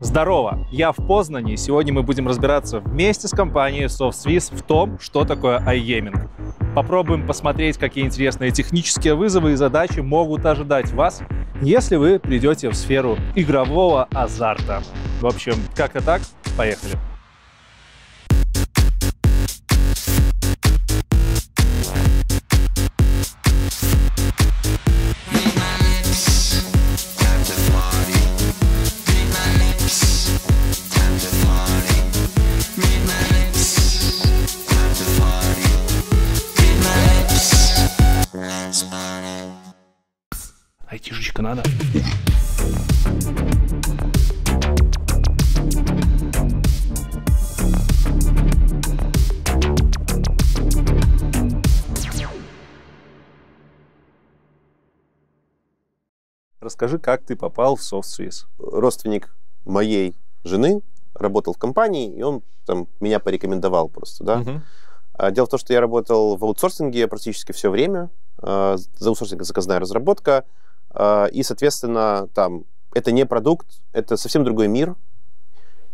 Здорово, я в Познане, и сегодня мы будем разбираться вместе с компанией SoftSwiss в том, что такое iGaming. Попробуем посмотреть, какие интересные технические вызовы и задачи могут ожидать вас, если вы придете в сферу игрового азарта. В общем, как-то так, поехали. Айтишечка надо. Расскажи, как ты попал в SoftSwiss. Родственник моей жены работал в компании, и он там меня порекомендовал просто, да. Дело в том, что я работал в аутсорсинге практически все время. За аутсорсинг заказная разработка. И, соответственно, там это не продукт, это совсем другой мир.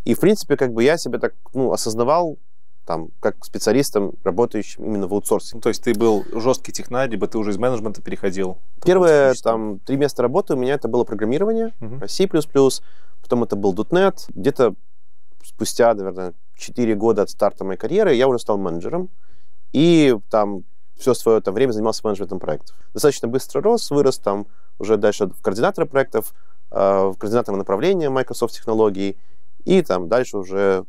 И, в принципе, как бы я себя так, ну, осознавал там, как специалистом, работающим именно в аутсорсе. Ну, то есть ты был жесткий технарь, либо ты уже из менеджмента переходил? Первые там 3 месяца работы у меня это было программирование, C++, потом это был .NET. Где-то спустя, наверное, 4 года от старта моей карьеры я уже стал менеджером. И там все свое это время занимался менеджментом проектов. Достаточно быстро вырос там уже дальше в координатора проектов, в координатора направления Microsoft технологий, и там дальше уже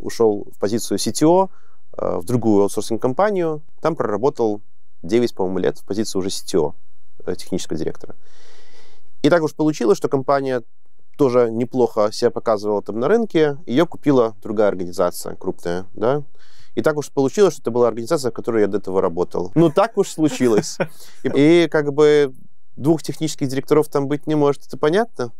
ушел в позицию CTO, в другую аутсорсинг-компанию. Там проработал 9, по-моему, лет в позиции уже CTO, технического директора. И так уж получилось, что компания тоже неплохо себя показывала там на рынке, ее купила другая организация крупная, да. И так уж получилось, что это была организация, в которой я до этого работал. Ну, так уж случилось. И как бы 2 технических директоров там быть не может, это понятно.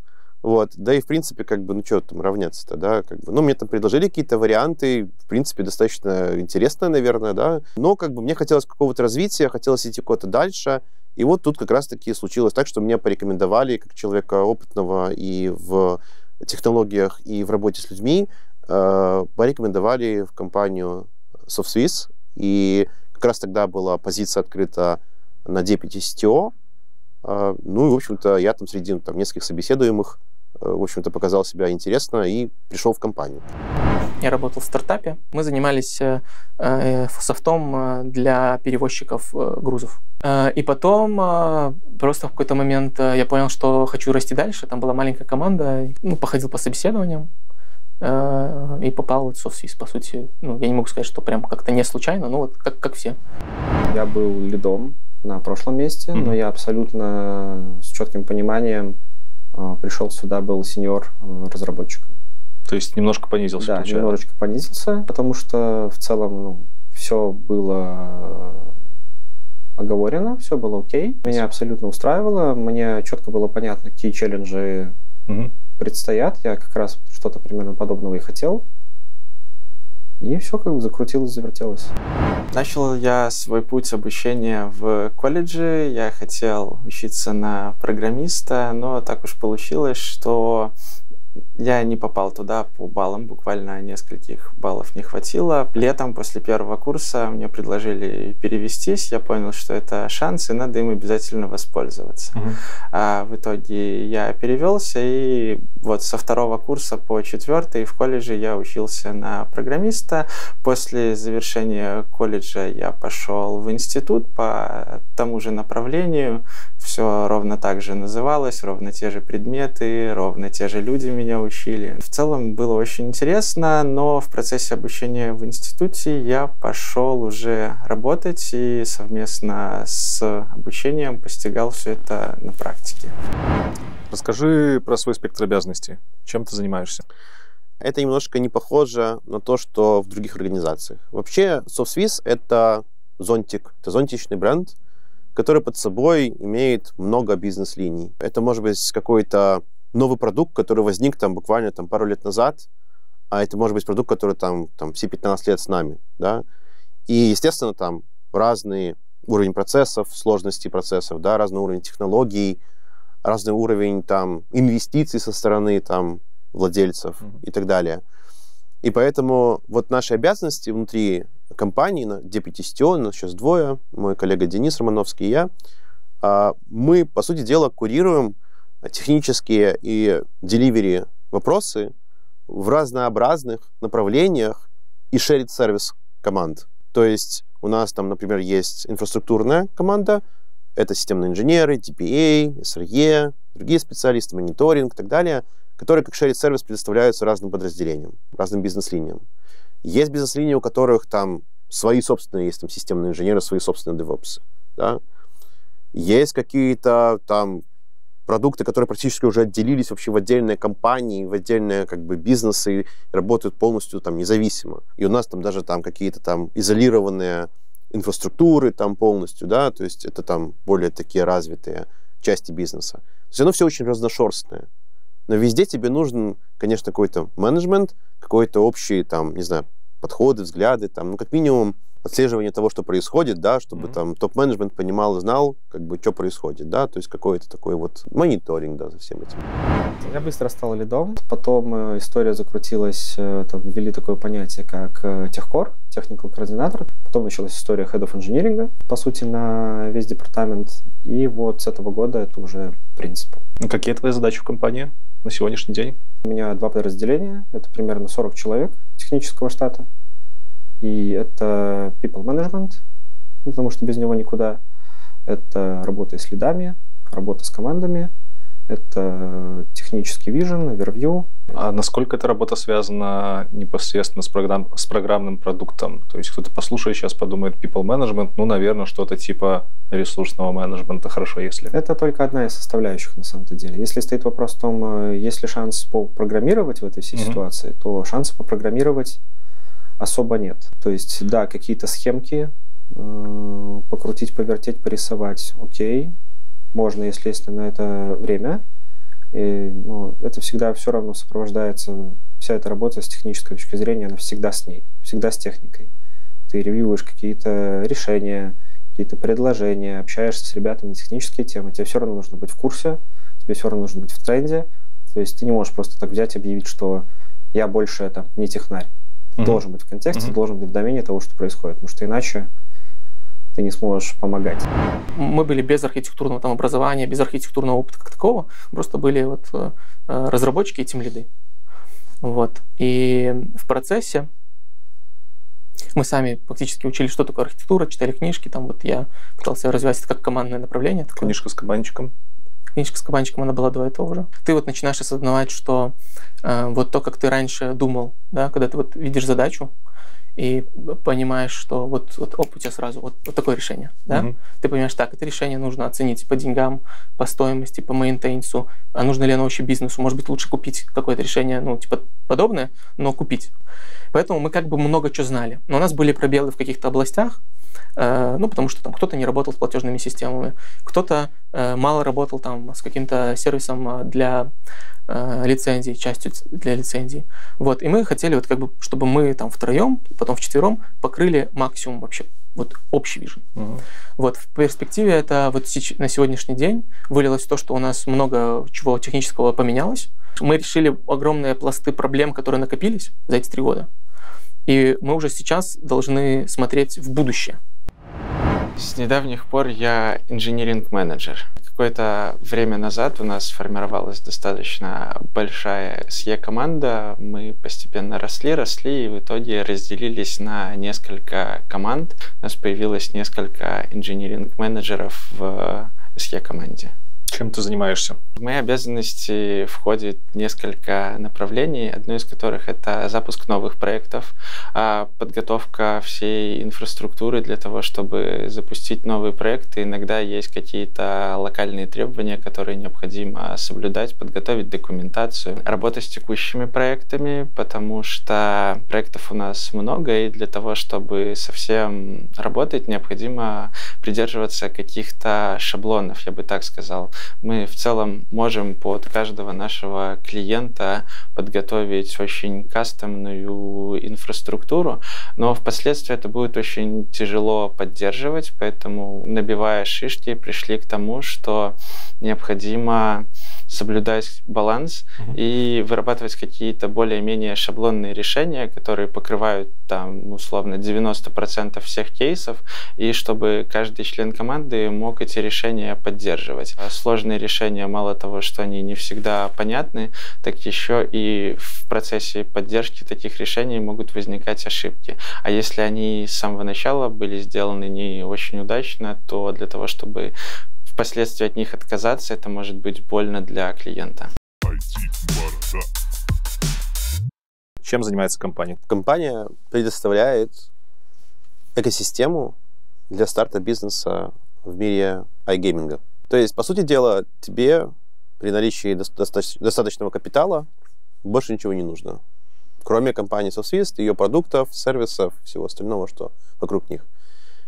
Вот. Да и, в принципе, как бы, ну, что там равняться-то, да? Как бы, ну, мне там предложили какие-то варианты, в принципе, достаточно интересно, наверное, да? Но, как бы, мне хотелось какого-то развития, хотелось идти куда-то дальше. И вот тут как раз-таки случилось так, что меня порекомендовали как человека опытного и в технологиях, и в работе с людьми, порекомендовали в компанию SoftSwiss, и как раз тогда была позиция открыта на депути CTO. Ну и, в общем-то, я там среди нескольких собеседуемых, в общем-то, показал себя интересно и пришел в компанию. Я работал в стартапе. Мы занимались софтом для перевозчиков грузов. И потом просто в какой-то момент я понял, что хочу расти дальше. Там была маленькая команда. Ну, походил по собеседованиям. И попал в SoftSwiss, по сути. Ну, я не могу сказать, что прям как-то не случайно, но вот как все. Я был лидом на прошлом месте, но я абсолютно с четким пониманием пришел сюда, был сеньор-разработчиком. То есть немножко понизился? Да, получается. Немножечко понизился, потому что в целом, ну, все было оговорено, все было окей. Меня абсолютно устраивало, мне четко было понятно, какие челленджи предстоят. Я как раз что-то примерно подобного и хотел. И все как бы закрутилось, завертелось. Начал я свой путь обучения в колледже. Я хотел учиться на программиста, но так уж получилось, что я не попал туда по баллам. Буквально нескольких баллов не хватило. Летом после 1-го курса мне предложили перевестись. Я понял, что это шанс, и надо им обязательно воспользоваться. А в итоге я перевелся, и вот со 2-го курса по 4-й в колледже я учился на программиста. После завершения колледжа я пошел в институт по тому же направлению. Все ровно так же называлось, ровно те же предметы, ровно те же люди меня учили. В целом было очень интересно, но в процессе обучения в институте я пошел уже работать и совместно с обучением постигал все это на практике. Расскажи про свой спектр обязанностей. Чем ты занимаешься? Это немножко не похоже на то, что в других организациях. Вообще SoftSwiss — это зонтик, это зонтичный бренд, который под собой имеет много бизнес-линий. Это может быть какой-то новый продукт, который возник там буквально там, пару лет назад, а это может быть продукт, который там все 15 лет с нами, да. И, естественно, там разный уровень процессов, сложности процессов, да, разный уровень технологий, разный уровень там инвестиций со стороны там владельцев и так далее. И поэтому вот наши обязанности внутри компании, депетистион, у нас сейчас двое, мой коллега Денис Романовский и я, мы, по сути дела, курируем технические и деливери вопросы в разнообразных направлениях и shared service команд. То есть у нас там, например, есть инфраструктурная команда, это системные инженеры, DBA, SRE, другие специалисты, мониторинг и так далее, которые как shared service предоставляются разным подразделениям, разным бизнес-линиям. Есть бизнес-линии, у которых там свои собственные есть там, системные инженеры, свои собственные DevOps. Да? Есть какие-то там продукты, которые практически уже отделились вообще в отдельные компании, в отдельные как бы бизнесы, работают полностью там независимо. И у нас там даже там какие-то там изолированные инфраструктуры там полностью, да, то есть это там более такие развитые части бизнеса. То есть оно все очень разношерстное. Но везде тебе нужен, конечно, какой-то менеджмент, какой-то общий там, не знаю, подходы, взгляды, там, ну, как минимум отслеживание того, что происходит, да, чтобы там топ-менеджмент понимал и знал, как бы, что происходит, да, то есть какой-то такой вот мониторинг, да, за всем этим. Я быстро стал лидом, потом история закрутилась, там, ввели такое понятие, как техкор, техникал-координатор, потом началась история хедов инжиниринга, по сути, на весь департамент, и вот с этого года это уже принцип. Какие твои задачи в компании на сегодняшний день? У меня два подразделения, это примерно 40 человек технического штата, и это people management, ну, потому что без него никуда. Это работа с лидами, работа с командами, это технический vision, overview. А насколько эта работа связана непосредственно с программным продуктом? То есть кто-то послушает сейчас, подумает people management, ну, наверное, что-то типа ресурсного менеджмента, хорошо, если... Это только одна из составляющих, на самом-то деле. Если стоит вопрос в том, есть ли шанс попрограммировать в этой всей ситуации, то шансы попрограммировать особо нет. То есть, да, какие-то схемки покрутить, повертеть, порисовать, окей, можно, если есть на это время. И, ну, это всегда все равно сопровождается, вся эта работа с технической точки зрения, она всегда с ней, всегда с техникой. Ты ревьюешь какие-то решения, какие-то предложения, общаешься с ребятами на технические темы, тебе все равно нужно быть в курсе, тебе все равно нужно быть в тренде. То есть ты не можешь просто так взять и объявить, что я больше там не технарь. Должен быть в контексте, должен быть в домене того, что происходит, потому что иначе ты не сможешь помогать. Мы были без архитектурного там образования, без архитектурного опыта как такого, просто были вот разработчики и тимлиды. Вот. И в процессе мы сами фактически учили, что такое архитектура, читали книжки, там вот я пытался развивать это как командное направление. Такое. Книжка с кабанчиком. Книжка с кабанчиком, она была до этого уже. Ты вот начинаешь осознавать, что вот то, как ты раньше думал, да, когда ты вот видишь задачу и понимаешь, что вот оп, у тебя сразу вот такое решение, да? Ты понимаешь, так, это решение нужно оценить по деньгам, по стоимости, по мейнтейнсу, а нужно ли оно вообще бизнесу, может быть, лучше купить какое-то решение, ну, типа, подобное, но купить. Поэтому мы как бы много чего знали, но у нас были пробелы в каких-то областях, ну, потому что там кто-то не работал с платежными системами, кто-то мало работал там с каким-то сервисом для лицензий, частью для лицензий. Вот, и мы хотели вот как бы, чтобы мы там втроем, потом вчетвером покрыли максимум вообще, вот общий вижен. Вот, в перспективе это вот на сегодняшний день вылилось в то, что у нас много чего технического поменялось. Мы решили огромные пласты проблем, которые накопились за эти 3 года. И мы уже сейчас должны смотреть в будущее. С недавних пор я инжиниринг-менеджер. Какое-то время назад у нас сформировалась достаточно большая SE-команда. Мы постепенно росли и в итоге разделились на несколько команд. У нас появилось несколько инжиниринг-менеджеров в SE-команде. Чем ты занимаешься? В мои обязанности входит несколько направлений, одно из которых это запуск новых проектов, подготовка всей инфраструктуры для того, чтобы запустить новые проекты. Иногда есть какие-то локальные требования, которые необходимо соблюдать, подготовить документацию. Работа с текущими проектами, потому что проектов у нас много, и для того, чтобы со всем работать, необходимо придерживаться каких-то шаблонов, я бы так сказал. Мы в целом можем под каждого нашего клиента подготовить очень кастомную инфраструктуру, но впоследствии это будет очень тяжело поддерживать, поэтому, набивая шишки, пришли к тому, что необходимо соблюдать баланс и вырабатывать какие-то более-менее шаблонные решения, которые покрывают там условно 90% всех кейсов, и чтобы каждый член команды мог эти решения поддерживать. А сложные решения, мало того, что они не всегда понятны, так еще и в процессе поддержки таких решений могут возникать ошибки. А если они с самого начала были сделаны не очень удачно, то для того, чтобы впоследствии от них отказаться, это может быть больно для клиента. Чем занимается компания? Компания предоставляет экосистему для старта бизнеса в мире iGaming. То есть, по сути дела, тебе при наличии достаточного капитала больше ничего не нужно, кроме компании SoftSwiss, ее продуктов, сервисов, всего остального, что вокруг них.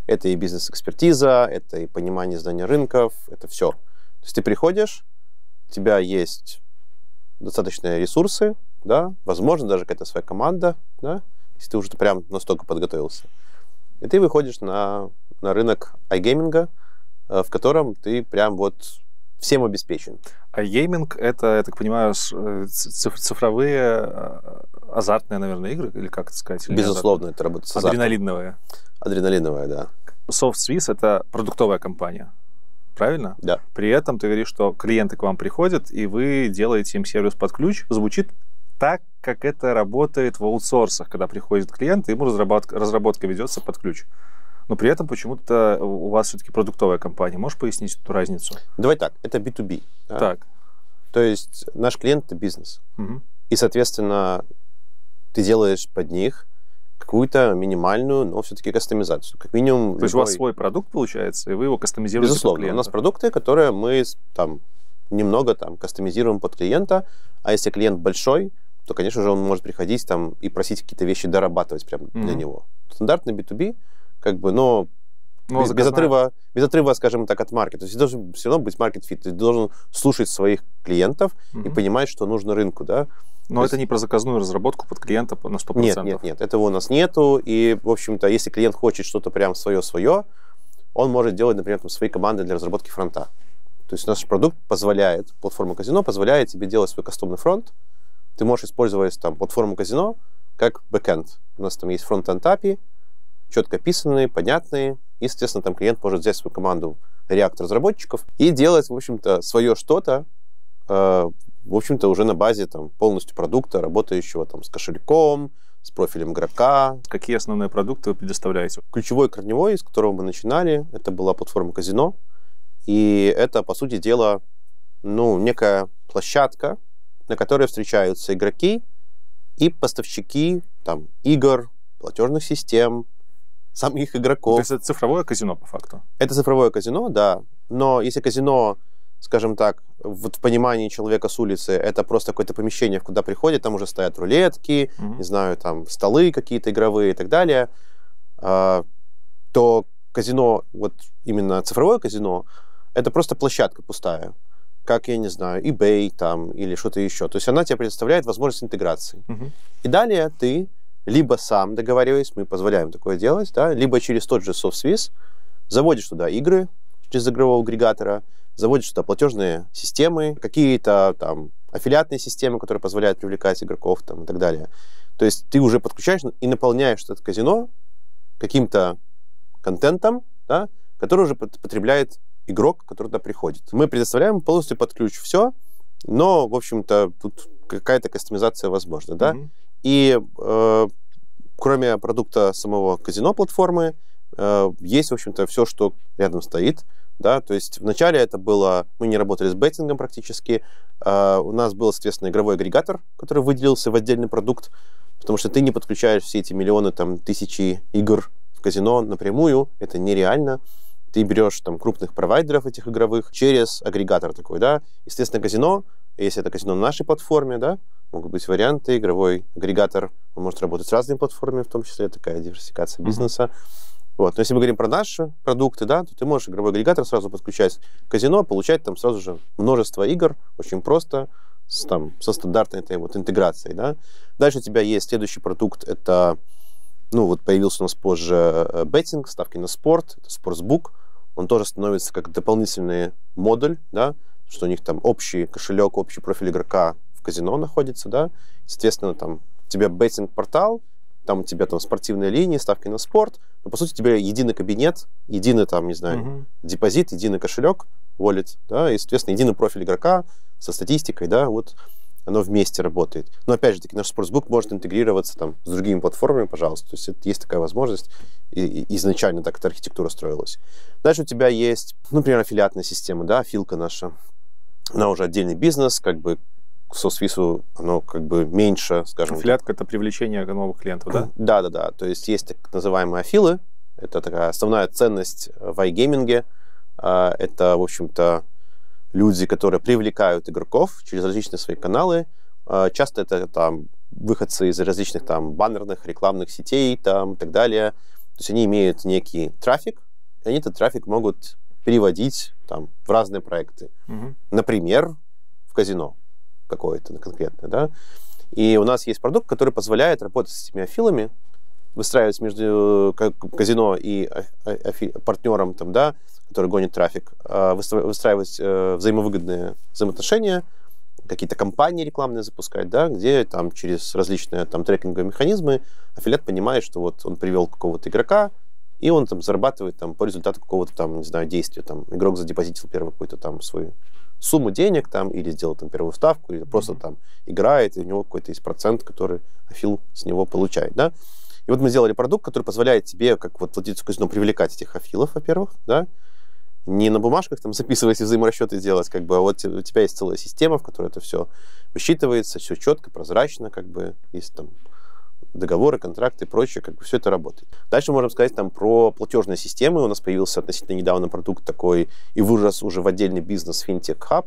Это и бизнес-экспертиза, это и понимание знания рынков, это все. То есть ты приходишь, у тебя есть достаточные ресурсы, да, возможно, даже какая-то своя команда, да, если ты уже прям настолько подготовился. И ты выходишь на рынок iGaming, в котором ты прям вот всем обеспечен. iGaming — это, я так понимаю, цифровые азартные, наверное, игры, или как это сказать? Безусловно, это работа с азартом. Адреналиновая. Адреналиновая, да. SoftSwiss — это продуктовая компания, правильно? Да. При этом ты говоришь, что клиенты к вам приходят, и вы делаете им сервис под ключ. Звучит так, как это работает в аутсорсах, когда приходит клиент, и ему разработка ведется под ключ. Но при этом почему-то у вас все-таки продуктовая компания. Можешь пояснить эту разницу? Давай так, это B2B. Да? Так. То есть наш клиент — это бизнес. Угу. И, соответственно, ты делаешь под них какую-то минимальную, но все-таки кастомизацию. Как минимум... То есть у вас свой продукт, получается, и вы его кастомизируете под клиента? Безусловно. У нас продукты, которые мы там немного там кастомизируем под клиента, а если клиент большой, то, конечно же, он может приходить там и просить какие-то вещи дорабатывать прямо для него. Стандартный B2B, как бы, но без отрыва, скажем так, от маркета. То есть должен все равно быть маркет-фит. Ты должен слушать своих клиентов и понимать, что нужно рынку, да. Но это не про заказную разработку под клиента на 100%. Нет. Этого у нас нету. И, в общем-то, если клиент хочет что-то прям свое-свое, он может делать, например, там, свои команды для разработки фронта. То есть наш продукт позволяет, платформа казино позволяет тебе делать свой кастомный фронт. Ты можешь использовать там платформу казино как бэкэнд. У нас там есть фронт-энд API, четко описанные, понятные. И, соответственно, там клиент может взять свою команду React-разработчиков и делать, в общем-то, свое что-то, в общем-то, уже на базе там полностью продукта, работающего там с кошельком, с профилем игрока. Какие основные продукты вы предоставляете? Ключевой, корневой, из которого мы начинали, это была платформа казино. И это, по сути дела, ну, некая площадка, на которой встречаются игроки и поставщики там игр, платежных систем, самих игроков. То есть это цифровое казино, по факту? Это цифровое казино, да. Но если казино, скажем так, вот в понимании человека с улицы, это просто какое-то помещение, куда приходят, там уже стоят рулетки, не знаю, там столы какие-то игровые и так далее, то казино, вот именно цифровое казино, это просто площадка пустая, как, я не знаю, eBay там или что-то еще. То есть она тебе предоставляет возможность интеграции. И далее ты либо сам договариваясь, мы позволяем такое делать, да, либо через тот же SoftSwiss заводишь туда игры через игрового агрегатора, заводишь туда платежные системы, какие-то там аффилиатные системы, которые позволяют привлекать игроков там, и так далее. То есть ты уже подключаешь и наполняешь это казино каким-то контентом, да, который уже потребляет игрок, который туда приходит. Мы предоставляем полностью под ключ все, но, в общем-то, тут какая-то кастомизация возможна. Да? И кроме продукта самого казино-платформы, есть, в общем-то, все, что рядом стоит. Да, то есть вначале это было... Мы не работали с беттингом практически. У нас был, соответственно, игровой агрегатор, который выделился в отдельный продукт, потому что ты не подключаешь все эти миллионы, там, тысячи игр в казино напрямую. Это нереально. Ты берешь там крупных провайдеров этих игровых через агрегатор такой, да. Естественно, казино, если это казино на нашей платформе, да, могут быть варианты. Игровой агрегатор, он может работать с разными платформами, в том числе такая диверсификация бизнеса. Вот. Но если мы говорим про наши продукты, да, то ты можешь игровой агрегатор сразу подключать к казино, получать там сразу же множество игр, очень просто, с, там, со стандартной этой вот интеграцией. Да. Дальше у тебя есть следующий продукт, это, ну вот появился у нас позже беттинг, ставки на спорт, это Sportsbook, он тоже становится как дополнительный модуль, да, что у них там общий кошелек, общий профиль игрока в казино находится, да, естественно, там у тебя беттинг-портал, там у тебя там спортивные линии, ставки на спорт, но, по сути, у тебя единый кабинет, единый там, не знаю, депозит, единый кошелек, wallet, да, и, соответственно, единый профиль игрока со статистикой, да, вот оно вместе работает. Но, опять же таки, наш Sportsbook может интегрироваться там с другими платформами, пожалуйста, то есть это, есть такая возможность, и изначально так эта архитектура строилась. Дальше у тебя есть, ну, например, аффилиатная система, да, филка наша, она уже отдельный бизнес, как бы, к SoftSwiss оно как бы меньше, скажем. Аффилиатка — это привлечение новых клиентов, да? Да-да-да, то есть есть так называемые аффилы, это такая основная ценность в iGaming, это, в общем-то, люди, которые привлекают игроков через различные свои каналы. Часто это там выходцы из различных там баннерных, рекламных сетей там, и так далее. То есть они имеют некий трафик, и они этот трафик могут переводить там в разные проекты. Например, в казино какое-то конкретное, да. И у нас есть продукт, который позволяет работать с этими аффилами, выстраивать между казино и партнером, там, да, который гонит трафик, выстраивать взаимовыгодные взаимоотношения, какие-то кампании рекламные запускать, да, где там через различные там трекинговые механизмы аффилиат понимает, что вот он привел какого-то игрока, и он там зарабатывает там по результату какого-то там, не знаю, действия. Там игрок задепозитил первую какую-то там свою сумму денег там, или сделал там первую ставку, или просто там играет, и у него какой-то есть процент, который аффил с него получает, да. И вот мы сделали продукт, который позволяет тебе, как вот владельцу казино, привлекать этих аффилов, во-первых, да, не на бумажках там записываясь и взаиморасчеты делать, как бы, а вот у тебя есть целая система, в которой это все высчитывается, все четко, прозрачно, как бы, есть там договоры, контракты и прочее, как бы все это работает. Дальше можем сказать там про платежные системы. У нас появился относительно недавно продукт такой и вырос уже в отдельный бизнес FinTech Hub,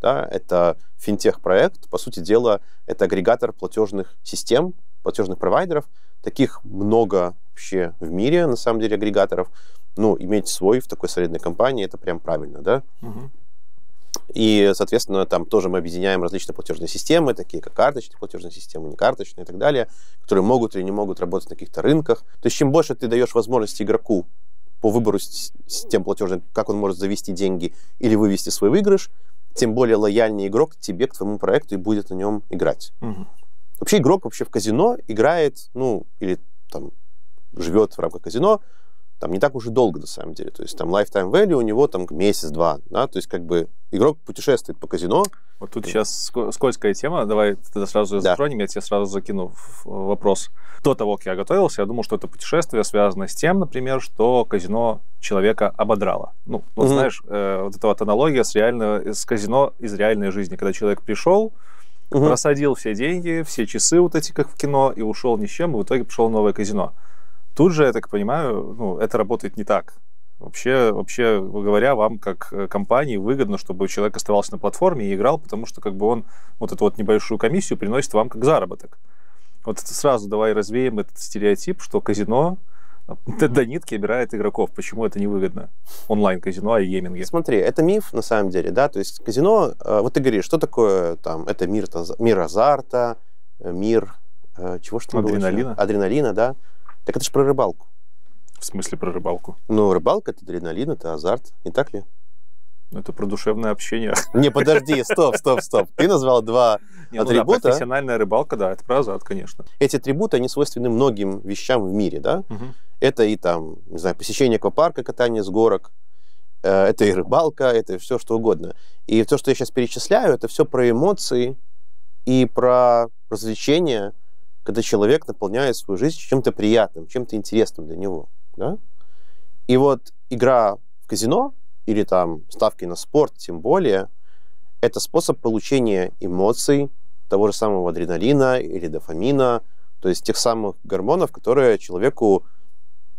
да, это финтех-проект, по сути дела, это агрегатор платежных систем, платежных провайдеров. Таких много вообще в мире, на самом деле, агрегаторов. Ну, иметь свой в такой солидной компании, это прям правильно, да? И, соответственно, там тоже мы объединяем различные платежные системы, такие как карточные платежные системы, некарточные и так далее, которые могут или не могут работать на каких-то рынках. То есть, чем больше ты даешь возможности игроку по выбору систем платежных, как он может завести деньги или вывести свой выигрыш, тем более лояльнее игрок к тебе, к твоему проекту и будет на нем играть. Вообще игрок вообще в казино играет, ну, или там живет в рамках казино, там не так уже долго, на самом деле. То есть там lifetime value у него там месяц-два, да, то есть как бы игрок путешествует по казино. Вот тут сейчас скользкая тема, давай тогда сразу затронем, я тебе сразу закину вопрос. До того, как я готовился, я думал, что это путешествие связано с тем, например, что казино человека ободрало. Ну, вот знаешь, вот эта вот аналогия с казино из реальной жизни, когда человек пришел, просадил все деньги, все часы вот эти, как в кино, и ушел ни с чем, и в итоге пришел в новое казино. Тут же, я так понимаю, ну, это работает не так. Вообще говоря, вам, как компании, выгодно, чтобы человек оставался на платформе и играл, потому что как бы он вот эту вот небольшую комиссию приносит вам как заработок. Вот сразу давай развеем этот стереотип, что казино до нитки обирает игроков. Почему это невыгодно? Онлайн-казино и гейминге. Смотри, это миф на самом деле, да, то есть казино, вот ты говоришь, что такое там, это мир азарта, мир чего что-то? Адреналина. Адреналина, да. Так это же про рыбалку. В смысле про рыбалку? Ну, рыбалка — это адреналин, это азарт, не так ли? Это про душевное общение. Не, подожди, стоп. Ты назвал два атрибута. Да, профессиональная рыбалка, да, это про азарт, конечно. Эти атрибуты, они свойственны многим вещам в мире, да? Это и там, не знаю, посещение аквапарка, катание с горок, это и рыбалка, это все что угодно. И то, что я сейчас перечисляю, это все про эмоции и про развлечения, когда человек наполняет свою жизнь чем-то приятным, чем-то интересным для него, да? И вот игра в казино, или там ставки на спорт, тем более, это способ получения эмоций, того же самого адреналина или дофамина, то есть тех самых гормонов, которые человеку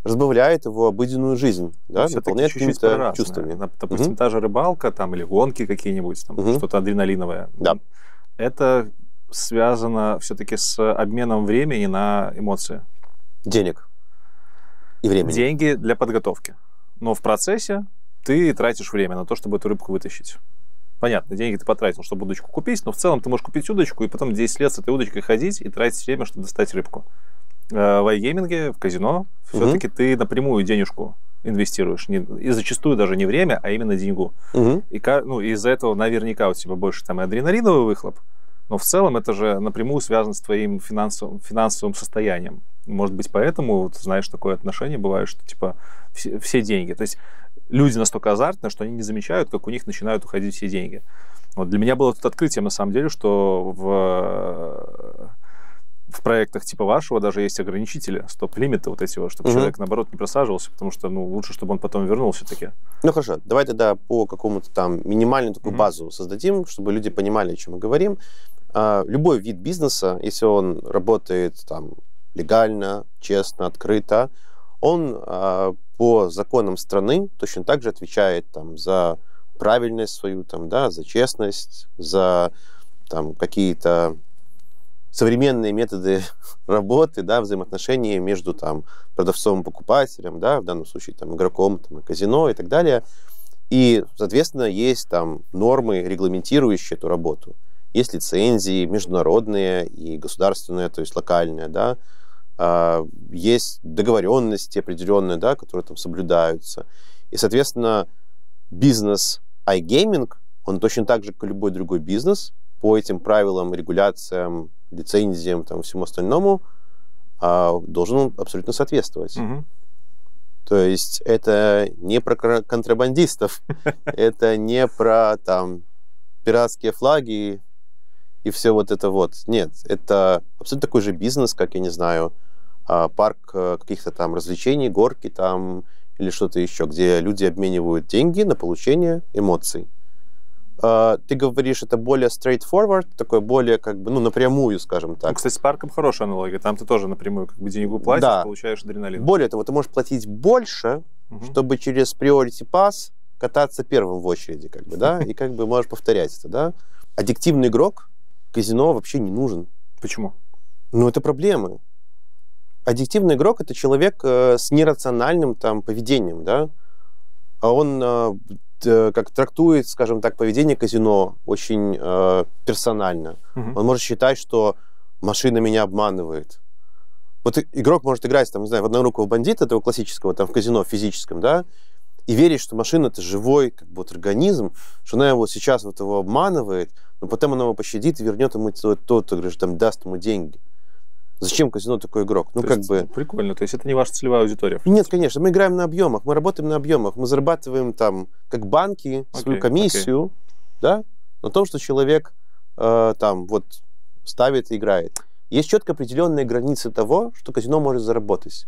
разбавляют его обыденную жизнь, да, наполняет какими-то чувствами. Допустим, та же рыбалка там, или гонки какие-нибудь, там, что-то адреналиновое. Да. Это связано все-таки с обменом времени на эмоции. Денег и времени. Деньги для подготовки. Но в процессе ты тратишь время на то, чтобы эту рыбку вытащить. Понятно, деньги ты потратил, чтобы удочку купить, но в целом ты можешь купить удочку и потом 10 лет с этой удочкой ходить и тратить время, чтобы достать рыбку. В iGaming, в казино все-таки ты напрямую денежку инвестируешь. И зачастую даже не время, а именно деньгу. Угу. И ну, из-за этого наверняка у тебя больше там и адреналиновый выхлоп, но в целом это же напрямую связано с твоим финансовым состоянием. Может быть, поэтому, вот, знаешь, такое отношение бывает, что типа все деньги. То есть люди настолько азартны, что они не замечают, как у них начинают уходить все деньги. Вот для меня было тут открытие, на самом деле, что в проектах типа вашего даже есть ограничители, стоп-лимиты вот эти, чтобы человек, наоборот, не просаживался, потому что ну, лучше, чтобы он потом вернулся все-таки. Ну, хорошо. Давай тогда по какому-то там минимальную такую базу создадим, чтобы люди понимали, о чем мы говорим. Любой вид бизнеса, если он работает там легально, честно, открыто, он по законам страны точно так же отвечает там за правильность свою, там, да, за честность, за там какие-то современные методы работы, да, взаимоотношения между там продавцом и покупателем, да, в данном случае там игроком, там, казино и так далее. И, соответственно, есть там нормы, регламентирующие эту работу. Есть лицензии международные и государственные, то есть локальные, да. Есть договоренности определенные, да, которые там соблюдаются. И, соответственно, бизнес iGaming, он точно так же, как и любой другой бизнес, по этим правилам, регуляциям, лицензиям, там, всему остальному, должен абсолютно соответствовать. Mm-hmm. То есть это не про контрабандистов, это не про там пиратские флаги и все вот это вот. Нет, это абсолютно такой же бизнес, как, я не знаю, парк каких-то там развлечений, горки там или что-то еще, где люди обменивают деньги на получение эмоций. Ты говоришь, это более straightforward, такое более как бы, ну, напрямую, скажем так. Ну, кстати, с парком хорошая аналогия. Там ты тоже напрямую как бы деньгу платишь, да, получаешь адреналин. Более того, ты можешь платить больше, чтобы через priority pass кататься первым в очереди, как бы, да, и как бы можешь повторять это, да. Аддиктивный игрок казино вообще не нужен. Почему? Ну, это проблемы. Аддиктивный игрок — это человек с нерациональным там поведением, да. А он как трактует, скажем так, поведение казино очень персонально. Он может считать, что машина меня обманывает. Вот игрок может играть, там, не знаю, в однорукого бандита, этого классического, там, в казино, в физическом, да, и верить, что машина — это живой как бы вот организм, что она его сейчас вот его обманывает, но потом она его пощадит и вернет ему тот, говоришь, там, даст ему деньги. Зачем казино такой игрок? Ну, как бы... Прикольно, то есть это не ваша целевая аудитория? Нет, конечно, мы играем на объемах, мы работаем на объемах, мы зарабатываем там, как банки, свою комиссию, да, на том, что человек там вот ставит и играет. Есть четко определенные границы того, что казино может заработать.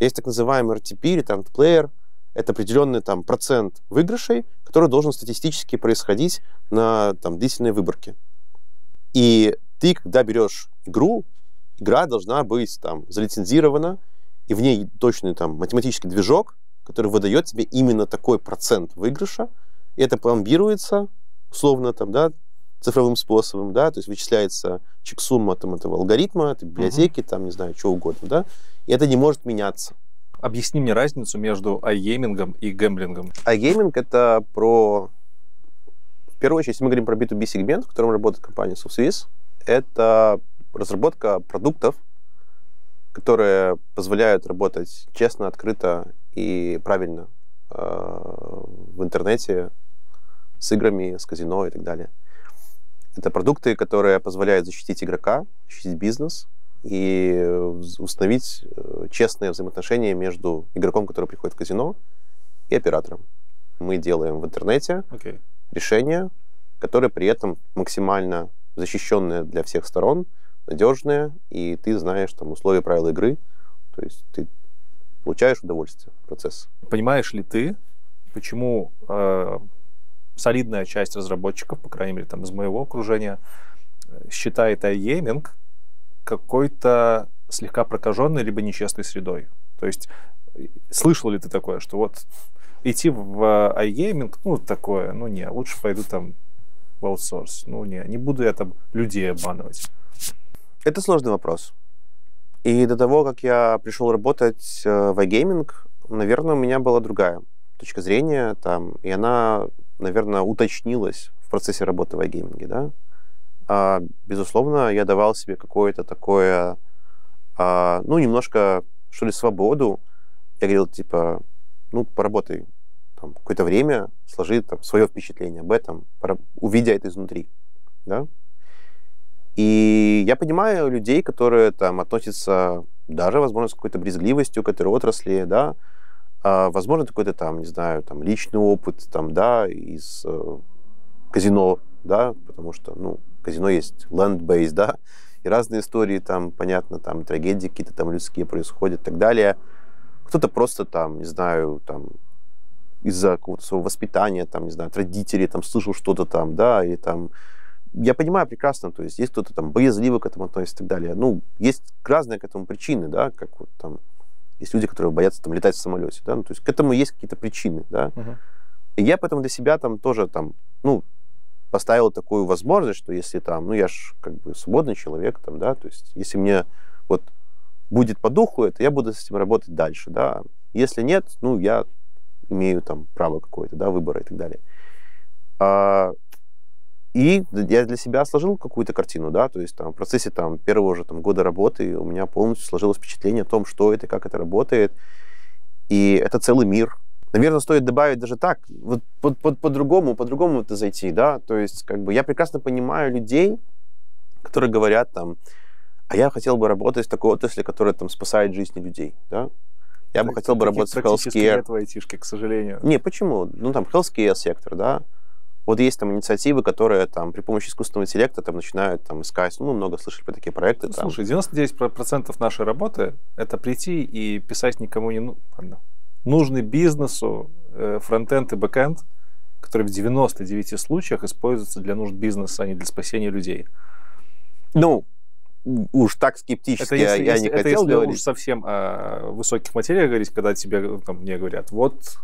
Есть так называемый RTP или там плеер, это определенный там процент выигрышей, который должен статистически происходить на там длительной выборке. И ты, когда берешь игру, игра должна быть там залицензирована, и в ней точный там математический движок, который выдает тебе именно такой процент выигрыша, и это пломбируется условно там, да, цифровым способом, да, то есть вычисляется чексумма там этого алгоритма, этой библиотеки, там, не знаю, чего угодно, да, и это не может меняться. Объясни мне разницу между iGaming и гэмблингом. iGaming — это про... В первую очередь, мы говорим про B2B сегмент, в котором работает компания SoftSwiss. Это разработка продуктов, которые позволяют работать честно, открыто и правильно в интернете с играми, с казино и так далее. Это продукты, которые позволяют защитить игрока, защитить бизнес и установить честные взаимоотношения между игроком, который приходит в казино, и оператором. Мы делаем в интернете решения, которые при этом максимально защищенные для всех сторон, надежные, и ты знаешь там условия, правила игры, то есть ты получаешь удовольствие от процесса. Понимаешь ли ты, почему солидная часть разработчиков, по крайней мере, там, из моего окружения, считает iGaming какой-то слегка прокаженной либо нечестной средой? То есть слышал ли ты такое, что вот идти в iGaming, ну такое, ну не, лучше пойду там в аутсорс, ну не буду я там людей обманывать? Это сложный вопрос. И до того, как я пришел работать в iGaming, наверное, у меня была другая точка зрения, там, и она, наверное, уточнилась в процессе работы в iGaming, да? Безусловно, я давал себе какое-то такое, ну, немножко, что ли, свободу. Я говорил, типа, ну, поработай там какое-то время, сложи там свое впечатление об этом, увидя это изнутри, да. И я понимаю людей, которые там относятся даже, возможно, с какой-то брезгливостью к этой отрасли, да, возможно, какой-то там, не знаю, там личный опыт, там, да, из казино, да, потому что, ну, казино есть land-based, да, и разные истории там, понятно, там трагедии какие-то там людские происходят и так далее. Кто-то просто там, не знаю, там из-за какого-то своего воспитания, там, не знаю, от родителей там слышал что-то там, да, и там... Я понимаю прекрасно, то есть есть кто-то там боязливый к этому относится и так далее. Ну, есть разные к этому причины, да, как вот там есть люди, которые боятся там летать в самолете, да, ну, то есть к этому есть какие-то причины, да. И я поэтому для себя там тоже там, ну, поставил такую возможность, что если там, ну, я ж как бы свободный человек, там, да, то есть если мне вот будет по духу это, я буду с этим работать дальше, да. Если нет, ну, я имею там право какое-то, да, выбора и так далее. И я для себя сложил какую-то картину, да, то есть там в процессе там первого же там года работы у меня полностью сложилось впечатление о том, что это, как это работает, и это целый мир. Наверное, стоит добавить даже так, вот по-другому это зайти, да, то есть как бы я прекрасно понимаю людей, которые говорят там, а я хотел бы работать в такой отрасли, которая там спасает жизни людей, да. Я бы хотел бы работать в healthcare. Практически нет в айтишке, к сожалению. Не, почему? Ну там healthcare сектор, да. Вот есть там инициативы, которые там при помощи искусственного интеллекта там начинают там искать, ну, много слышали про такие проекты. Ну, там. Слушай, 99% нашей работы это прийти и писать никому не нужный бизнесу фронтенд и бэкенд, которые в 99 случаях используются для нужд бизнеса, а не для спасения людей. Ну, уж так скептически я не хотел говорить. Это уж совсем о высоких материях говорить, когда тебе, там, мне говорят, вот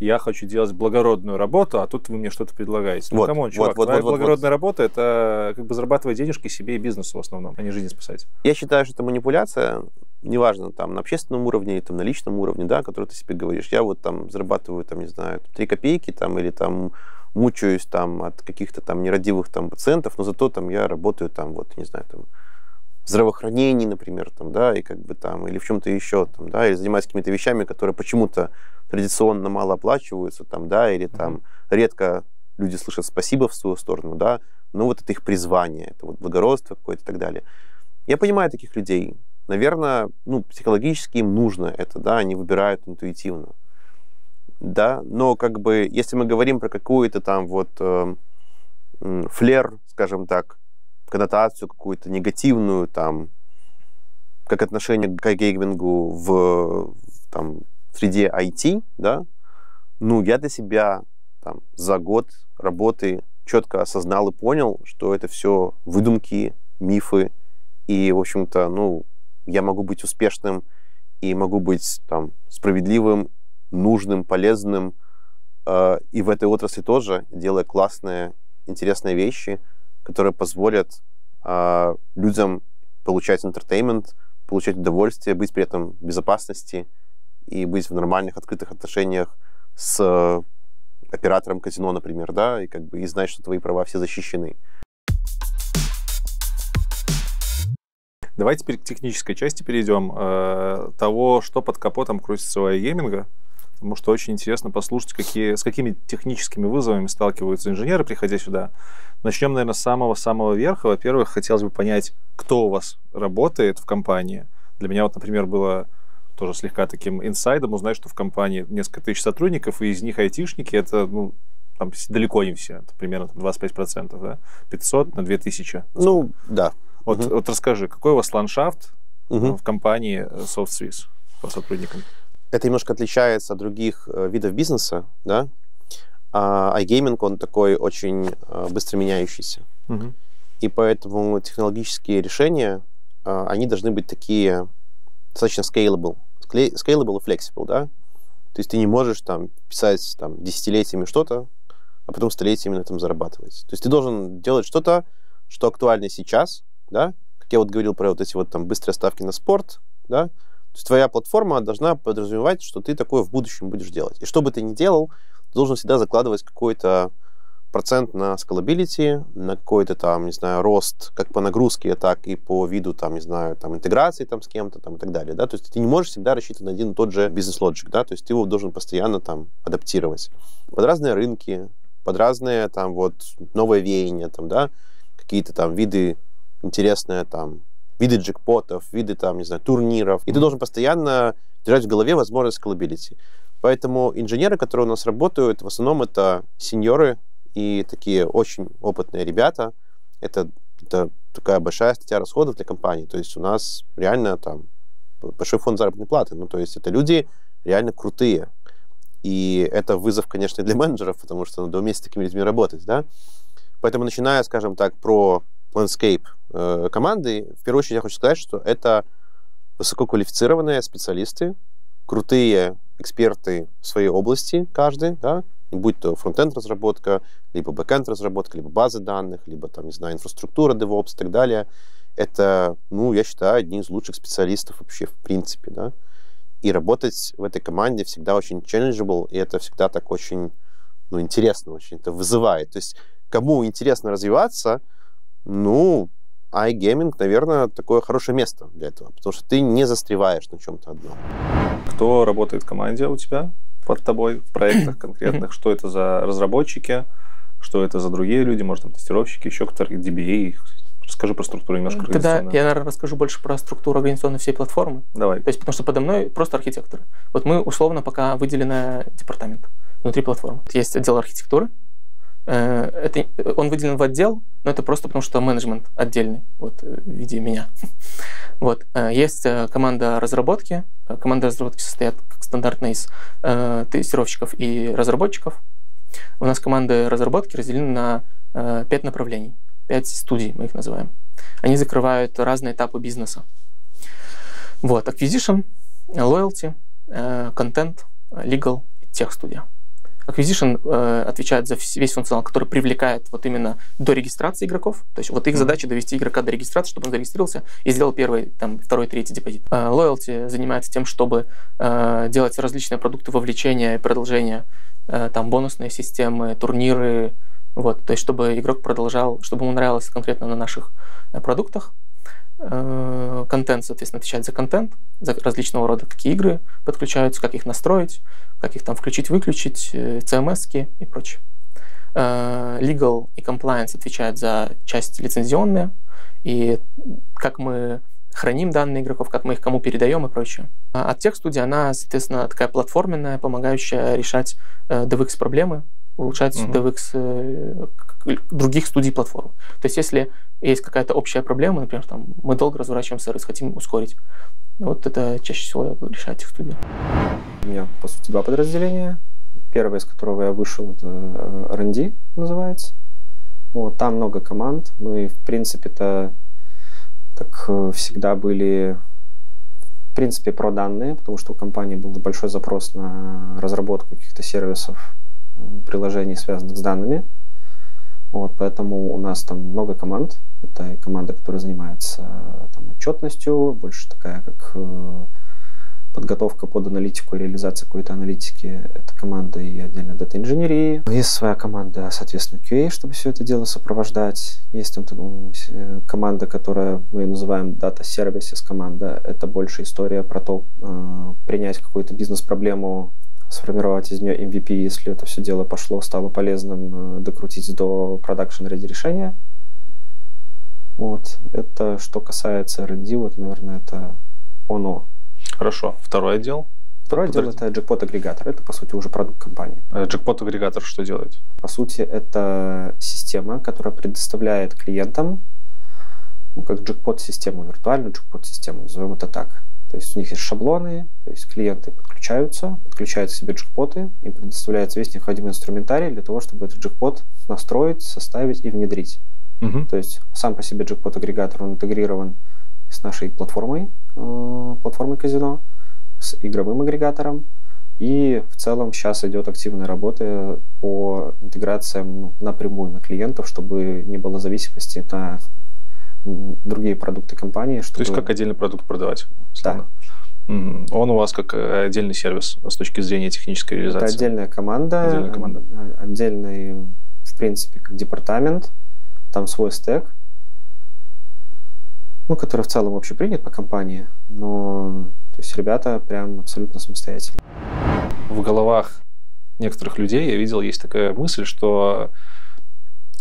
я хочу делать благородную работу, а тут вы мне что-то предлагаете. Ну, камон, чувак, благородная работа — это как бы зарабатывать денежки себе и бизнесу в основном, а не жизнь спасать. Я считаю, что это манипуляция, неважно, там, на общественном уровне, там, на личном уровне, да, который ты себе говоришь. Я вот там зарабатываю, там, не знаю, 3 копейки, там, или там мучаюсь там от каких-то там нерадивых там пациентов, но зато там я работаю там, вот, не знаю, там, в здравоохранении, например, там, да, и как бы там, или в чем-то еще, там, да, или занимаюсь какими-то вещами, которые почему-то традиционно мало оплачиваются, там, да, или там редко люди слышат спасибо в свою сторону, да, но вот это их призвание, это вот благородство какое-то и так далее. Я понимаю таких людей. Наверное, ну, психологически им нужно это, да, они выбирают интуитивно, да, но как бы, если мы говорим про какую-то там вот флер, скажем так, коннотацию какую-то негативную, там, как отношение к iGaming'у в среде IT, да, ну, я для себя там за год работы четко осознал и понял, что это все выдумки, мифы, и, в общем-то, ну, я могу быть успешным и могу быть там справедливым, нужным, полезным, и в этой отрасли тоже, делая классные, интересные вещи, которые позволят людям получать entertainment, получать удовольствие, быть при этом в безопасности и быть в нормальных, открытых отношениях с оператором казино, например, да, и как бы и знать, что твои права все защищены. Давайте теперь к технической части перейдем, того, что под капотом крутится у iGaming, потому что очень интересно послушать, с какими техническими вызовами сталкиваются инженеры, приходя сюда. Начнем, наверное, с самого-самого верха. Во-первых, хотелось бы понять, кто у вас работает в компании. Для меня, вот, например, было тоже слегка таким инсайдом узнать, что в компании несколько тысяч сотрудников, и из них айтишники — это, ну, там, далеко не все, это примерно там, 25%, да? 500 на 2000. Ну, да. Вот, вот расскажи, какой у вас ландшафт в компании SoftSwiss по сотрудникам? Это немножко отличается от других видов бизнеса, да? А iGaming, он такой очень быстро меняющийся. И поэтому технологические решения, они должны быть такие достаточно scalable и flexible, да? То есть ты не можешь там писать там десятилетиями что-то, а потом столетиями на этом зарабатывать. То есть ты должен делать что-то, что актуально сейчас, да, как я вот говорил про вот эти вот там быстрые ставки на спорт, да, то есть твоя платформа должна подразумевать, что ты такое в будущем будешь делать. И что бы ты ни делал, ты должен всегда закладывать какой-то процент на scalability, на какой-то там, не знаю, рост как по нагрузке, так и по виду там, не знаю, там интеграции там с кем-то там и так далее, да, то есть ты не можешь всегда рассчитывать на один и тот же бизнес-лоджик, да, то есть ты его должен постоянно там адаптировать под разные рынки, под разные там вот новые веяния там, да, какие-то там виды интересные там, виды джекпотов, виды там, не знаю, турниров, и ты должен постоянно держать в голове возможность scalability. Поэтому инженеры, которые у нас работают, в основном это сеньоры и такие очень опытные ребята. Это такая большая статья расходов для компании. То есть у нас реально там большой фонд заработной платы. Ну, то есть это люди реально крутые. И это вызов, конечно, и для менеджеров, потому что надо уметь с такими людьми работать, да. Поэтому, начиная, скажем так, про landscape команды, в первую очередь я хочу сказать, что это высококвалифицированные специалисты, крутые эксперты в своей области каждый, да, будь то фронт-энд разработка, либо бэк-энд разработка, либо базы данных, либо там, не знаю, инфраструктура, DevOps и так далее. Это, ну, я считаю, одни из лучших специалистов вообще в принципе, да. И работать в этой команде всегда очень challengeable, и это всегда так очень, ну, интересно очень, это вызывает. То есть кому интересно развиваться, ну, iGaming, наверное, такое хорошее место для этого, потому что ты не застреваешь на чем-то одном. Кто работает в команде у тебя, под тобой, в проектах конкретных? Что это за разработчики? Что это за другие люди? Может, там тестировщики, еще кто-то, DBA? Расскажи про структуру немножко. Тогда я, наверное, расскажу больше про структуру организационной всей платформы. Давай. То есть, потому что подо мной просто архитекторы. Вот мы условно пока выделены департамент внутри платформы. Есть отдел архитектуры. Это, он выделен в отдел, но это просто потому, что менеджмент отдельный, вот, в виде меня. Вот. Есть команда разработки. Команда разработки состоит, как стандартно, из тестировщиков и разработчиков. У нас команды разработки разделены на 5 направлений, 5 студий, мы их называем. Они закрывают разные этапы бизнеса. Вот. Acquisition, Loyalty, Content, Legal и Tech-студия. Acquisition отвечает за весь функционал, который привлекает вот именно до регистрации игроков. То есть вот их задача довести игрока до регистрации, чтобы он зарегистрировался и сделал первый, там, второй, третий депозит. Loyalty занимается тем, чтобы делать различные продукты вовлечения и продолжения, там, бонусные системы, турниры. Вот, то есть чтобы игрок продолжал, чтобы ему нравилось конкретно на наших продуктах. Контент, соответственно, отвечает за контент, за различного рода, какие игры подключаются, как их настроить, как их там включить-выключить, CMS-ки и прочее. Legal и Compliance отвечают за часть лицензионная, и как мы храним данные игроков, как мы их кому передаем и прочее. А Tech-студия, она, соответственно, такая платформенная, помогающая решать DevX-проблемы, улучшать DevX других студий платформ. То есть если есть какая-то общая проблема, например, там, мы долго разворачиваем сервис, хотим ускорить, вот это чаще всего решает Tech-студия. У меня, по сути, 2 подразделения. Первое, из которого я вышел, это R&D называется. Вот, там много команд. Мы, в принципе-то, как всегда, были, в принципе, про данные, потому что у компании был большой запрос на разработку каких-то сервисов, приложений, связанных с данными. Вот, поэтому у нас там много команд. Это команда, которая занимается там отчетностью, больше такая, как подготовка под аналитику и реализация какой-то аналитики. Это команда и отдельно дата-инженерии. Есть своя команда, соответственно, QA, чтобы все это дело сопровождать. Есть там, команда, которую мы называем Data Services команда. Это больше история про то, принять какую-то бизнес-проблему, сформировать из нее MVP, если это все дело пошло, стало полезным, докрутить до production-ready решения. Вот. Это что касается R&D, вот, наверное, это оно. Хорошо. Второй отдел? Второй отдел — это джекпот-агрегатор. Это, по сути, уже продукт компании. Джекпот-агрегатор что делает? По сути, это система, которая предоставляет клиентам, ну, как джекпот-систему, виртуальную джекпот-систему, назовем это так. То есть у них есть шаблоны, то есть клиенты подключают к себе джекпоты, им предоставляется весь необходимый инструментарий для того, чтобы этот джекпот настроить, составить и внедрить. То есть сам по себе джекпот-агрегатор, он интегрирован с нашей платформой, платформой казино, с игровым агрегатором, и в целом сейчас идет активная работа по интеграциям напрямую на клиентов, чтобы не было зависимости на другие продукты компании. Чтобы... То есть как отдельный продукт продавать? Да. Он у вас как отдельный сервис с точки зрения технической реализации? Это отдельная команда, отдельный в принципе, как департамент, там свой стэк, ну, который в целом общепринят по компании, но то есть ребята прям абсолютно самостоятельно. В головах некоторых людей, я видел, есть такая мысль, что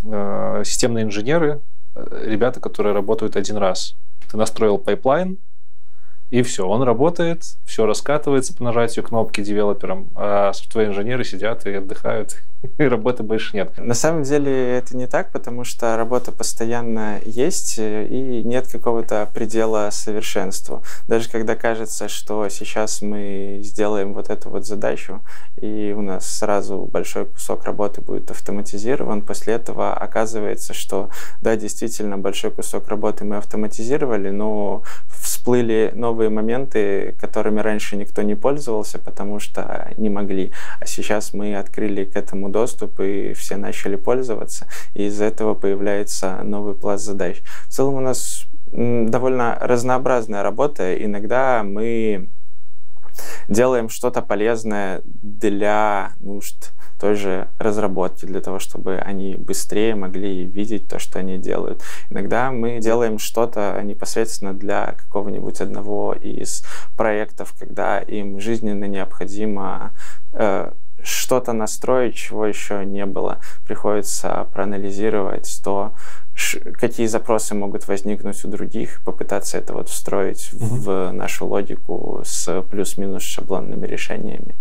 системные инженеры, ребята, которые работают один раз. Ты настроил пайплайн, и все, он работает, все раскатывается по нажатию кнопки девелоперам, а софтвер-инженеры сидят и отдыхают, и работы больше нет. На самом деле это не так, потому что работа постоянно есть, и нет какого-то предела совершенству. Даже когда кажется, что сейчас мы сделаем вот эту вот задачу, и у нас сразу большой кусок работы будет автоматизирован, после этого оказывается, что да, действительно, большой кусок работы мы автоматизировали, но всплыли новые моменты, которыми раньше никто не пользовался, потому что не могли. А сейчас мы открыли к этому доступ, и все начали пользоваться, и из-за этого появляется новый пласт задач. В целом у нас довольно разнообразная работа. Иногда мы делаем что-то полезное для нужд той же разработки, для того, чтобы они быстрее могли видеть то, что они делают. Иногда мы делаем что-то непосредственно для какого-нибудь одного из проектов, когда им жизненно необходимо что-то настроить, чего еще не было. Приходится проанализировать то, какие запросы могут возникнуть у других, попытаться это вот встроить в нашу логику с плюс-минус шаблонными решениями.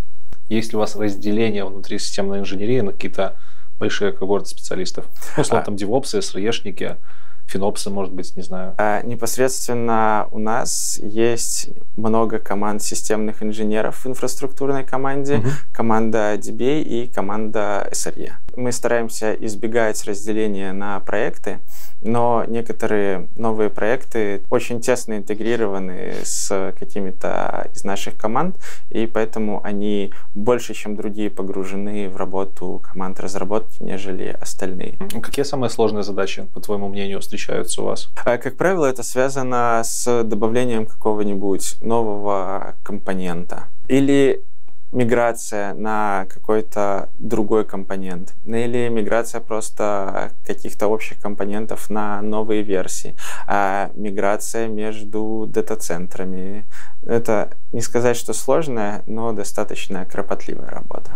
Есть ли у вас разделение внутри системной инженерии на какие-то большие когорты специалистов? Ну, словно там девопсы, SRE-шники, финопсы, может быть, не знаю. Непосредственно у нас есть много команд системных инженеров в инфраструктурной команде, команда DBA и команда SRE. Мы стараемся избегать разделения на проекты, но некоторые новые проекты очень тесно интегрированы с какими-то из наших команд, и поэтому они больше, чем другие, погружены в работу команд разработки, нежели остальные. Какие самые сложные задачи, по твоему мнению, встречаются у вас? Как правило, это связано с добавлением какого-нибудь нового компонента или миграция на какой-то другой компонент, или миграция просто каких-то общих компонентов на новые версии, а миграция между дата-центрами. Это не сказать, что сложная, но достаточно кропотливая работа.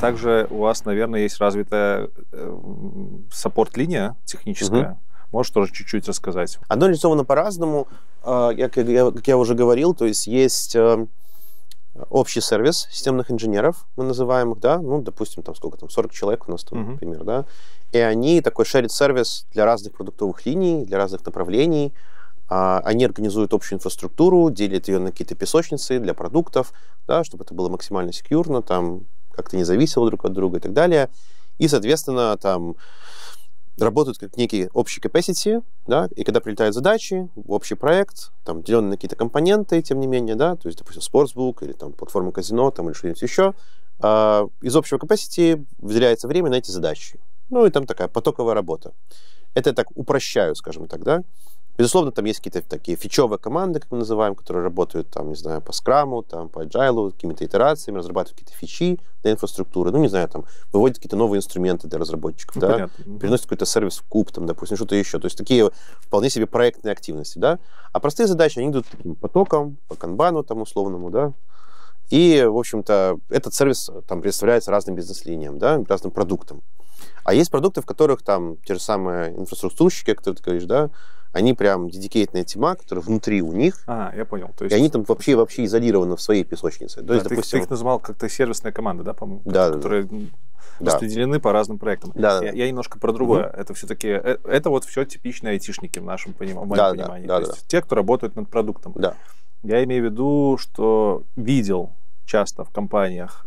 Также у вас, наверное, есть развитая саппорт-линия техническая. Можешь тоже чуть-чуть рассказать? Оно нарисовано по-разному. Как я уже говорил, то есть общий сервис системных инженеров, мы называем их, да, ну, допустим, там сколько там, 40 человек у нас там, например, да, и они такой шарит сервис для разных продуктовых линий, для разных направлений, они организуют общую инфраструктуру, делят ее на какие-то песочницы для продуктов, да, чтобы это было максимально секьюрно, там, как-то не зависело друг от друга и так далее, и, соответственно, там работают как некие общие capacity, да, и когда прилетают задачи в общий проект, там, деленные на какие-то компоненты, тем не менее, да, то есть, допустим, Sportsbook или там платформа казино, там, или что-нибудь еще, из общего capacity выделяется время на эти задачи. Ну, и там такая потоковая работа. Это я так упрощаю, скажем так, да. Безусловно, там есть какие-то такие фичевые команды, как мы называем, которые работают, там, не знаю, по скраму, там, по agile, какими-то итерациями, разрабатывают какие-то фичи для инфраструктуры, ну, не знаю, там, выводят какие-то новые инструменты для разработчиков, ну, да, понятно. Переносят какой-то сервис в куб, там, допустим, что-то еще. То есть такие вполне себе проектные активности, да. А простые задачи, они идут таким потоком, по канбану, там, условному, да. И, в общем-то, этот сервис, там, представляется разным бизнес-линиям, да, разным продуктам. А есть продукты, в которых, там, те же самые инфраструктурщики, которые ты говоришь, да, они прям дедикейтная тема, которая внутри у них. Я понял. То есть... И они там вообще изолированы в своей песочнице. То есть, допустим... Ты их называл как-то сервисная команда, да, по-моему? Да, которые распределены по разным проектам. Да, я немножко про другое. Это все-таки... Это вот все типичные айтишники в нашем понимании. Да, то есть те, кто работают над продуктом. Да. Я имею в виду, что видел часто в компаниях,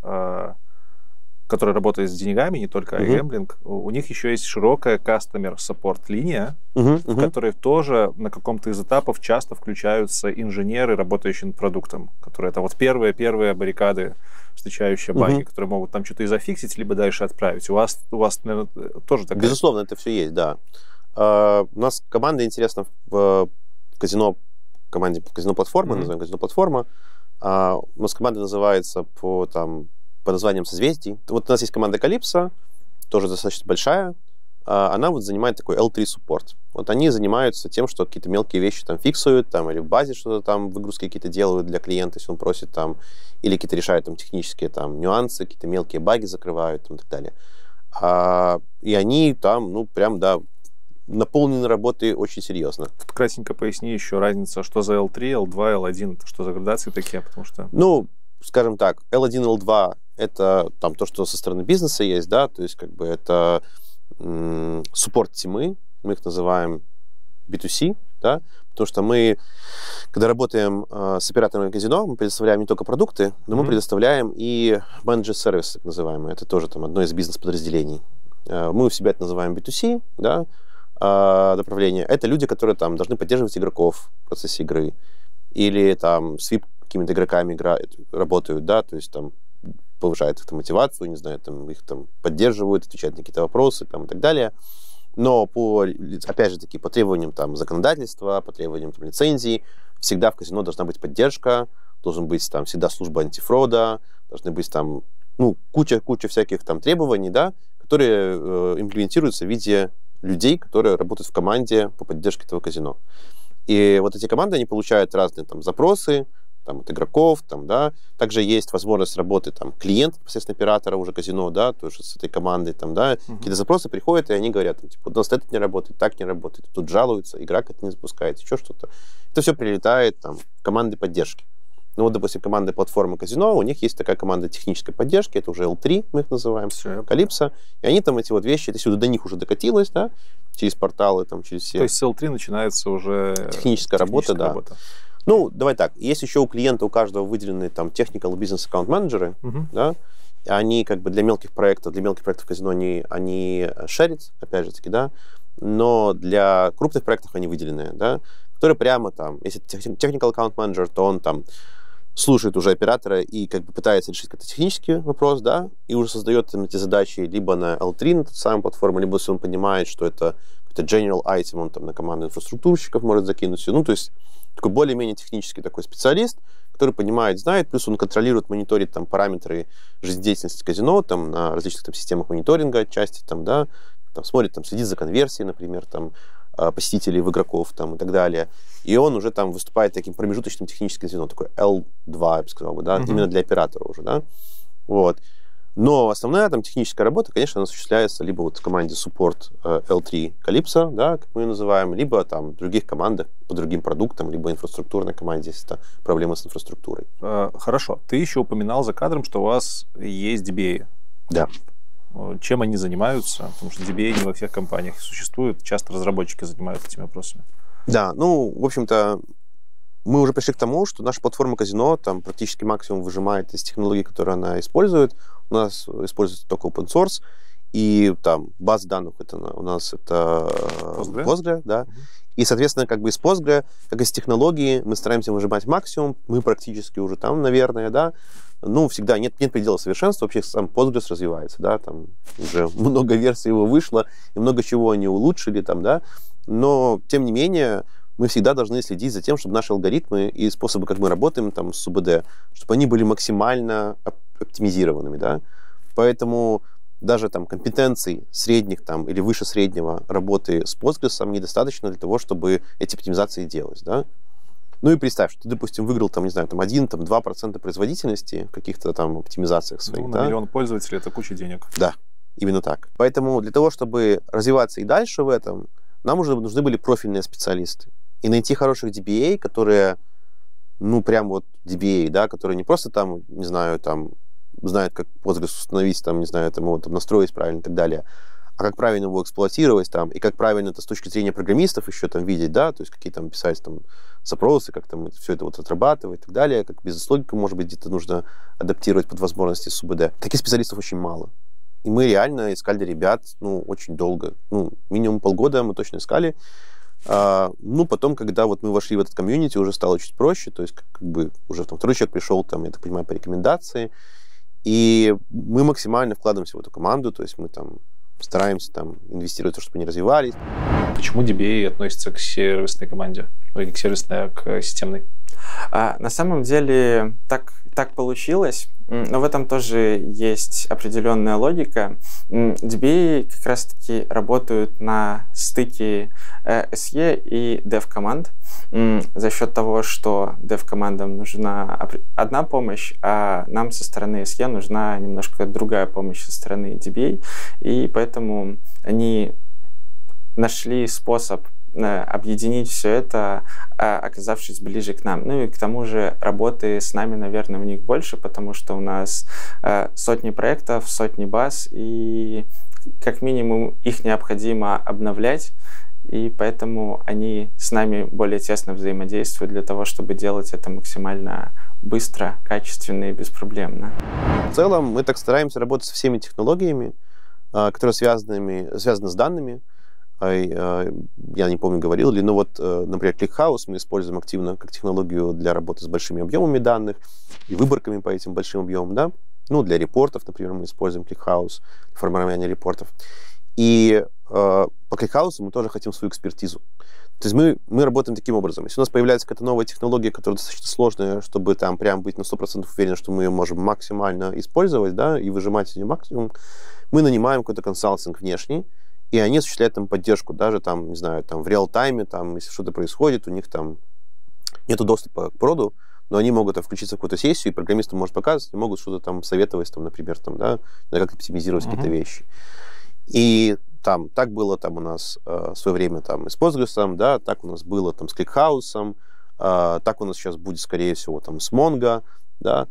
которые работают с деньгами, не только iGambling, у них еще есть широкая customer support линия, в которой тоже на каком-то из этапов часто включаются инженеры, работающие над продуктом, которые это вот первые баррикады, встречающие баги, которые могут там что-то и зафиксить, либо дальше отправить. У вас наверное, тоже такая... Безусловно, это все есть, да. У нас команда, интересно, в казино, команде казино-платформы, называем казино-платформа, у нас команда называется по названием созвездий. Вот у нас есть команда Калипсо, тоже достаточно большая, она вот занимает такой L3 суппорт. Вот они занимаются тем, что какие-то мелкие вещи там фиксуют, там, или в базе что-то там, выгрузки какие-то делают для клиента, если он просит там, или какие-то решают там технические там нюансы, какие-то мелкие баги закрывают там, и так далее. И они там, ну, прям, да, наполнены работой очень серьезно. Тут кратенько поясни еще разница, что за L3, L2, L1, это что за градации такие, потому что... Ну, скажем так, L1, L2 это там то, что со стороны бизнеса есть, да, то есть как бы это... суппорт-тимы, мы их называем B2C, да, потому что мы, когда работаем с операторами казино, мы предоставляем не только продукты, но мы предоставляем и менеджер-сервис, так называемый, это тоже там одно из бизнес-подразделений. Мы у себя это называем B2C, да, направление. Это люди, которые там должны поддерживать игроков в процессе игры, или там с VIP какими-то игроками работают, да, то есть там повышает их мотивацию, не знаю, там, их там поддерживают, отвечают на какие-то вопросы там, и так далее. Но, по, опять же таки, по требованиям там, законодательства, по требованиям там, лицензий, всегда в казино должна быть поддержка, должен быть там всегда служба антифрода, должны быть там, ну, куча всяких там требований, да, которые имплементируются в виде людей, которые работают в команде по поддержке этого казино. И вот эти команды, они получают разные там запросы, там, от игроков, там, да, также есть возможность работы, там, клиент, непосредственно оператора уже казино, да, то есть с этой командой, там, да, какие-то запросы приходят, и они говорят, там, типа, у нас это не работает, так не работает, тут жалуются, игрок это не запускает, еще что-то. Это все прилетает, там, в команды поддержки. Ну, вот, допустим, команда платформы казино, у них есть такая команда технической поддержки, это уже L3, мы их называем, Калипсо, и они там эти вот вещи, это сюда до них уже докатилось, да, через порталы, там, через все. То есть с L3 начинается уже техническая работа, да. Ну, давай так, есть еще у клиента, у каждого выделенные там technical business account менеджеры, да, они как бы для мелких проектов казино они шерят, опять же таки, да, но для крупных проектов они выделенные, да, которые прямо там, если technical account manager, то он там слушает уже оператора и как бы пытается решить какой-то технический вопрос, да, и уже создает там, эти задачи либо на L3, на ту самую платформу, либо если он понимает, что это какой-то general item, он там на команду инфраструктурщиков может закинуть, ну, то есть такой более-менее технический такой специалист, который понимает, знает, плюс он контролирует, мониторит там параметры жизнедеятельности казино, там на различных там системах мониторинга отчасти, там, да, там смотрит, там следит за конверсией, например, там посетителей в игроков, там и так далее. И он уже там выступает таким промежуточным техническим звеном, такой L2, я бы сказал, да, именно для оператора уже, да, вот. Но основная там техническая работа, конечно, она осуществляется либо вот в команде Support L3 Calypso, да, как мы ее называем, либо там в других командах по другим продуктам, либо инфраструктурной команде, если это проблемы с инфраструктурой. Хорошо. Ты еще упоминал за кадром, что у вас есть DBA. Да. Чем они занимаются? Потому что DBA не во всех компаниях существует. Часто разработчики занимаются этими вопросами. Да. Ну, в общем-то, мы уже пришли к тому, что наша платформа казино там практически максимум выжимает из технологий, которые она использует. У нас используется только open source, и там база данных это, у нас это Postgre, да. И, соответственно, как бы из Postgre, как из технологии, мы стараемся выжимать максимум, мы практически уже там, наверное, да. Ну, всегда нет предела совершенства, вообще сам Postgres развивается, да, там уже много версий его вышло, и много чего они улучшили там, да. Но, тем не менее, мы всегда должны следить за тем, чтобы наши алгоритмы и способы, как мы работаем там, с УБД, чтобы они были максимально оптимизированными, да. Поэтому даже там компетенций средних там, или выше среднего работы с Postgres недостаточно для того, чтобы эти оптимизации делать, да. Ну и представь, что ты, допустим, выиграл там, не знаю, там 1-2% производительности в каких-то там оптимизациях своих, ну, на миллион пользователей это куча денег. Да, именно так. Поэтому для того, чтобы развиваться и дальше в этом, нам уже нужны были профильные специалисты. И найти хороших DBA, которые, ну, прям вот DBA, да, которые не просто там, не знаю, там, знают, как Postgres установить, там, не знаю, там, его там настроить правильно и так далее, а как правильно его эксплуатировать, там, и как правильно это с точки зрения программистов еще там видеть, да, то есть какие там писать там запросы, как там все это вот отрабатывать и так далее, как бизнес-логику, может быть, где-то нужно адаптировать под возможности СУБД. Таких специалистов очень мало. И мы реально искали ребят, ну, очень долго, ну, минимум полгода мы точно искали. Ну, потом, когда вот мы вошли в этот комьюнити, уже стало чуть проще, то есть как бы уже там, второй человек пришел, там, я так понимаю, по рекомендации, и мы максимально вкладываемся в эту команду, то есть мы там стараемся там инвестировать в то, чтобы они развивались. Почему DBA относится к сервисной команде, или к сервисной, а к системной? На самом деле так получилось, но в этом тоже есть определенная логика. DBA как раз-таки работают на стыке SE и Dev-команд за счет того, что Dev-командам нужна одна помощь, а нам со стороны SE нужна немножко другая помощь со стороны DBA, и поэтому они нашли способ объединить все это, оказавшись ближе к нам. Ну и к тому же работы с нами, наверное, у них больше, потому что у нас сотни проектов, сотни баз, и как минимум их необходимо обновлять, и поэтому они с нами более тесно взаимодействуют для того, чтобы делать это максимально быстро, качественно и беспроблемно. В целом мы так стараемся работать со всеми технологиями, которые связаны с данными. Я не помню, говорил ли, но вот, например, ClickHouse мы используем активно как технологию для работы с большими объемами данных и выборками по этим большим объемам, да? Ну, для репортов, например, мы используем ClickHouse, формирование репортов. И по ClickHouse мы тоже хотим свою экспертизу. То есть мы работаем таким образом. Если у нас появляется какая-то новая технология, которая достаточно сложная, чтобы там прям быть на 100% уверены, что мы ее можем максимально использовать, да, и выжимать из нее максимум, мы нанимаем какой-то консалтинг внешний, и они осуществляют там поддержку, даже там, не знаю, там в реал-тайме, там, если что-то происходит, у них там нету доступа к проду, но они могут там включиться в какую-то сессию, и программистам может показывать, и могут что-то там советовать, там, например, там, да, как оптимизировать какие-то вещи. И там так было там у нас в свое время там и с Postgres, да, так у нас было там с ClickHouse, так у нас сейчас будет, скорее всего, там с Mongo, да.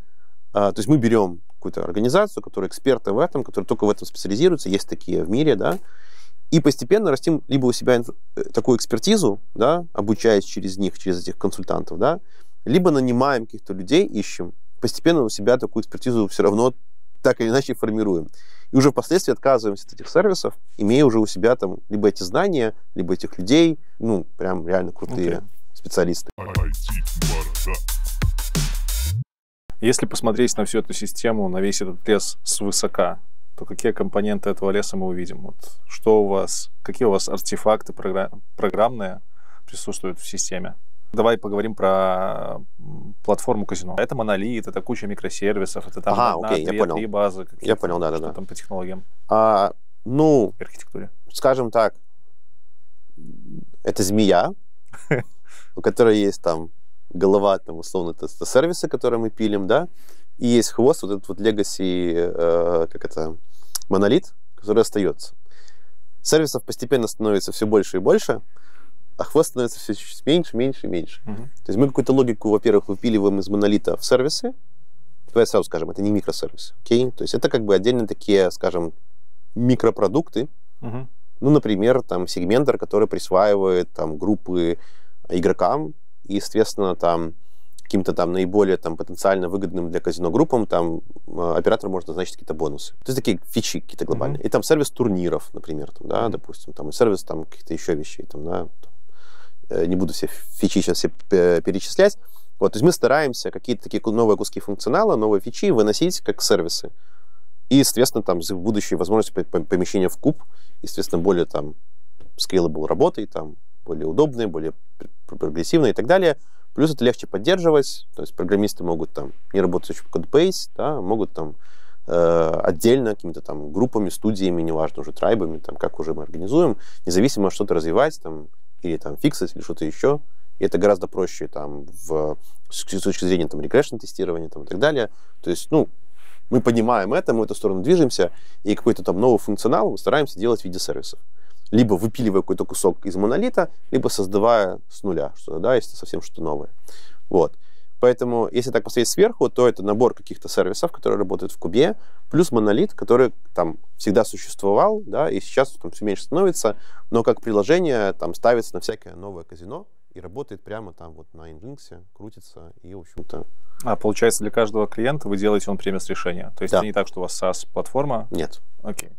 То есть мы берем какую-то организацию, которая эксперты в этом, которая только в этом специализируется, есть такие в мире, да, и постепенно растим либо у себя такую экспертизу, да, обучаясь через них, через этих консультантов, да, либо нанимаем каких-то людей, ищем, постепенно у себя такую экспертизу все равно так или иначе формируем. И уже впоследствии отказываемся от этих сервисов, имея уже у себя там либо эти знания, либо этих людей, ну, прям реально крутые специалисты. Если посмотреть на всю эту систему, на весь этот лес свысока, то какие компоненты этого леса мы увидим? Вот что у вас, какие у вас артефакты программные присутствуют в системе? Давай поговорим про платформу казино. Это монолит, это куча микросервисов, это там две-три базы. Я понял, да-да-да. Что там по технологиям? Ну, архитектуре. Скажем так, это змея, у которой есть там голова, там условно, это сервисы, которые мы пилим, да? И есть хвост, вот этот вот legacy, как это, монолит, который остается. Сервисов постепенно становится все больше и больше, а хвост становится все чуть меньше. То есть мы какую-то логику, во-первых, выпиливаем из монолита в сервисы. Давай сразу скажем, это не микросервис, окей? То есть это как бы отдельно такие, скажем, микропродукты. Ну, например, там сегментер, который присваивает там группы игрокам и, естественно, там каким-то там наиболее там потенциально выгодным для казино группам, там оператор может назначить какие-то бонусы. То есть такие фичи какие-то глобальные. И там сервис турниров, например, там, да, допустим, там и сервис там каких-то еще вещей, там, да, там, не буду все фичи сейчас все перечислять. Вот, то есть мы стараемся какие-то такие новые куски функционала, новые фичи выносить как сервисы. И, естественно, там за будущие возможности помещения в куб, естественно, более там scalable работой, там более удобные, более прогрессивные и так далее. Плюс это легче поддерживать, то есть программисты могут там не работать в кодбейс, да, могут там отдельно какими-то там группами, студиями, неважно, уже трайбами, там, как уже мы организуем, независимо что-то развивать, там, или там фиксить, или что-то еще. И это гораздо проще там с точки зрения там регрессион-тестирования там, и так далее. То есть, ну, мы понимаем это, мы в эту сторону движемся, и какой-то там новый функционал мы стараемся делать в виде сервисов. Либо выпиливая какой-то кусок из монолита, либо создавая с нуля что-то, да, если это совсем что-то новое. Вот. Поэтому, если так посмотреть сверху, то это набор каких-то сервисов, которые работают в кубе, плюс монолит, который там всегда существовал, да, и сейчас там все меньше становится, но как приложение там ставится на всякое новое казино и работает прямо там вот на Nginx, крутится и, в общем-то... получается, для каждого клиента вы делаете on-premise решение? То есть это не так, что у вас SaaS-платформа? Нет. Окей.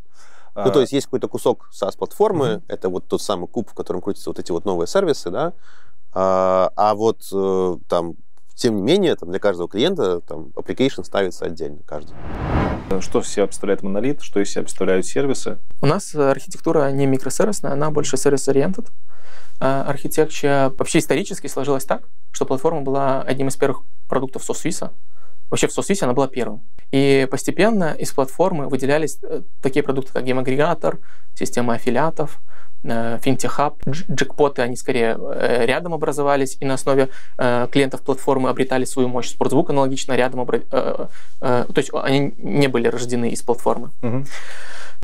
Ну, то есть есть какой-то кусок SaaS-платформы, это вот тот самый куб, в котором крутятся вот эти вот новые сервисы, да, а вот там, тем не менее, там, для каждого клиента там application ставится отдельно, каждый. Что все обставляет монолит, что из себя обставляют сервисы? У нас архитектура не микросервисная, она больше сервис-ориентед. Архитектура вообще исторически сложилась так, что платформа была одним из первых продуктов SoftSwiss. Вообще в SoftSwiss она была первым. И постепенно из платформы выделялись такие продукты, как гейм-агрегатор, система аффилиатов, FinTech Hub. Джекпоты, они скорее рядом образовались, и на основе клиентов платформы обретали свою мощь. Sportsbook аналогично рядом то есть они не были рождены из платформы.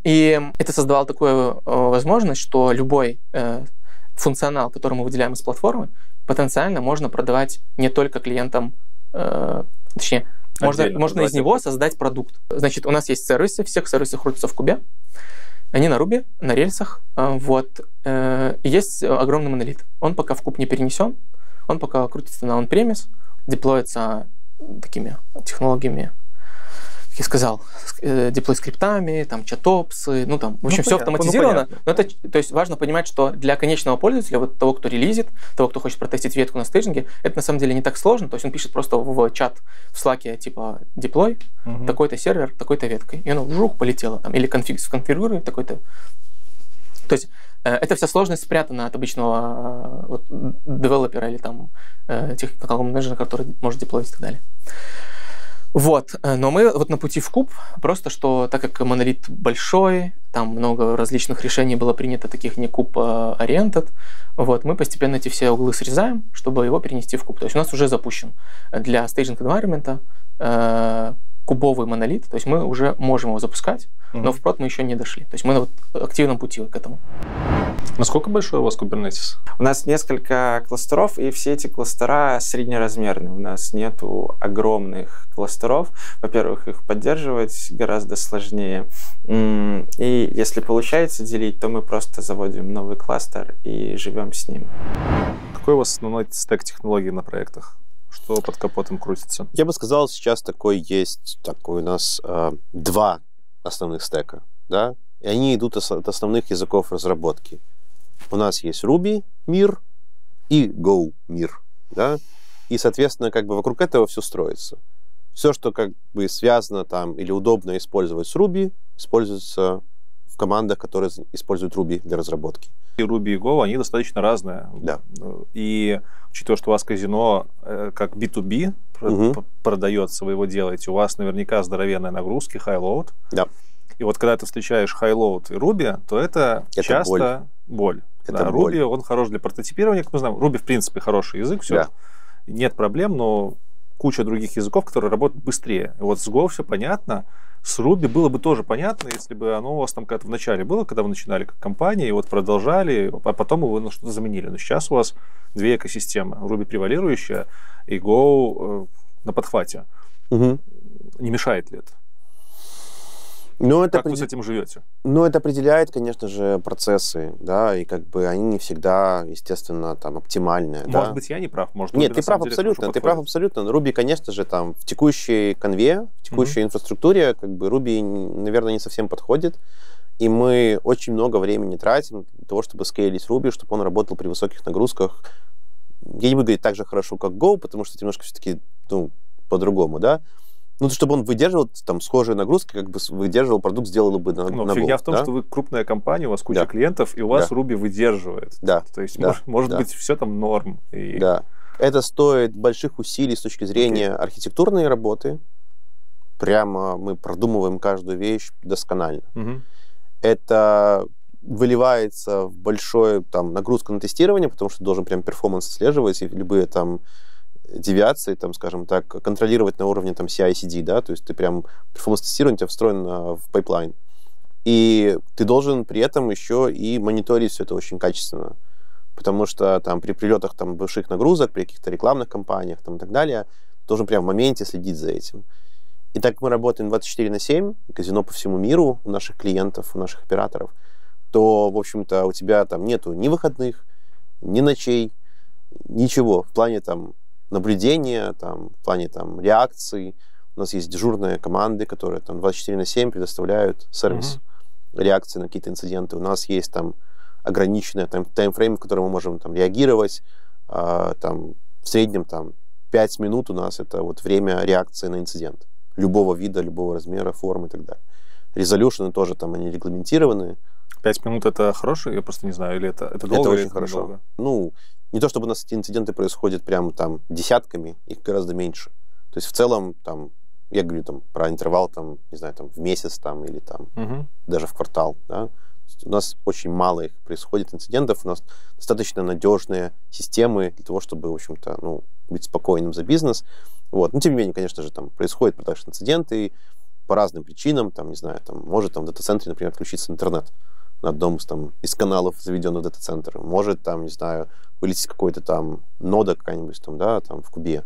И это создавало такую возможность, что любой функционал, который мы выделяем из платформы, потенциально можно продавать не только клиентам, точнее, можно из него создать продукт. Значит, у нас есть сервисы, всех сервисов крутятся в кубе, они на Ruby, на рельсах, вот. Есть огромный монолит, он пока в куб не перенесен, он пока крутится на on-premise, деплоится такими технологиями, как я сказал, деплой скриптами, там, чат-опсы, ну там, в общем, все автоматизировано. Но это, то есть важно понимать, что для конечного пользователя, вот того, кто релизит, того, кто хочет протестить ветку на стейджинге, это на самом деле не так сложно, то есть он пишет просто в чат в Slack'е, типа, деплой, такой-то сервер, такой-то веткой, и оно вжух полетело, там, или конфигурирует такой-то. То есть эта вся сложность спрятана от обычного вот, девелопера или там технического менеджера, который может деплоить и так далее. Вот, но мы вот на пути в куб, просто что, так как монолит большой, там много различных решений было принято, таких не куб-ориентед, вот, мы постепенно эти все углы срезаем, чтобы его перенести в куб. То есть у нас уже запущен для стейджинг-энвайрмента кубовый монолит, то есть мы уже можем его запускать, но в прод мы еще не дошли. То есть мы на вот активном пути к этому. Насколько большой у вас Kubernetes? У нас несколько кластеров, и все эти кластера среднеразмерные. У нас нету огромных кластеров. Во-первых, их поддерживать гораздо сложнее. И если получается делить, то мы просто заводим новый кластер и живем с ним. Какой у вас основной стек технологий на проектах? Что под капотом крутится? Я бы сказал, сейчас такой у нас два основных стека, да? И они идут от основных языков разработки. У нас есть Ruby мир и Go мир, да? И, соответственно, как бы вокруг этого все строится. Все, что как бы связано там или удобно использовать с Ruby, используется в командах, которые используют Ruby для разработки. И Ruby и Go, они достаточно разные. Да. И учитывая, что у вас казино как B2B продается, вы его делаете, у вас наверняка здоровенные нагрузки, high-load. Да. И вот когда ты встречаешь high-load и Ruby, то это часто боль. Это да, боль. Ruby, он хорош для прототипирования, как мы знаем. Ruby, в принципе, хороший язык, все. Да. Нет проблем, но куча других языков, которые работают быстрее. И вот с Go все понятно. С Ruby было бы тоже понятно, если бы оно у вас там когда-то в начале было, когда вы начинали как компания, и вот продолжали, а потом его на что-то заменили. Но сейчас у вас две экосистемы. Ruby превалирующая и Go на подхвате. Не мешает ли это? Но как вы с этим живете? Ну, это определяет, конечно же, процессы, да, и как бы они не всегда, естественно, там, оптимальные. Может быть, я не прав? Может, нет, ты прав абсолютно, ты прав абсолютно. Ruby, конечно же, там, в текущей конве, в текущей инфраструктуре, как бы, Ruby, наверное, не совсем подходит, и мы очень много времени тратим для того, чтобы скейлить Ruby, чтобы он работал при высоких нагрузках. Я не буду говорить так же хорошо, как Go, потому что это немножко все-таки, ну, по-другому, да. Ну, чтобы он выдерживал там схожие нагрузки, как бы выдерживал продукт, сделал бы на Go. Но фигня в том, да? Что вы крупная компания, у вас куча клиентов, и у вас Ruby выдерживает. Да. То есть, может быть, все там норм. И... Да. Это стоит больших усилий с точки зрения архитектурной работы. Прямо мы продумываем каждую вещь досконально. Это выливается в большую там нагрузку на тестирование, потому что должен прям перформанс отслеживать, и любые там девиации, там, скажем так, контролировать на уровне там CI/CD, да, то есть ты прям перформанс-тестирование у тебя встроено в пайплайн. И ты должен при этом еще и мониторить все это очень качественно, потому что там при прилетах там больших нагрузок, при каких-то рекламных кампаниях там и так далее, должен прям в моменте следить за этим. И так как мы работаем 24/7, казино по всему миру, у наших клиентов, у наших операторов, то, в общем-то, у тебя там нету ни выходных, ни ночей, ничего в плане там наблюдения, там, в плане там реакции. У нас есть дежурные команды, которые там 24/7 предоставляют сервис реакции на какие-то инциденты. У нас есть там ограниченные таймфреймы, в которые мы можем там реагировать. Там, в среднем там 5 минут у нас это вот время реакции на инцидент. Любого вида, любого размера, формы и так далее. Резолюшены тоже там они регламентированы. 5 минут это хорошо? Я просто не знаю, или это долго? Это очень хорошо. Недолго? Ну, не то чтобы у нас эти инциденты происходят прям там десятками, их гораздо меньше. То есть в целом там, я говорю там про интервал там, не знаю, там в месяц там или там даже в квартал, да? У нас очень мало их происходит инцидентов, у нас достаточно надежные системы для того, чтобы, в общем-то, ну, быть спокойным за бизнес. Вот. Но тем не менее, конечно же, там происходят продакшн-инциденты по разным причинам, там, не знаю, там, может там в дата-центре, например, отключиться интернет на одном из, там, из каналов, заведенного в дата-центр, может там, не знаю, вылететь какой-то там нода какая-нибудь там, да, там в кубе,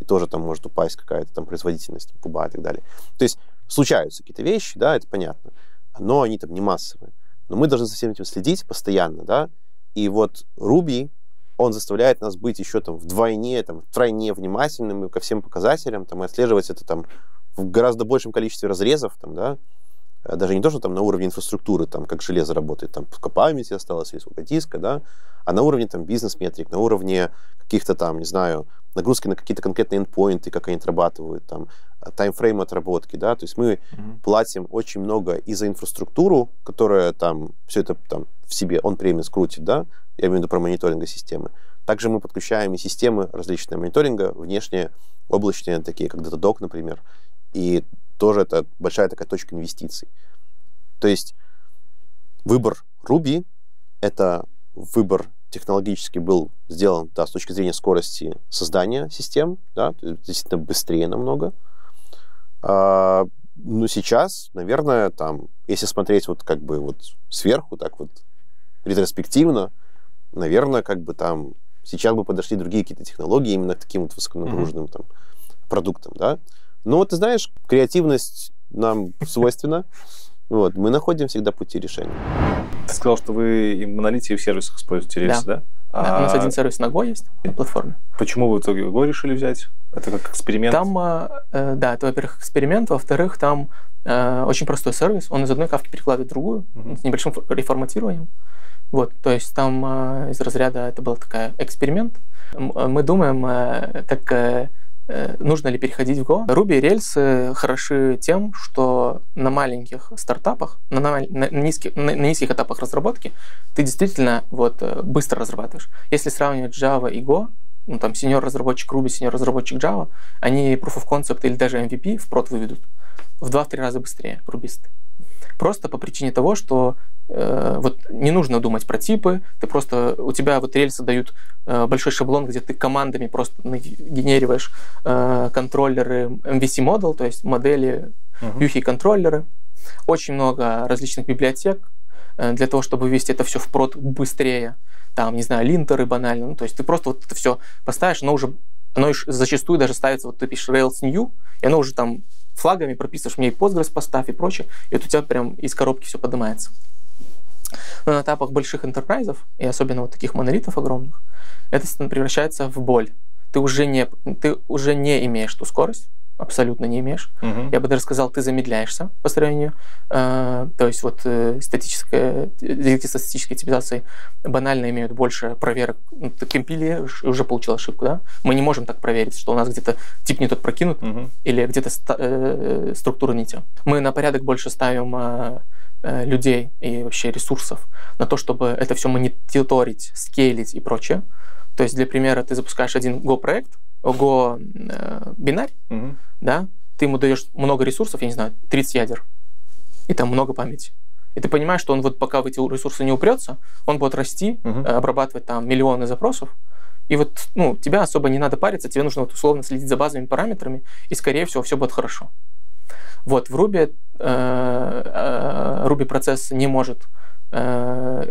и тоже там может упасть какая-то там производительность куба и так далее. То есть случаются какие-то вещи, да, это понятно, но они там не массовые. Но мы должны за всем этим следить постоянно, да, и вот Ruby, он заставляет нас быть еще там вдвойне, там, втройне внимательными ко всем показателям, там, и отслеживать это там в гораздо большем количестве разрезов, там, да, даже не то, что там на уровне инфраструктуры, там, как железо работает, там, сколько памяти осталось, есть сколько диска, да, а на уровне там бизнес-метрик, на уровне каких-то там, не знаю, нагрузки на какие-то конкретные эндпоинты, как они отрабатывают, там, таймфрейм отработки, да, то есть мы платим очень много и за инфраструктуру, которая там все это там в себе он-премис крутит, да, я имею в виду про мониторинг системы. Также мы подключаем и системы различные мониторинга, внешние, облачные, такие, как Datadog, например, и тоже это большая такая точка инвестиций. То есть выбор Ruby, это выбор технологически был сделан, да, с точки зрения скорости создания систем, да, действительно быстрее намного. Но сейчас, наверное, там, если смотреть вот как бы вот сверху, так вот ретроспективно, наверное, как бы там сейчас бы подошли другие какие-то технологии именно к таким вот высоконагруженным там продуктам, да. Но ты знаешь, креативность нам свойственна. Вот, мы находим всегда пути решения. Ты сказал, что вы и в монолите, и в сервисах используете Rails, да? Да. У нас один сервис на Go есть, на платформе. Почему вы в итоге Go решили взять? Это как эксперимент? Там, да, это, во-первых, эксперимент, во-вторых, там очень простой сервис. Он из одной кавки перекладывает в другую, с небольшим реформатированием. Вот, то есть там из разряда это был такой эксперимент. Мы думаем, нужно ли переходить в Go? Ruby и Rails хороши тем, что на маленьких стартапах, на низких этапах разработки ты действительно вот быстро разрабатываешь. Если сравнивать Java и Go, ну там сеньор-разработчик Ruby, сеньор-разработчик Java, они Proof of Concept или даже MVP в прод выведут в 2-3 раза быстрее рубисты. Просто по причине того, что вот не нужно думать про типы, ты просто, у тебя вот рельсы дают большой шаблон, где ты командами просто генерируешь контроллеры MVC model, то есть модели, вьюхи и контроллеры. Очень много различных библиотек для того, чтобы ввести это все в прод быстрее. Там, не знаю, линтеры банально, ну, то есть ты просто вот это все поставишь, но уже оно зачастую даже ставится, вот ты пишешь Rails New, и оно уже там флагами прописываешь, мне и Postgres поставь и прочее, и вот у тебя прям из коробки все поднимается. Но на этапах больших энтерпрайзов, и особенно вот таких монолитов огромных, это превращается в боль. Ты уже не имеешь ту скорость, абсолютно не имеешь. Я бы даже сказал, ты замедляешься по сравнению. То есть вот двигатели статистической типизации банально имеют больше проверок. Ну, ты компилируешь и уже получил ошибку, да? Мы не можем так проверить, что у нас где-то тип не тот прокинут, или где-то структура не те. Мы на порядок больше ставим людей и вообще ресурсов на то, чтобы это все мониторить, скейлить и прочее. То есть, для примера, ты запускаешь один Go-проект, Go-бинарь, да, ты ему даешь много ресурсов, я не знаю, 30 ядер, и там много памяти. И ты понимаешь, что он вот пока в эти ресурсы не упрется, он будет расти, обрабатывать там миллионы запросов, и вот, ну, тебе особо не надо париться, тебе нужно вот условно следить за базовыми параметрами, и, скорее всего, все будет хорошо. Вот, в Ruby процесс не может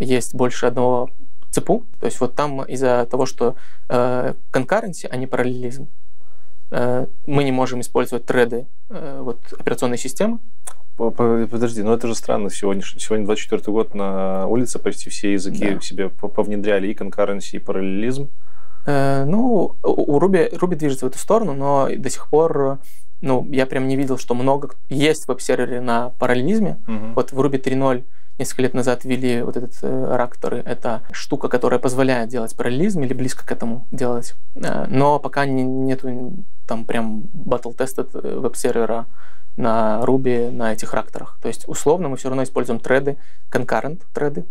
есть больше одного цепу, то есть вот там из-за того, что concurrency, а не параллелизм, мы не можем использовать треды вот, операционной системы. Подожди, но это же странно, сегодня 24-й год, на улице почти все языки в себе повнедряли и concurrency, и параллелизм. Ну, у Ruby движется в эту сторону, но до сих пор, ну, я прям не видел, что много есть веб-серверы на параллелизме. Вот в Ruby 3.0 несколько лет назад ввели вот этот ракторы. Это штука, которая позволяет делать параллелизм или близко к этому делать. Но пока нету там прям battle-tested веб-сервера на Ruby, на этих ракторах. То есть, условно, мы все равно используем треды, concurrent треды.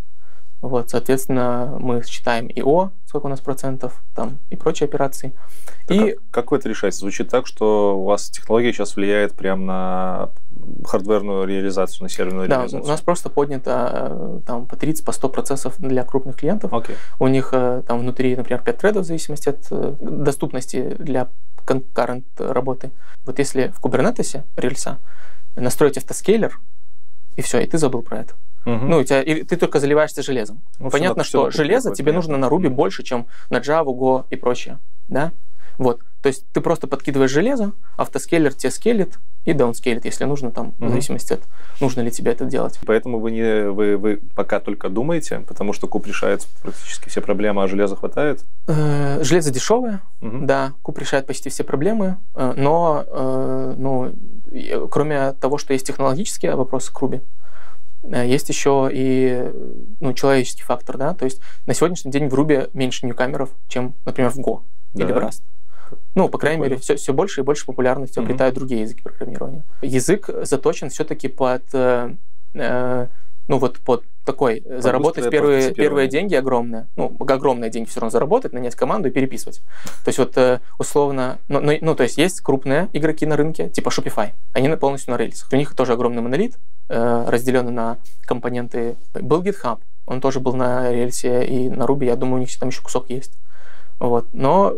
Вот, соответственно, мы считаем ИО, сколько у нас процентов, там, и прочие операции. И как вы это решаете? Звучит так, что у вас технология сейчас влияет прямо на хардверную реализацию, на серверную реализацию. Да, у нас просто поднято там, по 30, по 100 процессов для крупных клиентов. Okay. У них там внутри, например, 5 тредов в зависимости от доступности для concurrent работы. Вот если в Kubernetes рельса настроить автоскейлер, и все, и ты забыл про это. Угу. Ну, у тебя, и ты только заливаешься железом. Ну, понятно, что железо тебе нужно на Ruby больше, чем на Java, Go и прочее. Да? Вот. То есть ты просто подкидываешь железо, автоскейлер тебе скейлит и даунскейлит, если нужно, там, в зависимости от, нужно ли тебе это делать. Поэтому вы пока только думаете, потому что куб решает практически все проблемы, а железа хватает? Железо дешевое, да, куб решает почти все проблемы, но ну, кроме того, что есть технологические вопросы к Ruby, есть еще и ну, человеческий фактор, да, то есть на сегодняшний день в Ruby меньше ньюкамеров, чем, например, в Go или в Rust. Ну, по крайней мере, все больше и больше популярности обретают другие языки программирования. Язык заточен все-таки под, ну, вот под такой, заработать первые деньги огромные, ну, огромные деньги все равно заработать, нанять команду и переписывать. То есть вот условно, ну, то есть есть крупные игроки на рынке, типа Shopify, они полностью на рельсах. У них тоже огромный монолит, разделенный на компоненты. Был GitHub, он тоже был на рельсе и на Ruby, я думаю, у них там еще кусок есть. Вот. Но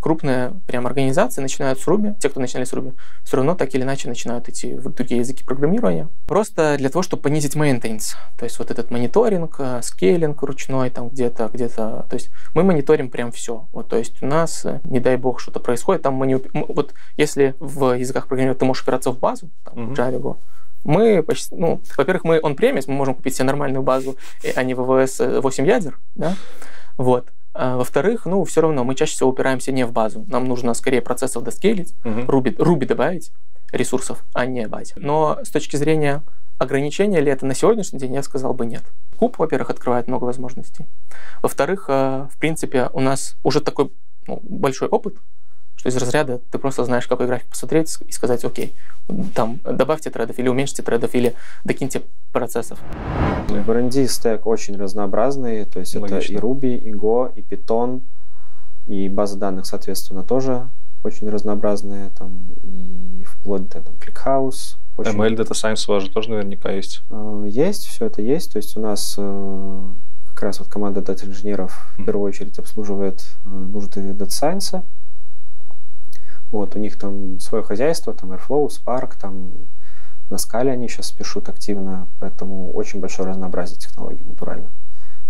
крупные прям организации начинают с Ruby, те, кто начинали с Ruby, все равно так или иначе начинают идти в другие языки программирования. Просто для того, чтобы понизить maintenance, то есть вот этот мониторинг, скейлинг ручной там где-то, то есть мы мониторим прям все. Вот, то есть у нас, не дай бог, что-то происходит, там вот если в языках программирования ты можешь опираться в базу, там, в Java, мы почти, ну, во-первых, мы on-premise, мы можем купить себе нормальную базу, а не VVS 8 ядер, да, вот. Во-вторых, ну, все равно мы чаще всего упираемся не в базу. Нам нужно скорее процессов доскейлить, Ruby добавить ресурсов, а не базе. Но с точки зрения ограничения ли это на сегодняшний день, я сказал бы нет. Куб, во-первых, открывает много возможностей. Во-вторых, в принципе, у нас уже такой большой опыт, что из разряда ты просто знаешь, какой график посмотреть и сказать, окей, там, добавьте тредов или уменьшите тредов, или докиньте процессов. В R&D стек очень разнообразный, то есть это и Ruby, и Go, и Python, и базы данных, соответственно, тоже очень разнообразные, там, и вплоть до там, ClickHouse. Очень... ML, Data Science у вас же тоже наверняка есть. Есть, все это есть, то есть у нас... как раз вот команда дата-инженеров в первую очередь обслуживает нужды дата-сайенса. Вот, у них там свое хозяйство, там Airflow, Spark, там на Scala они сейчас пишут активно, поэтому очень большое разнообразие технологий натурально.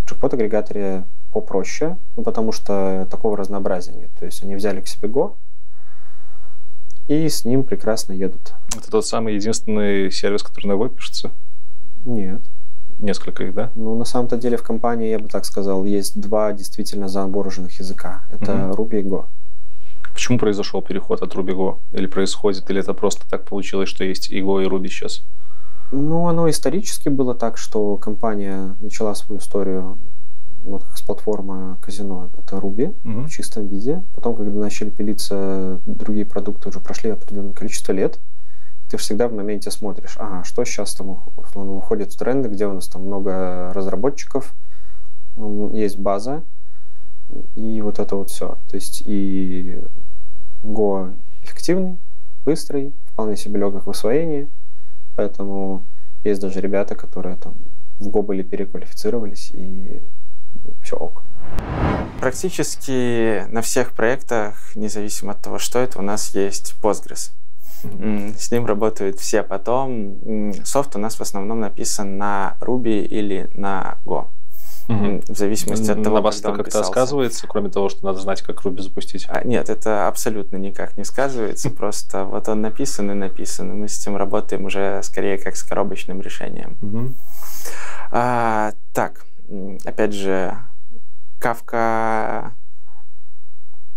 В джекпот-агрегаторе попроще, ну, потому что такого разнообразия нет. То есть они взяли к себе Go и с ним прекрасно едут. Это тот самый единственный сервис, который на Go пишется? Нет. Несколько их, да? Ну, на самом-то деле в компании, я бы так сказал, есть два действительно заанбороженных языка. Это Ruby и Go. Почему произошел переход от Ruby Go? Или происходит? Или это просто так получилось, что есть и Go, и Ruby сейчас? Ну, оно исторически было так, что компания начала свою историю вот, с платформы казино. Это Ruby в чистом виде. Потом, когда начали пилиться другие продукты, уже прошли определенное количество лет. Ты всегда в моменте смотришь, ага, что сейчас там выходит в тренды, где у нас там много разработчиков, есть база, и вот это вот все. То есть и Go эффективный, быстрый, вполне себе легок в освоении, поэтому есть даже ребята, которые там в Go были переквалифицировались, и все ок. Практически на всех проектах, независимо от того, что это, у нас есть Postgres. С ним работают все потом. Софт у нас в основном написан на Ruby или на Go. В зависимости от того, на вас это как-то сказывается, кроме того, что надо знать, как Ruby запустить? Нет, это абсолютно никак не сказывается. Просто вот он написан и написан. И мы с этим работаем уже скорее как с коробочным решением. Так, опять же, Kafka,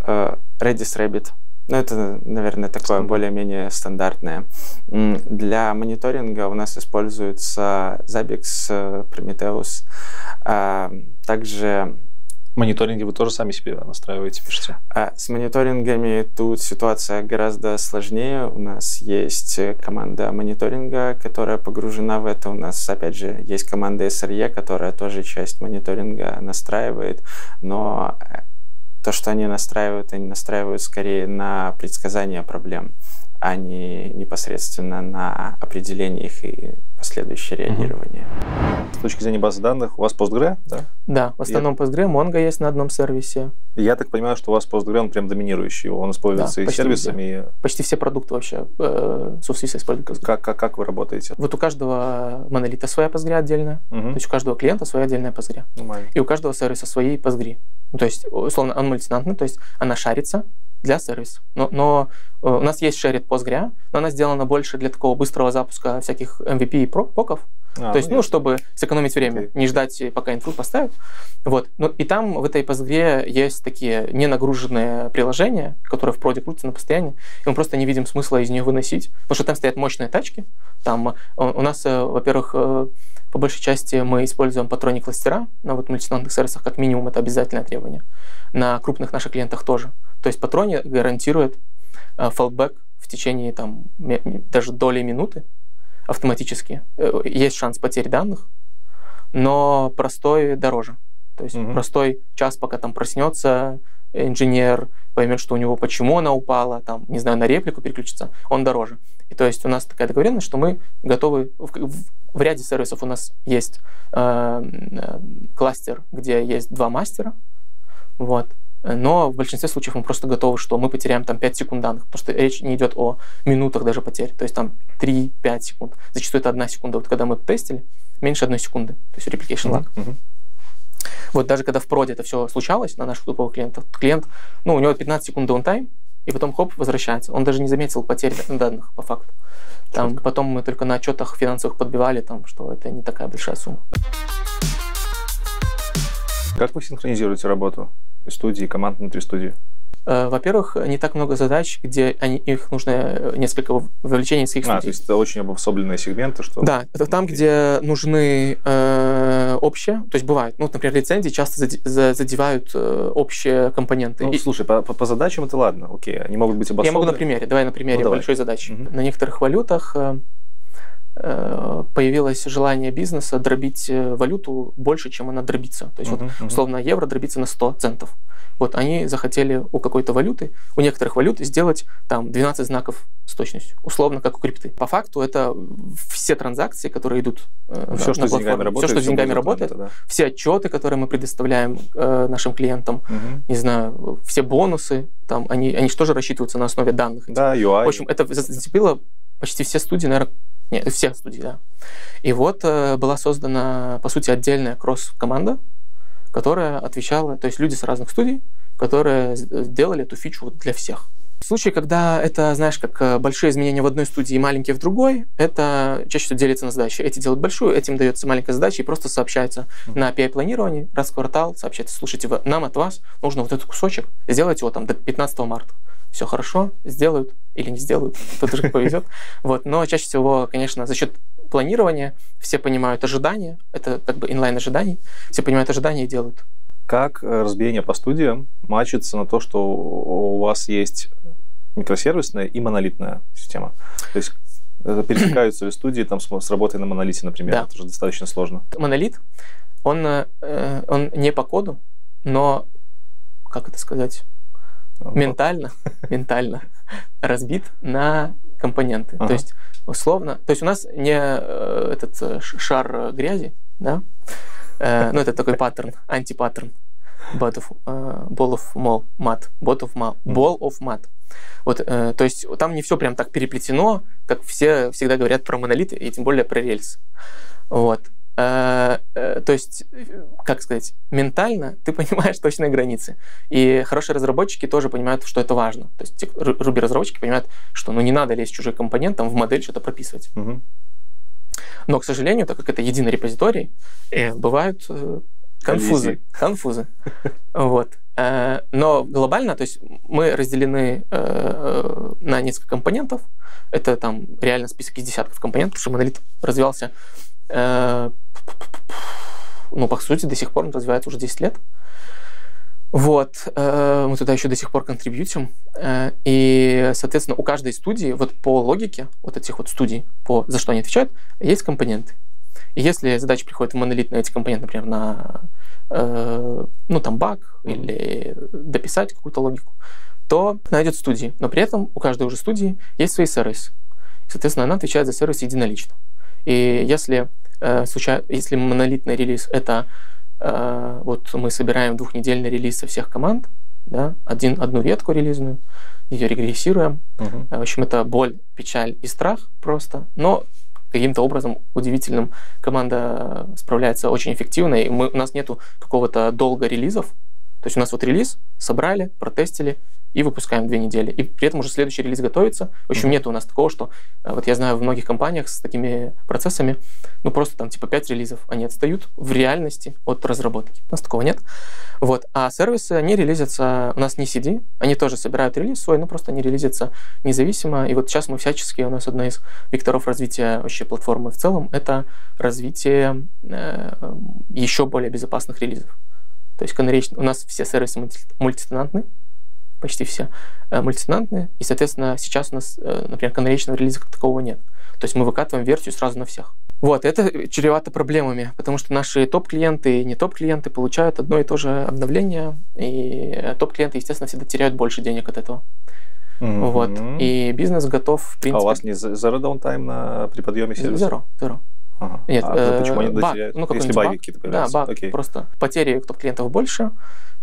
Redis Rabbit. Ну, это, наверное, такое более-менее стандартное. Для мониторинга у нас используется Zabbix, Prometheus. Также Мониторинги вы тоже сами себе настраиваете, пишете? С мониторингами тут ситуация гораздо сложнее. У нас есть команда мониторинга, которая погружена в это. У нас, опять же, есть команда SRE, которая тоже часть мониторинга настраивает, но то, что они настраивают скорее на предсказание проблем, а не непосредственно на определение их и последующее реагирование. С точки зрения базы данных, у вас Postgre, да? Да, в основном Postgre, Mongo есть на одном сервисе. Я так понимаю, что у вас Postgre, он прям доминирующий, он используется, да, и сервисами. Везде. Почти все продукты вообще SoftSwiss используют. Как вы работаете? Вот у каждого монолита своя Postgre отдельная, то есть у каждого клиента своя отдельная Postgre. И у каждого сервиса свои Postgre. Ну, то есть, условно, он мультинантный, то есть она шарится для сервиса. Но у нас есть shared Postgre, но она сделана больше для такого быстрого запуска всяких MVP и поков. То есть, чтобы сэкономить время, не ждать, пока инфу поставят. Вот. Ну, и там в этой Postgre есть такие ненагруженные приложения, которые в проде крутятся на постоянно, и мы просто не видим смысла из них выносить, потому что там стоят мощные тачки. Там у нас, во-первых, по большей части мы используем патроны кластера на вот мультинантных сервисах, как минимум, это обязательное требование. На крупных наших клиентах тоже. То есть патроны гарантирует фалбэк в течение там, даже доли минуты автоматически. Есть шанс потерь данных, но простой дороже. То есть простой час, пока там проснется инженер, поймет, что у него, почему она упала, там, не знаю, на реплику переключится, он дороже. И то есть у нас такая договоренность, что мы готовы... В ряде сервисов у нас есть кластер, где есть два мастера, вот. Но в большинстве случаев мы просто готовы, что мы потеряем там 5 секунд данных, потому что речь не идет о минутах даже потерь, то есть там 3-5 секунд. Зачастую это 1 секунда. Вот когда мы тестили, меньше 1 секунды, то есть replication lag. Вот даже когда в проде это все случалось на наших топовых клиентах, клиент, ну, у него 15 секунд даунтайм, и потом хоп, возвращается. Он даже не заметил потерь данных по факту. Там, потом мы только на отчетах финансовых подбивали, там, что это не такая большая сумма. Как вы синхронизируете работу студии, команд внутри студии? Во-первых, не так много задач, где их нужно несколько вовлечений с их студий. То есть это очень обособленные сегменты, что... Да, это там, где нужны общие, то есть бывает, ну, например, лицензии часто задевают общие компоненты. Ну, слушай, по задачам это ладно, окей, они могут быть обособлены. Я могу на примере, давай на примере большой задачи. На некоторых валютах появилось желание бизнеса дробить валюту больше, чем она дробится. То есть, вот, условно, евро дробится на 100 центов. Вот они захотели у какой-то валюты, у некоторых валют сделать там 12 знаков с точностью. Условно, как у крипты. По факту это все транзакции, которые идут все, что на платформе. Все, что с деньгами работает. Все отчеты, которые мы предоставляем нашим клиентам. Не знаю, все бонусы. Там, они же тоже рассчитываются на основе данных. Да, UI. В общем, это зацепило почти все студии, наверное, нет, все студии, да. И вот была создана, по сути, отдельная кросс-команда, которая отвечала, то есть люди с разных студий, которые делали эту фичу для всех. В случае, когда это, знаешь, как большие изменения в одной студии и маленькие в другой, это чаще всего делится на задачи. Эти делают большую, этим дается маленькая задача, и просто сообщается на API-планировании раз в квартал, сообщается: слушайте, нам от вас нужно вот этот кусочек, сделать его там до 15 марта. Все хорошо, сделают или не сделают, тут же повезет. Вот. Но чаще всего, конечно, за счет планирования все понимают ожидания, это как бы инлайн ожиданий, все понимают ожидания и делают. Как разбиение по студиям мачится на то, что у вас есть микросервисная и монолитная система? То есть пересекаются ли студии там, с работой на монолите, например? Да. Это же достаточно сложно. Монолит, он не по коду, но, как это сказать... Ментально разбит на компоненты. То есть, условно, то есть у нас не этот шар грязи, да, ну, это такой паттерн, антипаттерн, ball of mat. Вот, то есть там не все прям так переплетено, как все всегда говорят про монолиты, и тем более про рельс. Вот. То есть, как сказать, ментально ты понимаешь точные границы. И хорошие разработчики тоже понимают, что это важно. То есть Ruby-разработчики понимают, что ну не надо лезть в чужой компонент, там в модель что-то прописывать. Но, к сожалению, так как это единый репозиторий, бывают конфузы. Вот. Но глобально, то есть мы разделены на несколько компонентов. Это там реально список из десятков компонентов, потому что монолит развивался... Ну, по сути, до сих пор он развивается уже 10 лет. Вот, мы туда еще до сих пор контрибьютим. И, соответственно, у каждой студии, вот по логике вот этих вот студий, по, за что они отвечают, есть компоненты. И если задача приходит в монолит на эти компоненты, например, на ну, там, баг или дописать какую-то логику, то найдет студии. Но при этом у каждой уже студии есть свои сервисы. Соответственно, она отвечает за сервис единолично. И если, если монолитный релиз — это вот мы собираем двухнедельный релиз со всех команд, да, одну ветку релизную, ее регрессируем. В общем, это боль, печаль и страх просто. Но каким-то образом удивительным команда справляется очень эффективно, и у нас нету какого-то долга релизов. То есть у нас вот релиз собрали, протестили и выпускаем 2 недели. И при этом уже следующий релиз готовится. В общем, нет у нас такого, что... Вот я знаю, в многих компаниях с такими процессами, ну, просто там типа 5 релизов, они отстают в реальности от разработки. У нас такого нет. Вот. А сервисы, они релизятся... У нас не CD, они тоже собирают релиз свой, но просто они релизятся независимо. И вот сейчас мы всячески... У нас одна из векторов развития вообще платформы в целом — это развитие еще более безопасных релизов. То есть у нас все сервисы мультитенантны, почти все мультитенантные, и, соответственно, сейчас у нас, например, канаречного релиза как такого нет. То есть мы выкатываем версию сразу на всех. Вот, это чревато проблемами, потому что наши топ-клиенты и не топ-клиенты получают одно и то же обновление, и топ-клиенты, естественно, всегда теряют больше денег от этого. Вот, и бизнес готов, в принципе... А у вас не zero downtime при подъеме сервиса? Zero. Ага. Нет, почему они дотеряют? Ну, если баги какие-то появляются? Да, баг. Окей. Просто потери топ-клиентов больше,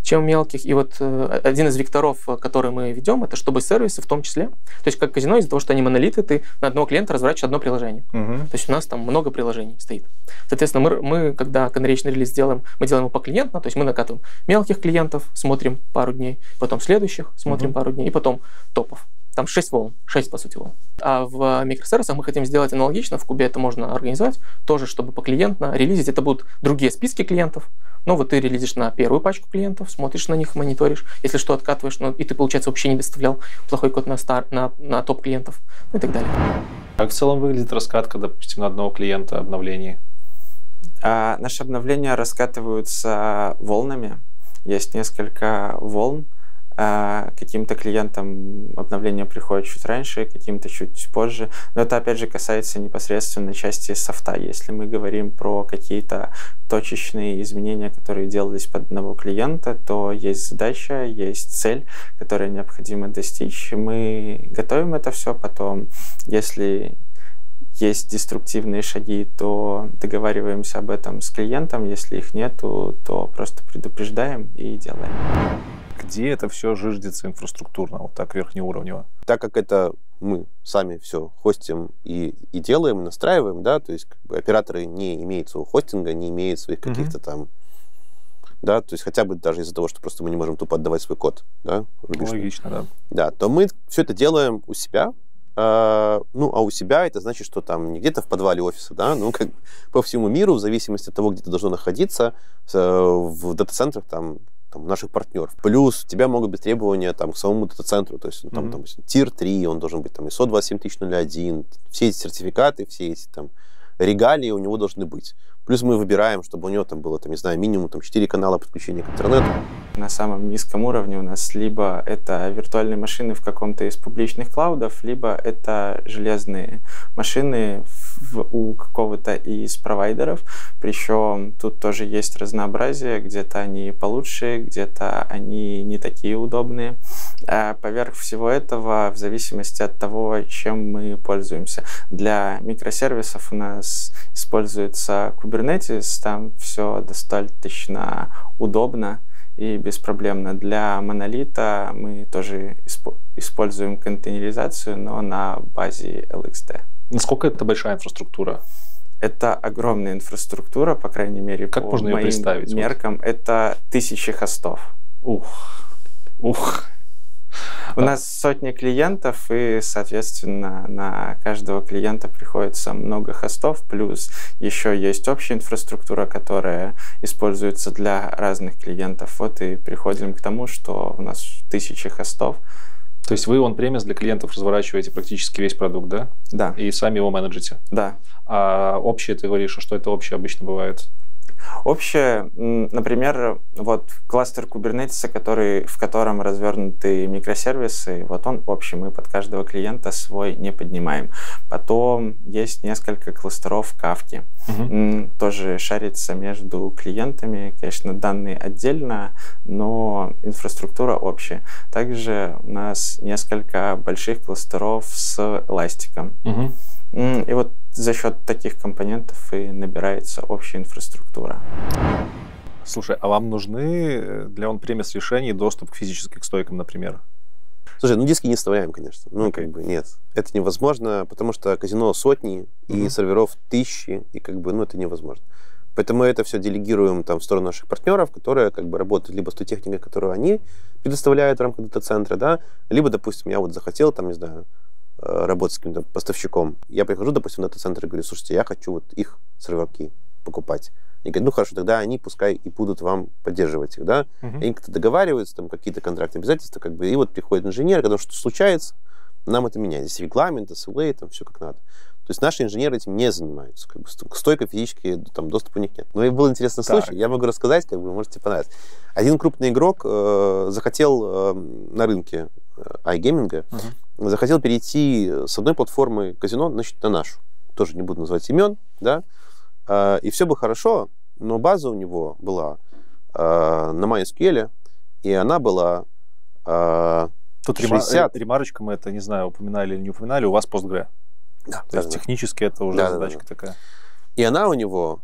чем мелких. И вот один из векторов, который мы ведем, это чтобы сервисы в том числе, то есть как казино, из-за того, что они монолиты, ты на одного клиента разворачиваешь одно приложение. То есть у нас там много приложений стоит. Соответственно, мы когда канаречный релиз делаем, мы делаем его поклиентно, то есть мы накатываем мелких клиентов, смотрим пару дней, потом следующих, смотрим пару дней, и потом топов. Там 6 волн, 6, по сути, волн. А в микросервисах мы хотим сделать аналогично, в Кубе это можно организовать, тоже, чтобы поклиентно релизить. Это будут другие списки клиентов, но вот ты релизишь на первую пачку клиентов, смотришь на них, мониторишь, если что, откатываешь, и ты, получается, вообще не доставлял плохой код на топ-клиентов, ну и так далее. Как в целом выглядит раскатка, допустим, на одного клиента обновлений? Наши обновления раскатываются волнами. Есть несколько волн. Каким-то клиентам обновление приходит чуть раньше, каким-то чуть позже. Но это, опять же, касается непосредственно части софта. Если мы говорим про какие-то точечные изменения, которые делались под одного клиента, то есть задача, есть цель, которую необходимо достичь. Мы готовим это все потом. Если есть деструктивные шаги, то договариваемся об этом с клиентом. Если их нету, то просто предупреждаем и делаем. Где это все жиждется инфраструктурно, вот так верхнеуровнево? Так как это мы сами все хостим и делаем, и настраиваем, да, то есть как бы, операторы не имеют своего хостинга, не имеют своих каких-то там, да, то есть хотя бы даже из-за того, что просто мы не можем тупо отдавать свой код, да, рубежный. Логично, да. Да, то мы все это делаем у себя, ну, а у себя это значит, что там не где-то в подвале офиса, да, ну, как по всему миру, в зависимости от того, где ты должно находиться, в дата-центрах там, наших партнеров. Плюс у тебя могут быть требования там, к самому дата-центру. То есть там, тир 3, он должен быть там, ISO 27001. Все эти сертификаты, все эти там, регалии у него должны быть. Плюс мы выбираем, чтобы у него там было, там, не знаю, минимум там, 4 канала подключения к интернету. На самом низком уровне у нас либо это виртуальные машины в каком-то из публичных клаудов, либо это железные машины у какого-то из провайдеров. Причем тут тоже есть разнообразие. Где-то они получше, где-то они не такие удобные. А поверх всего этого, в зависимости от того, чем мы пользуемся. Для микросервисов у нас используется Kubernetes, там все достаточно удобно и беспроблемно. Для монолита мы тоже используем контейнеризацию, но на базе LXD. Насколько это большая инфраструктура? Это огромная инфраструктура, по крайней мере, как по можно моим меркам. Вот. Это 1000 хостов. Ух! У нас сотни клиентов, и, соответственно, на каждого клиента приходится много хостов, плюс еще есть общая инфраструктура, которая используется для разных клиентов. Вот и приходим к тому, что у нас 1000 хостов. То есть вы он-премис для клиентов разворачиваете практически весь продукт, да? Да. И сами его менеджите? Да. А общее, ты говоришь, что это общее обычно бывает? Общее, например, вот кластер Kubernetes, в котором развернуты микросервисы, вот он общий, мы под каждого клиента свой не поднимаем. Потом есть несколько кластеров Kafka, тоже шарится между клиентами, конечно, данные отдельно, но инфраструктура общая. Также у нас несколько больших кластеров с эластиком. И вот за счет таких компонентов и набирается общая инфраструктура. Слушай, а вам нужны для on-premise решений доступ к физическим стойкам, например? Слушай, ну диски не вставляем, конечно. Ну, как бы нет. Это невозможно, потому что казино сотни и серверов тысячи, и как бы, ну, это невозможно. Поэтому это все делегируем там в сторону наших партнеров, которые как бы работают либо с той техникой, которую они предоставляют в рамках дата-центра, да, либо, допустим, я вот захотел там, не знаю, работать с каким-то поставщиком. Я прихожу, допустим, в дата-центр и говорю: слушайте, я хочу вот их серверки покупать. Они говорят: ну хорошо, тогда они пускай и будут вам поддерживать их, да. Они как-то договариваются, там какие-то контракты, обязательства, как бы, и вот приходит инженер, когда что-то случается, нам это меняет. Здесь регламент, SLA, там все как надо. То есть наши инженеры этим не занимаются. Как бы, стойко физически там доступа у них нет. Но и был интересный случай, я могу рассказать, как бы, может тебе понравится. Один крупный игрок захотел на рынке iGaming захотел перейти с одной платформы казино, значит, на нашу. Тоже не буду называть имен, да. И все бы хорошо, но база у него была на MySQL, и она была 60. Тут ремарочка, мы это, не знаю, упоминали или не упоминали, у вас PostgreSQL. Да, то есть технически это уже задачка такая. И она у него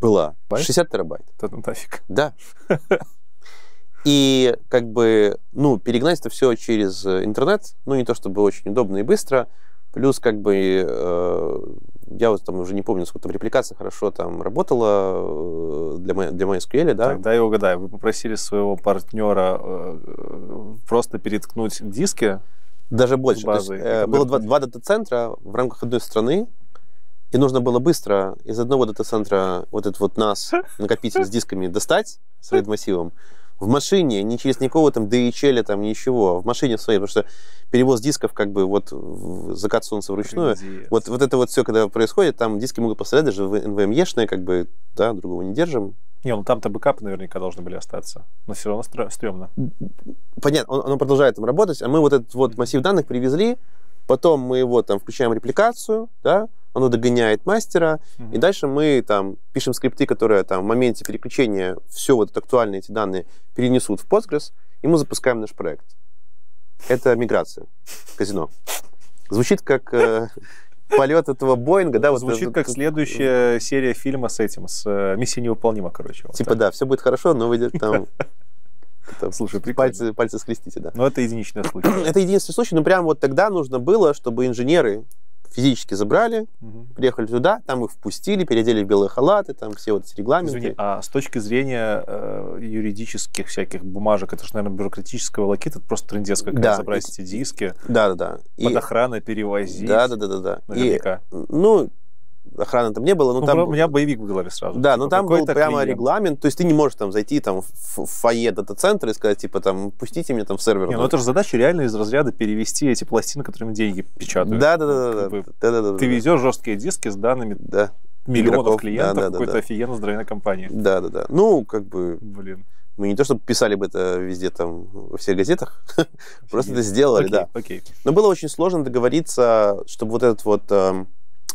была 60 терабайт. Это нафиг. Да. И как бы, ну, перегнать это все через интернет, ну, не то чтобы очень удобно и быстро, плюс как бы, я вот там уже не помню, сколько там репликация хорошо там работала для MySQL, да? Тогда я угадаю, вы попросили своего партнера просто переткнуть диски? Даже больше, базы. То есть, было два дата-центра в рамках одной страны, и нужно было быстро из одного дата-центра вот этот вот нас, накопитель с дисками, достать с RAID-массивом, в машине, не через никого там DHL, там ничего, а в машине своей, потому что перевоз дисков как бы вот в закат солнца вручную, вот это вот все, когда происходит, там диски могут пострадать, даже в NVMe-шные, как бы, да, другого не держим. Не, ну там-то бэкапы наверняка должны были остаться, но все равно стрёмно. Понятно, оно продолжает там работать, а мы вот этот вот массив данных привезли, потом мы его там включаем репликацию, да, оно догоняет мастера, и дальше мы там пишем скрипты, которые там в моменте переключения все вот актуальные эти данные перенесут в Postgres, и мы запускаем наш проект. Это миграция казино. Звучит как полет этого Боинга, да? Звучит как следующая серия фильма с этим, с «Миссия невыполнима», короче. Типа да, все будет хорошо, но вы там... Слушай, пальцы скрестите, да. Но это единичный случай. Это единственный случай, но прям вот тогда нужно было, чтобы инженеры физически забрали, приехали туда, там их впустили, переодели в белые халаты, там все вот эти регламенты. Извини, а с точки зрения юридических всяких бумажек, это же, наверное, бюрократического лакита, это просто трындец, как забрать эти диски, под охраной перевозить. Наверняка. Ну, охраны там не было, но там... У меня боевик в голове сразу. Да, но там был прямо регламент, то есть ты не можешь там зайти там в фойе дата-центра и сказать, типа, там, пустите меня там в сервер. Не, ну это же задача реально из разряда перевести эти пластины, которыми деньги печатают. Да-да-да. Ты везешь жесткие диски с данными миллионов клиентов в какой-то офигенно здоровенной компании. Да-да-да. Ну, как бы... Блин. Мы не то, чтобы писали бы это везде там, во всех газетах, просто это сделали, да. Но было очень сложно договориться, чтобы вот этот вот...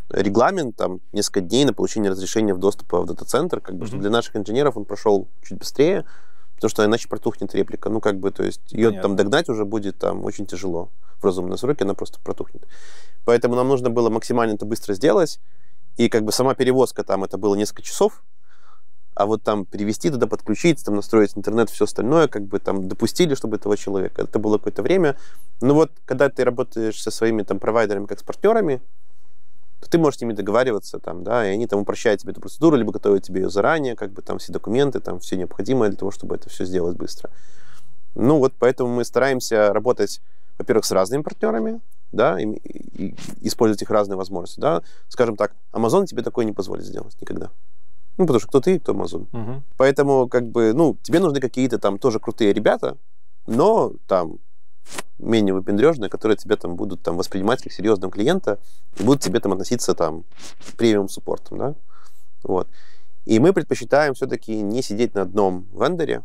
регламент, там, несколько дней на получение разрешения в доступа в дата-центр, как бы, чтобы для наших инженеров он прошел чуть быстрее, потому что иначе протухнет реплика. Ну, как бы, то есть, ее там догнать уже будет там очень тяжело в разумные сроки, она просто протухнет. Поэтому нам нужно было максимально это быстро сделать, и, как бы, сама перевозка там, это было несколько часов, а вот там перевести туда, подключить, там, настроить интернет, все остальное, как бы, там, допустили, чтобы этого человека. Это было какое-то время. Ну, вот, когда ты работаешь со своими, там, провайдерами, как с партнерами, ты можешь с ними договариваться, там, да, и они там упрощают тебе эту процедуру, либо готовят тебе ее заранее, как бы там все документы, там все необходимое для того, чтобы это все сделать быстро. Ну вот, поэтому мы стараемся работать, во-первых, с разными партнерами, да, и использовать их разные возможности, да. Скажем так, Amazon тебе такое не позволит сделать никогда. Ну, потому что кто ты, кто Amazon. Поэтому, как бы, ну, тебе нужны какие-то там тоже крутые ребята, но там... менее выпендрежные, которые тебя там будут там воспринимать как серьезного клиента и будут тебе там относиться там премиум-суппортом, да, вот. И мы предпочитаем все-таки не сидеть на одном вендоре,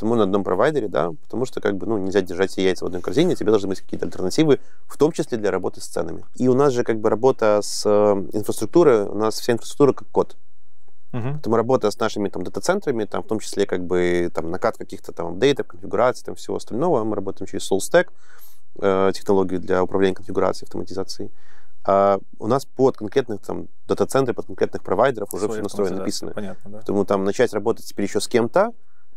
на одном провайдере, да, потому что как бы, ну, нельзя держать все яйца в одной корзине, тебе должны быть какие-то альтернативы, в том числе для работы с ценами. И у нас же как бы работа с инфраструктурой, у нас вся инфраструктура как код. Поэтому работа с нашими там дата-центрами, там, в том числе как бы там накат каких-то там апдейтов, конфигураций, там всего остального, мы работаем через SaltStack, технологию для управления конфигурацией, автоматизацией. А у нас под конкретных там дата-центры, под конкретных провайдеров уже все настроено, написано. Понятно, да. Поэтому там начать работать теперь еще с кем-то,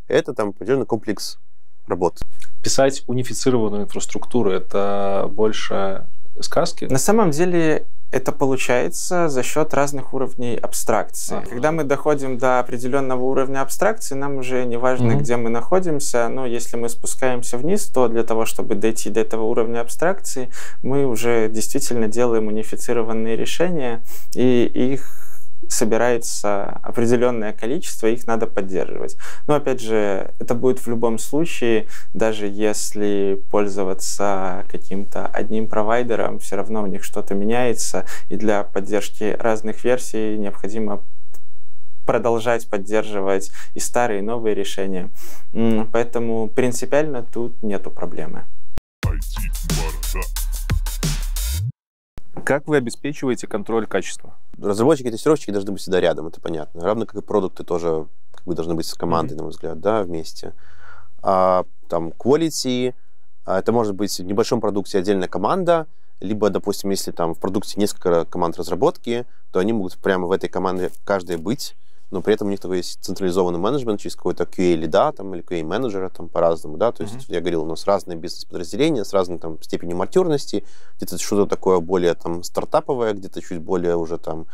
это там определенный комплекс работ. Писать унифицированную инфраструктуру — это больше сказки? На самом деле это получается за счет разных уровней абстракции. Когда мы доходим до определенного уровня абстракции, нам уже не важно, где мы находимся, но если мы спускаемся вниз, то для того, чтобы дойти до этого уровня абстракции, мы уже действительно делаем унифицированные решения, и их собирается определенное количество, их надо поддерживать. Но опять же, это будет в любом случае, даже если пользоваться каким-то одним провайдером, все равно у них что-то меняется, и для поддержки разных версий необходимо продолжать поддерживать и старые, и новые решения. Поэтому принципиально тут нету проблемы. Как вы обеспечиваете контроль качества? Разработчики и тестировщики должны быть всегда рядом, это понятно. Равно как и продукты тоже как бы должны быть с командой, на мой взгляд, да, вместе. А, там, quality, это может быть в небольшом продукте отдельная команда, либо, допустим, если там в продукте несколько команд разработки, то они могут прямо в этой команде каждая быть, но при этом у них такой есть централизованный менеджмент через какой-то QA-лида там, или QA-менеджера там, по-разному, да, то есть я говорил, у нас разные бизнес-подразделения с разной там степенью матюрности, где-то что-то такое более там стартаповое, где-то чуть более уже там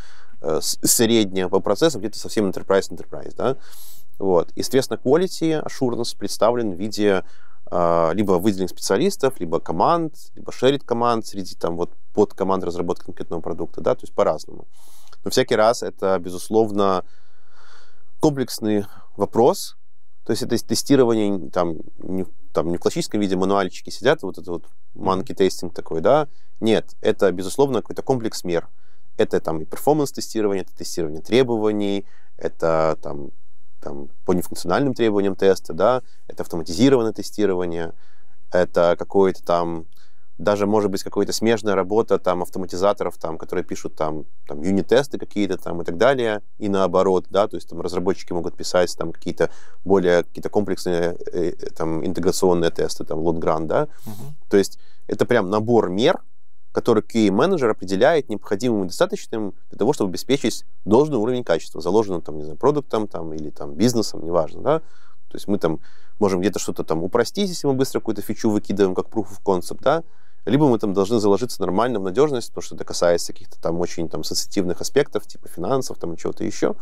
среднее по процессам, где-то совсем enterprise, да, вот. И, соответственно, quality assurance представлен в виде либо выделенных специалистов, либо команд, либо shared команд среди там вот под команд разработки конкретного продукта, да, то есть по-разному. Но всякий раз это, безусловно, комплексный вопрос, то есть это тестирование там, не в классическом виде, мануальчики сидят, вот это вот monkey testing такой, да, нет, это, безусловно, какой-то комплекс мер. Это там и перформанс-тестирование, это тестирование требований, это там по нефункциональным требованиям теста, да, это автоматизированное тестирование, это какое-то там, даже, может быть, какая-то смежная работа там автоматизаторов, там, которые пишут там юнит-тесты какие-то там и так далее, и наоборот, да, то есть там разработчики могут писать там какие-то более комплексные там интеграционные тесты, там, лот-гран, да, то есть это прям набор мер, который QA-менеджер определяет необходимым и достаточным для того, чтобы обеспечить должный уровень качества, заложенным там, не знаю, продуктом там или там бизнесом, неважно, да. То есть мы там можем где-то что-то там упростить, если мы быстро какую-то фичу выкидываем как proof of concept, да, либо мы там должны заложиться нормально в надежность, потому что это касается каких-то там очень там сенситивных аспектов, типа финансов, там, и чего-то еще,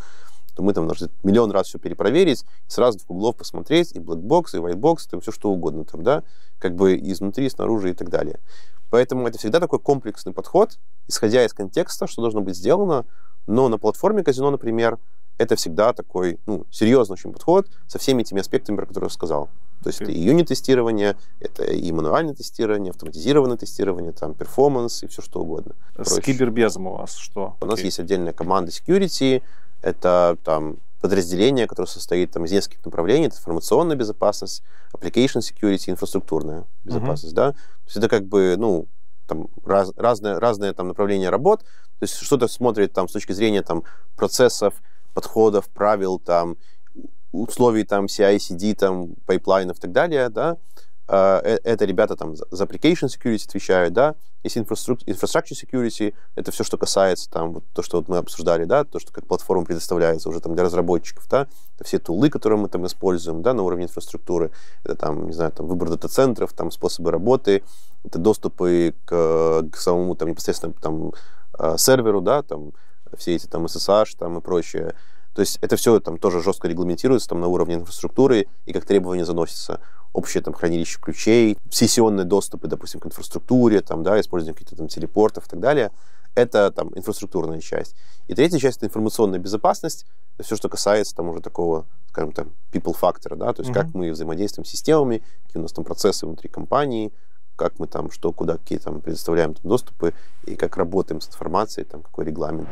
то мы там должны миллион раз все перепроверить, с разных углов посмотреть, и blackbox, и whitebox, там все что угодно, там, да, как бы изнутри, снаружи и так далее. Поэтому это всегда такой комплексный подход, исходя из контекста, что должно быть сделано, но на платформе казино, например, это всегда такой, ну, серьезный очень подход со всеми этими аспектами, про которые я сказал. То есть это и юнит-тестирование, это и мануальное тестирование, автоматизированное тестирование, там, перформанс и все что угодно. С кибербезом у вас что? У нас есть отдельная команда security, это там подразделение, которое состоит там из нескольких направлений, это информационная безопасность, application security, инфраструктурная безопасность, да. То есть это как бы, ну, там, разные там направления работ, то есть что-то смотрит там с точки зрения там процессов, подходов, правил, там, условий там, CI/CD, там, пайплайнов и так далее, да, это ребята там за application security отвечают, да, если infrastructure security, это все, что касается там, вот, то, что вот мы обсуждали, да, то, что как платформа предоставляется уже там для разработчиков, да, это все тулы, которые мы там используем, да, на уровне инфраструктуры, это там, не знаю, там, выбор дата-центров, там, способы работы, это доступы к самому там непосредственно там серверу, да, там, все эти там SSH там, и прочее. То есть это все там тоже жестко регламентируется там, на уровне инфраструктуры и как требования заносятся. Общее там хранилище ключей, сессионные доступы, допустим, к инфраструктуре, там, да, использование каких-то там телепортов и так далее. Это там инфраструктурная часть. И третья часть — это информационная безопасность. Это все, что касается там уже такого, скажем там, people factor, да, то есть как мы взаимодействуем с системами, какие у нас там процессы внутри компании, как мы там, что, куда, какие там предоставляем там доступы и как работаем с информацией, там какой регламент.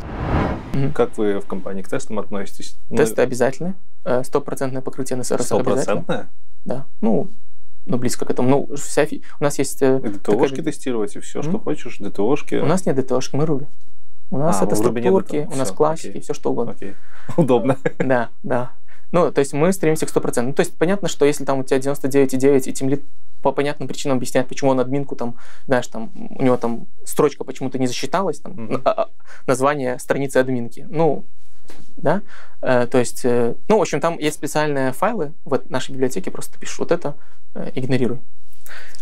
Как вы в компании к тестам относитесь? Тесты обязательны. 100% покрытие на сервис обязательно. Да. Ну, близко к этому. Ну, у нас есть... ДТОшки тестировать и все, что хочешь, ДТОшки. У нас нет ДТОшки, мы Ruby. У нас это структурки, у нас классики, все что угодно. Окей, удобно. Да, да. Ну, то есть мы стремимся к 100%. Ну, то есть понятно, что если там у тебя 99,9 и тимлид по понятным причинам объясняет, почему он админку там, знаешь, там у него там строчка почему-то не засчиталась, там, название страницы админки. Ну, да, то есть, ну, в общем, там есть специальные файлы в нашей библиотеке, просто пишешь вот это, игнорируй.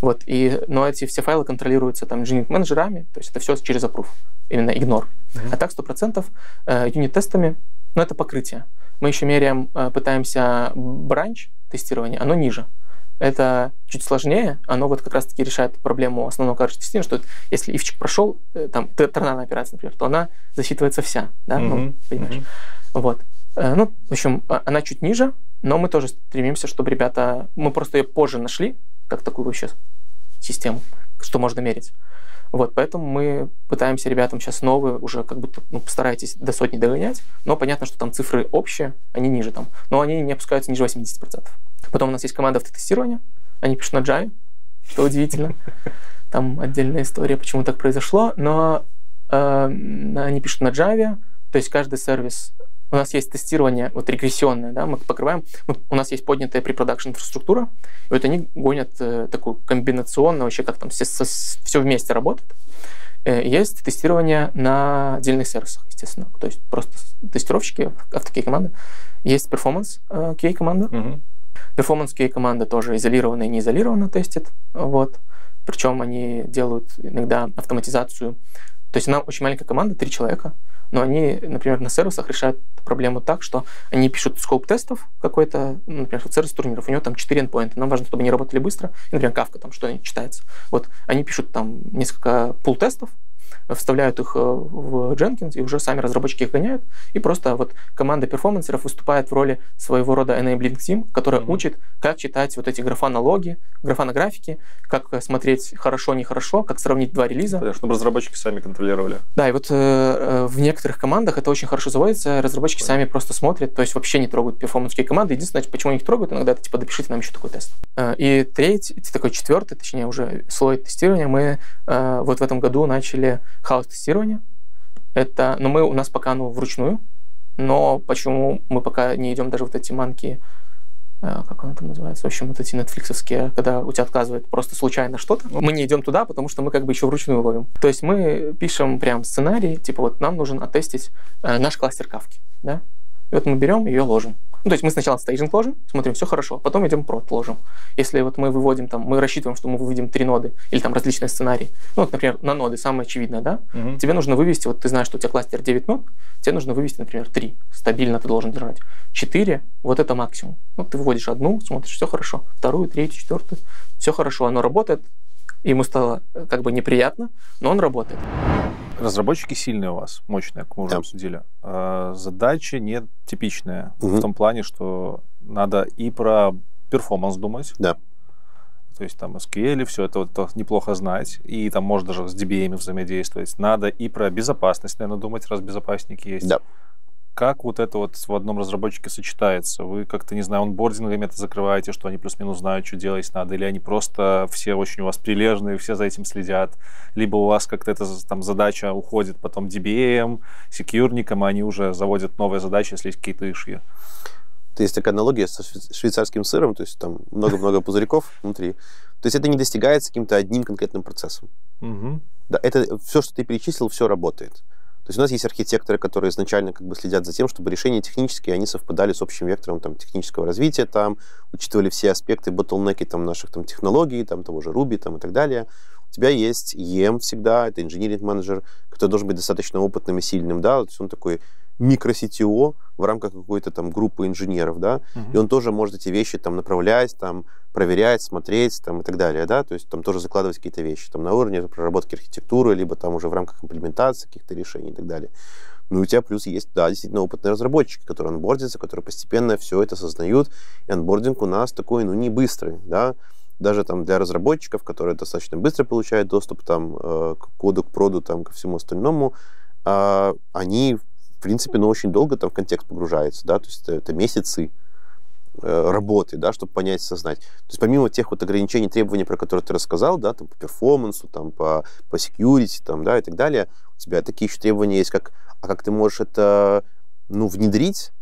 Вот, но эти все файлы контролируются там инжиниринг-менеджерами, то есть это все через approve, именно игнор. А так 100% юнит-тестами, но это покрытие. Мы еще меряем, пытаемся бранч тестирование, оно ниже. Это чуть сложнее, оно вот как раз-таки решает проблему основного карточного тестирования, что если ивчик прошел, там, тернарная операция, например, то она засчитывается вся, да, ну, понимаешь. Вот. Ну, в общем, она чуть ниже, но мы тоже стремимся, чтобы ребята, мы просто ее позже нашли, как такую вообще систему, что можно мерить. Вот, поэтому мы пытаемся ребятам сейчас новые, уже как будто, ну, постарайтесь до сотни догонять, но понятно, что там цифры общие, они ниже там, но они не опускаются ниже 80%. Потом у нас есть команда автотестирования, они пишут на Java, что удивительно. Там отдельная история, почему так произошло, но они пишут на Java, то есть каждый сервис... У нас есть тестирование, вот регрессионное, да, мы покрываем. У нас есть поднятая препродакшн инфраструктура, и вот они гонят такую комбинационную, вообще как там все вместе работает. Есть тестирование на отдельных сервисах, естественно. То есть просто тестировщики, такие команды. Есть перформанс QA команда. Перформанс QA команда тоже изолированно и неизолированно тестит. Вот. Причем они делают иногда автоматизацию. То есть она очень маленькая команда, 3 человека, но они, например, на сервисах решают проблему так, что они пишут скоп тестов какой-то, например, вот сервис турниров, у него там 4 эндпоинта, нам важно, чтобы они работали быстро, и, например, Kafka там что-нибудь читается. Вот, они пишут там несколько пул-тестов, вставляют их в Jenkins, и уже сами разработчики их гоняют, и просто вот команда перформансеров выступает в роли своего рода enabling team, которая учит, как читать вот эти графа-налоги, графа-графики, как смотреть хорошо-нехорошо, как сравнить 2 релиза. Да, чтобы разработчики сами контролировали. Да, и вот в некоторых командах это очень хорошо заводится, разработчики сами просто смотрят, то есть вообще не трогают перформансские команды. Единственное, почему они их трогают, иногда это типа допишите нам еще такой тест. И четвертый, точнее, уже слой тестирования, мы вот в этом году начали хаос-тестирование. Это, но мы у нас пока оно вручную, но почему мы пока не идем даже вот эти манки, как оно там называется, в общем, вот эти нетфликсовские, когда у тебя отказывает просто случайно что-то, мы не идем туда, потому что мы как бы еще вручную ловим. То есть мы пишем прям сценарий, типа вот нам нужен оттестить наш кластер Кафки, да? И вот мы берем ее ложим. Ну, то есть мы сначала стейджинг ложим, смотрим, все хорошо, потом идем прод ложим. Если вот мы выводим там, мы рассчитываем, что мы выведем 3 ноды или там различные сценарии. Ну, вот, например, на ноды самое очевидное, да? Тебе нужно вывести, вот ты знаешь, что у тебя кластер 9 нод, тебе нужно вывести, например, 3. Стабильно ты должен держать. 4, вот это максимум. Ну, ты выводишь 1, смотришь, все хорошо. 2, 3, 4, все хорошо, оно работает. Ему стало как бы неприятно, но он работает. Разработчики сильные у вас, мощные, как мы уже обсудили. Задача не типичная в том плане, что надо и про перформанс думать. Да. То есть там SQL, все это вот неплохо знать. И там можно даже с DBA взаимодействовать. Надо и про безопасность, наверное, думать, раз безопасники есть. Да. Как вот это вот в одном разработчике сочетается? Вы как-то, не знаю, онбордингами это закрываете, что они плюс-минус знают, что делать надо, или они просто все очень у вас прилежные, все за этим следят, либо у вас как-то эта там задача уходит потом DBA-ем, секьюрникам, а они уже заводят новые задачи, если есть какие-то ишьи. Есть такая аналогия со швейцарским сыром, то есть там много-много пузырьков внутри. То есть это не достигается каким-то одним конкретным процессом. Да, это все, что ты перечислил, все работает. То есть у нас есть архитекторы, которые изначально как бы следят за тем, чтобы решения технические, они совпадали с общим вектором там, технического развития, там, учитывали все аспекты, ботлнеки там, наших там, технологий, там, того же Ruby там, и так далее. У тебя есть EM всегда, это инжиниринг-менеджер, который должен быть достаточно опытным и сильным, да, то есть он такой микро-CTO в рамках какой-то там группы инженеров, да, и он тоже может эти вещи там направлять, там, проверять, смотреть, там, и так далее, да, то есть там тоже закладывать какие-то вещи, там, на уровне проработки архитектуры, либо там уже в рамках имплементации каких-то решений и так далее. Ну, и у тебя плюс есть, да, действительно опытные разработчики, которые онбордятся, которые постепенно все это осознают, и онбординг у нас такой, ну, не быстрый, да, даже там для разработчиков, которые достаточно быстро получают доступ там, к коду, к проду, там, ко всему остальному, они, в принципе, ну, очень долго там в контекст погружаются, да, то есть это месяцы работы, да, чтобы понять, осознать. То есть помимо тех вот ограничений, требований, про которые ты рассказал, да, там по перформансу, там по security, там, да, и так далее, у тебя такие еще требования есть, как, а как ты можешь это, ну, внедрить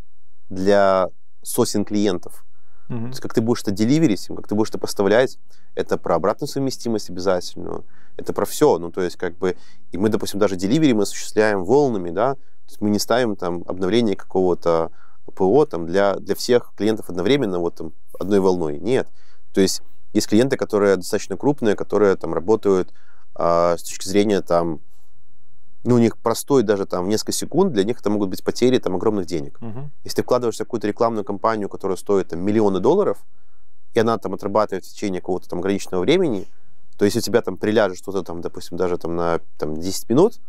для сотен клиентов. Mm-hmm. То есть как ты будешь это деливерить, как ты будешь это поставлять, это про обратную совместимость обязательную, это про все, ну, то есть как бы, и мы, допустим, даже деливери мы осуществляем волнами, да, то есть мы не ставим там обновление какого-то ПО там, для всех клиентов одновременно, вот там, одной волной. Нет. То есть есть клиенты, которые достаточно крупные, которые там работают с точки зрения там, ну, у них простой даже там несколько секунд, для них это могут быть потери там огромных денег. Uh-huh. Если ты вкладываешься в какую-то рекламную кампанию, которая стоит там миллионы долларов, и она там отрабатывает в течение какого-то там ограниченного времени, то если у тебя там приляжет что-то там, допустим, даже там на там, 10 минут,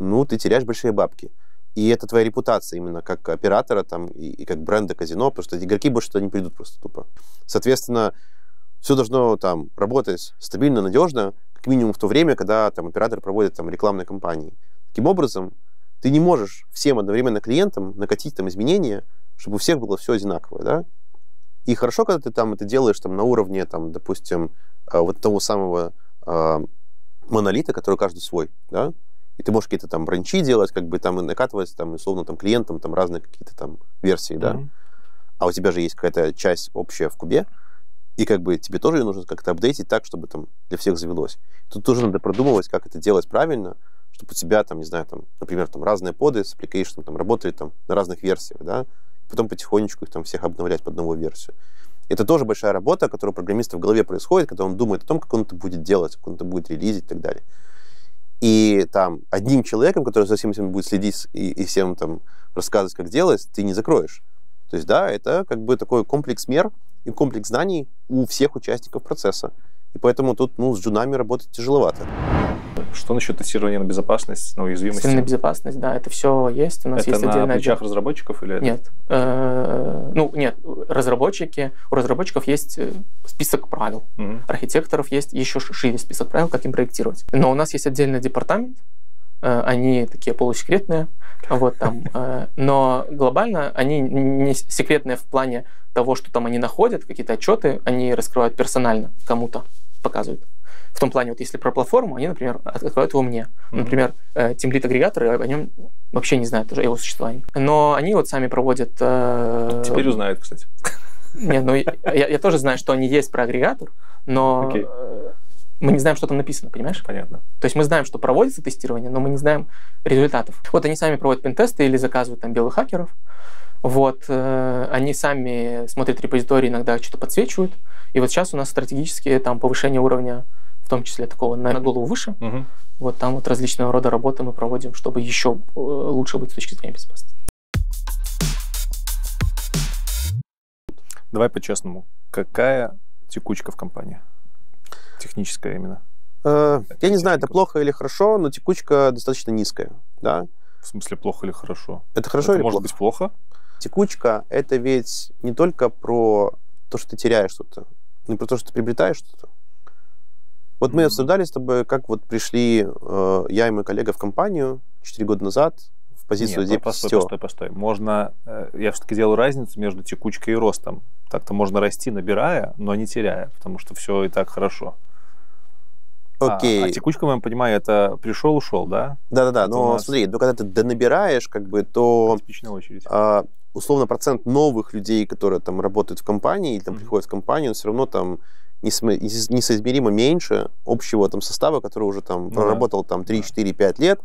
ну, ты теряешь большие бабки. И это твоя репутация именно как оператора там, и как бренда казино, потому что игроки больше туда не придут просто тупо. Соответственно, все должно там работать стабильно, надежно, как минимум в то время, когда там оператор проводит там рекламные кампании. Таким образом, ты не можешь всем одновременно клиентам накатить там изменения, чтобы у всех было все одинаковое, да? И хорошо, когда ты там это делаешь там на уровне, там, допустим, вот того самого монолита, который каждый свой, да? И ты можешь какие-то там бранчи делать, как бы там и накатывать, там, условно, там, клиентам там разные какие-то там версии, mm-hmm. да. А у тебя же есть какая-то часть общая в кубе, и как бы тебе тоже ее нужно как-то апдейтить так, чтобы там для всех завелось. Тут тоже надо продумывать, как это делать правильно, чтобы у тебя там, не знаю, там, например, там разные поды с application там работали там на разных версиях, да. Потом потихонечку их там всех обновлять под новую версию. Это тоже большая работа, которая у программиста в голове происходит, когда он думает о том, как он это будет делать, как он это будет релизить и так далее. И там одним человеком, который за всем этим будет следить и всем там рассказывать, как делать, ты не закроешь. То есть, да, это как бы такой комплекс мер и комплекс знаний у всех участников процесса. И поэтому тут, ну, с джунами работать тяжеловато. Что насчет тестирования на безопасность, на уязвимость? Тестирование на безопасность, да, это все есть. У нас это есть на плечах разработчиков или это? Нет. Ну, нет, у разработчиков есть список правил, mm-hmm. архитекторов есть еще шире список правил, как им проектировать. Но у нас есть отдельный департамент, они такие полусекретные, вот там. Но глобально они не секретные в плане того, что там они находят, какие-то отчеты, они раскрывают персонально кому-то, показывают. В том плане, вот если про платформу, они, например, открывают его мне. Mm-hmm. Например, тимлид-агрегаторы о нем вообще не знают, о его существовании. Но они вот сами проводят... Теперь узнают, кстати. Не, ну, я тоже знаю, что они есть про агрегатор, но мы не знаем, что там написано, понимаешь? Понятно. То есть мы знаем, что проводится тестирование, но мы не знаем результатов. Вот они сами проводят пентесты или заказывают там белых хакеров. Вот, они сами смотрят репозитории, иногда что-то подсвечивают. И вот сейчас у нас стратегические там повышение уровня, в том числе такого на голову выше. Угу. Вот там вот различного рода работы мы проводим, чтобы еще лучше быть с точки зрения безопасности. Давай по-честному. Какая текучка в компании? Техническая именно. Я не знаю, это плохо или хорошо, но текучка достаточно низкая, да? В смысле, плохо или хорошо? Это хорошо или плохо? Может быть, плохо? Текучка — это ведь не только про то, что ты теряешь что-то, но и про то, что ты приобретаешь что-то. Вот мы обсуждали с тобой, как вот пришли я и мой коллега в компанию 4 года назад в позицию людей. Постой. Можно, я все-таки делаю разницу между текучкой и ростом. Так-то можно расти, набирая, но не теряя, потому что все и так хорошо. Окей. А текучка, я понимаю, это пришел-ушел, да? Да-да-да, но смотри, когда ты донабираешь, как бы, то условно процент новых людей, которые там работают в компании, или там приходят в компанию, он все равно там несоизмеримо меньше общего там состава, который уже там проработал там 3-4-5 лет,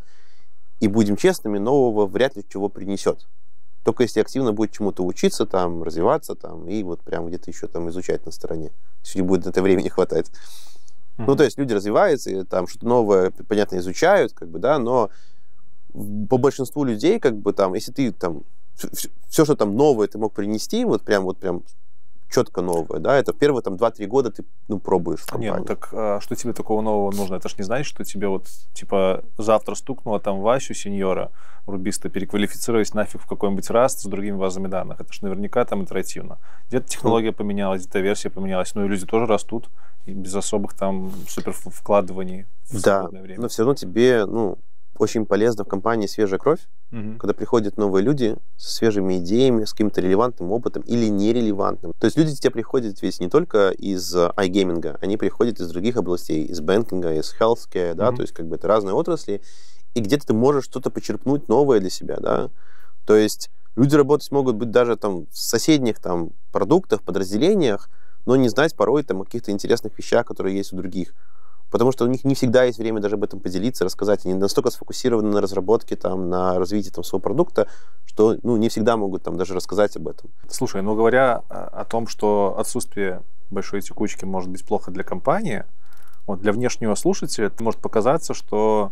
и, будем честными, нового вряд ли чего принесет. Только если активно будет чему-то учиться, там, развиваться, там, и вот прям где-то еще там изучать на стороне. Если будет на это времени хватать. Mm-hmm. Ну, то есть люди развиваются, и там что-то новое, понятно, изучают, как бы, да, но по большинству людей, как бы, там, если ты там все, что там новое ты мог принести, вот прям четко новое, да, это первые там 2-3 года ты, ну, пробуешь в компании. Не, ну так, а что тебе такого нового нужно? Это ж не значит, что тебе вот, типа, завтра стукнуло там Васю, сеньора, рубиста, переквалифицировать нафиг в какой-нибудь Rust с другими базами данных. Это ж наверняка там итеративно. Где-то технология поменялась, где-то версия поменялась, ну и люди тоже растут, и без особых там супер вкладываний в свободное время. Да, но все равно тебе, ну, очень полезно в компании свежая кровь, когда приходят новые люди со свежими идеями, с каким-то релевантным опытом или нерелевантным. То есть люди к тебе приходят ведь не только из iGaming, они приходят из других областей, из банкинга, из healthcare, да, то есть как бы это разные отрасли, и где-то ты можешь что-то почерпнуть новое для себя, да. То есть люди работать могут быть даже там в соседних там продуктах, подразделениях, но не знать порой там о каких-то интересных вещах, которые есть у других. Потому что у них не всегда есть время даже об этом поделиться, рассказать. Они настолько сфокусированы на разработке, там, на развитии там, своего продукта, что ну, не всегда могут там, даже рассказать об этом. Слушай, ну говоря о том, что отсутствие большой текучки может быть плохо для компании, вот, для внешнего слушателя это может показаться, что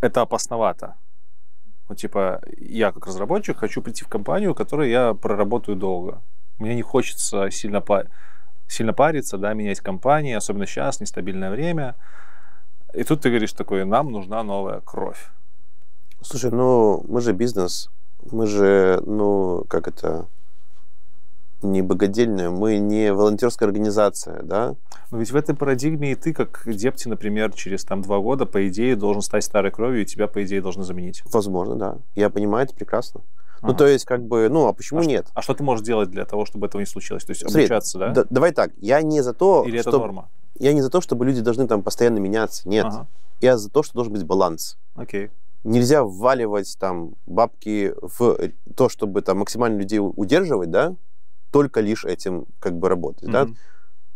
это опасновато. Ну, типа, я как разработчик хочу прийти в компанию, которую я проработаю долго. Мне не хочется сильно париться, да, менять компании, особенно сейчас, нестабильное время. И тут ты говоришь такой, нам нужна новая кровь. Слушай, ну, мы же бизнес, мы же, ну, как это, не богадельная, мы не волонтерская организация, да? Но ведь в этой парадигме и ты, как депти, например, через там 2 года, по идее, должен стать старой кровью, и тебя, по идее, должны заменить. Возможно, да. Я понимаю, это прекрасно. Ну, то есть, как бы, ну, а почему нет? А что ты можешь делать для того, чтобы этого не случилось? То есть, обучаться, да? Давай так, я не за то... Или это норма? Я не за то, чтобы люди должны там постоянно меняться, нет. Я за то, что должен быть баланс. Окей. Нельзя вваливать там бабки в то, чтобы там максимально людей удерживать, да, только лишь этим как бы работать, да.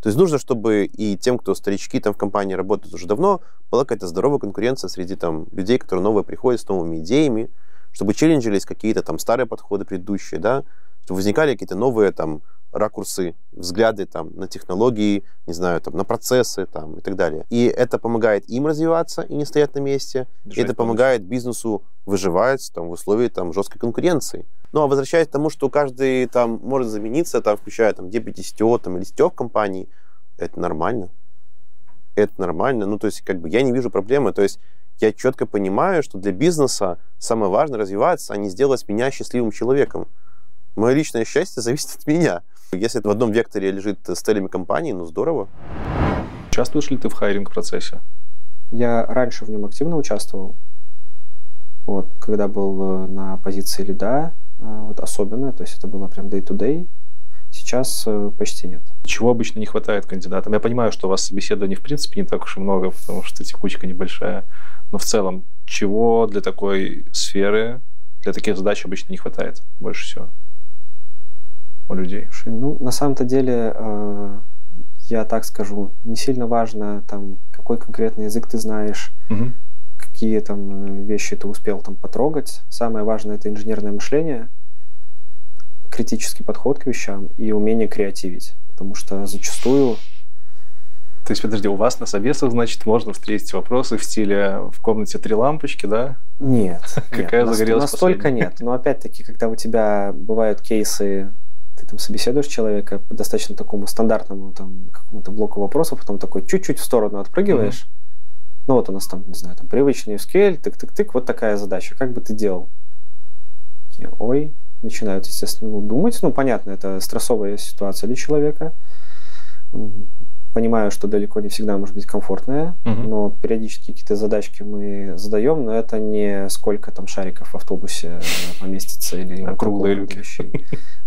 То есть нужно, чтобы и тем, кто старички там в компании работают уже давно, была какая-то здоровая конкуренция среди там людей, которые новые приходят с новыми идеями, чтобы челленжились какие-то там старые подходы предыдущие, да, чтобы возникали какие-то новые там ракурсы, взгляды там на технологии, не знаю, там на процессы там и так далее. И это помогает им развиваться и не стоять на месте, и это помогает бизнесу выживать там в условии там жесткой конкуренции. Ну, а возвращаясь к тому, что каждый там может замениться, там, включая там депти, CTO там, или CTO в компании, это нормально. Это нормально. Ну, то есть, как бы, я не вижу проблемы. То есть, я четко понимаю, что для бизнеса самое важное развиваться, а не сделать меня счастливым человеком. Мое личное счастье зависит от меня. Если это в одном векторе лежит с целями компании, ну, здорово. Участвуешь ли ты в хайринг-процессе? Я раньше в нем активно участвовал. Вот, когда был на позиции лида, вот особенно, то есть это было прям day-to-day. Сейчас почти нет. Чего обычно не хватает кандидатам? Я понимаю, что у вас собеседований в принципе не так уж и много, потому что текучка небольшая. Но в целом, чего для такой сферы, для таких задач обычно не хватает больше всего у людей? Ну, на самом-то деле, я так скажу, не сильно важно, там, какой конкретный язык ты знаешь, какие там вещи ты успел там потрогать. Самое важное – это инженерное мышление, критический подход к вещам и умение креативить. Потому что зачастую... То есть, подожди, у вас на собесах, значит, можно встретить вопросы в стиле «в комнате 3 лампочки», да? Нет. Какая загорелась настолько нет. Но опять-таки, когда у тебя бывают кейсы, ты там собеседуешь человека по достаточно такому стандартному там какому-то блоку вопросов, потом такой чуть-чуть в сторону отпрыгиваешь. Ну вот у нас там, не знаю, там привычный SQL, тык-тык-тык, вот такая задача. Как бы ты делал? Ой... Начинают, естественно, думать. Ну, понятно, это стрессовая ситуация для человека. Понимаю, что далеко не всегда может быть комфортная, но периодически какие-то задачки мы задаем, но это не сколько там шариков в автобусе поместится или круглые люки.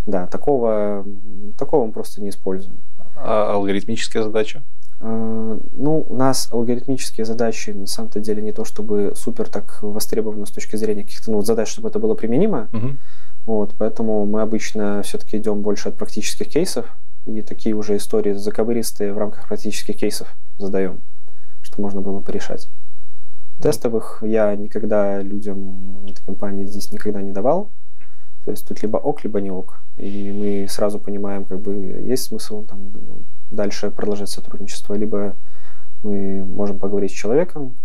Да, такого мы просто не используем. А алгоритмические задачи? Ну, у нас алгоритмические задачи на самом-то деле не то чтобы супер так востребованы с точки зрения каких-то ну, задач, чтобы это было применимо. Вот, поэтому мы обычно все-таки идем больше от практических кейсов и такие уже истории заковыристые в рамках практических кейсов задаем, что можно было порешать. Тестовых я никогда людям этой компании здесь никогда не давал. То есть тут либо ок, либо не ок. И мы сразу понимаем, как бы есть смысл там, дальше продолжать сотрудничество, либо мы можем поговорить с человеком,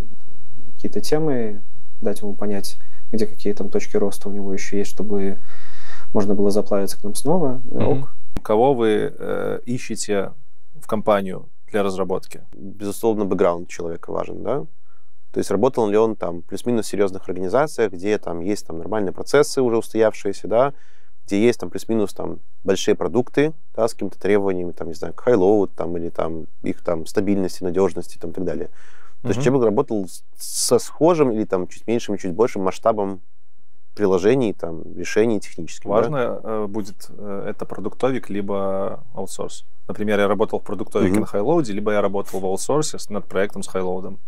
какие-то темы, дать ему понять, где какие там точки роста у него еще есть, чтобы можно было заплавиться к нам снова. Ок. кого вы ищете в компанию для разработки? Безусловно, бэкграунд человека важен, да? То есть работал ли он там плюс-минус в серьезных организациях, где там есть там нормальные процессы уже устоявшиеся, да, где есть там плюс-минус там большие продукты, да, с какими-то требованиями, там, не знаю, к хайлоуд, там, или там их там стабильности, надежности, там, и так далее. То есть человек работал со схожим или там чуть меньшим, чуть большим масштабом приложений, там, решений технических. Важно, да? Будет это продуктовик, либо аутсорс. Например, я работал в продуктовике на хайлоуде, либо я работал в аутсорсе над проектом с хайлоудом.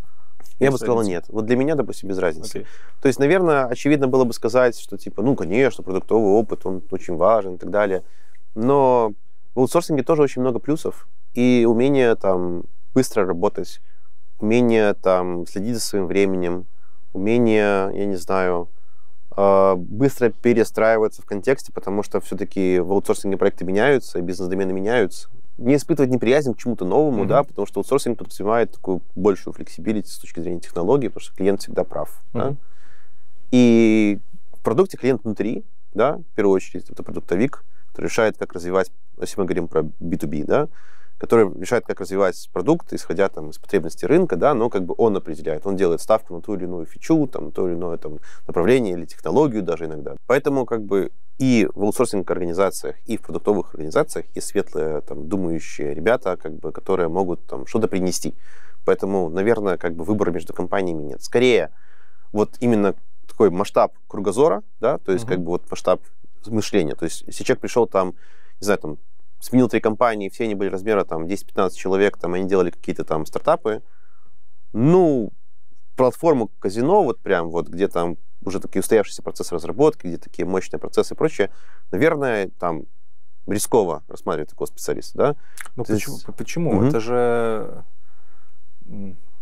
Я бы сказал, нет. Вот для меня, допустим, без разницы. Okay. То есть, наверное, очевидно было бы сказать, что, типа, ну, конечно, продуктовый опыт, он очень важен и так далее. Но в аутсорсинге тоже очень много плюсов. И умение там быстро работать, умение там следить за своим временем, умение, я не знаю, быстро перестраиваться в контексте, потому что все-таки в аутсорсинге проекты меняются, бизнес-домены меняются. Не испытывать неприязнь к чему-то новому, да, потому что аутсорсинг подразумевает такую большую флексибилити с точки зрения технологий, потому что клиент всегда прав. Да? И в продукте клиент внутри, да, в первую очередь, это продуктовик, который решает, как развивать, если мы говорим про B2B, да, который решает, как развивать продукт, исходя там из потребностей рынка, да, но как бы он определяет, он делает ставку на ту или иную фичу, там, то или иное там направление или технологию даже иногда. Поэтому как бы и в аутсорсинговых организациях, и в продуктовых организациях есть светлые там думающие ребята, как бы, которые могут там что-то принести. Поэтому, наверное, как бы выбора между компаниями нет. Скорее, вот именно такой масштаб кругозора, да, то есть как бы вот масштаб мышления. То есть если человек пришел там, не знаю, там, сменил 3 компании, все они были размера там 10-15 человек, там они делали какие-то там стартапы. Ну, платформу казино, вот прям вот, где там уже такие устоявшиеся процессы разработки, где такие мощные процессы и прочее, наверное, там рисково рассматривать такого специалиста, да? Ну, почему?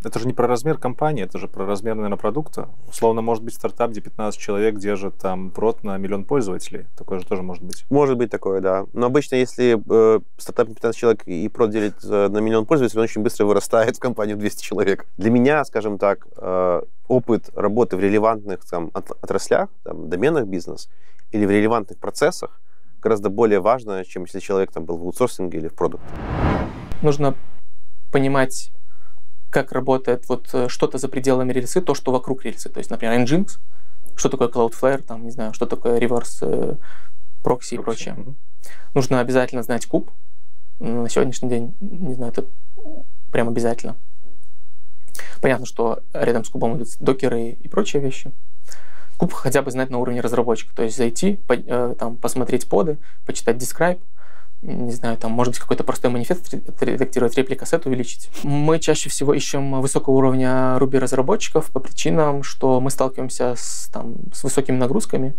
Это же не про размер компании, это же про размер, наверное, продукта. Условно, может быть, стартап, где 15 человек держит там прод на 1 миллион пользователей. Такое же тоже может быть. Может быть такое, да. Но обычно, если стартап на 15 человек и прод делит на 1 миллион пользователей, он очень быстро вырастает в компанию в 200 человек. Для меня, скажем так, опыт работы в релевантных там отраслях, там, доменах бизнес или в релевантных процессах гораздо более важно, чем если человек там был в аутсорсинге или в продукте. Нужно понимать, как работает вот что-то за пределами рельсы, то, что вокруг рельсы. То есть, например, Nginx, что такое Cloudflare, там, не знаю, что такое Reverse Proxy и прочее. Нужно обязательно знать куб. На сегодняшний день, не знаю, это прям обязательно. Понятно, что рядом с кубом идут докеры и прочие вещи. Куб хотя бы знать на уровне разработчика. То есть зайти, там, посмотреть поды, почитать describe, не знаю, там, может быть, какой-то простой манифест редактировать, репликассет увеличить. Мы чаще всего ищем высокого уровня Ruby-разработчиков по причинам, что мы сталкиваемся с высокими нагрузками,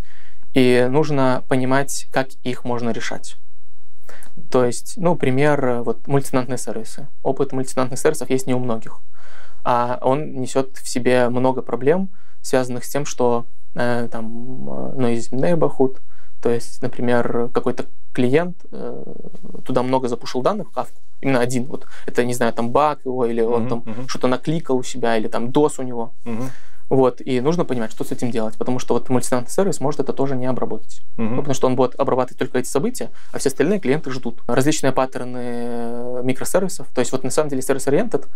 и нужно понимать, как их можно решать. То есть, ну, пример, вот, мультитенантные сервисы. Опыт мультитенантных сервисов есть не у многих. А он несет в себе много проблем, связанных с тем, что там noisy neighborhood, то есть, например, какой-то клиент туда много запушил данных в Kafka, именно один. Вот это, не знаю, там баг его, или он там что-то накликал у себя, или там DOS у него. Вот, и нужно понимать, что с этим делать, потому что вот мультитенантный сервис может это тоже не обработать. Ну, потому что он будет обрабатывать только эти события, а все остальные клиенты ждут. Различные паттерны микросервисов, то есть вот на самом деле сервис-ориентед,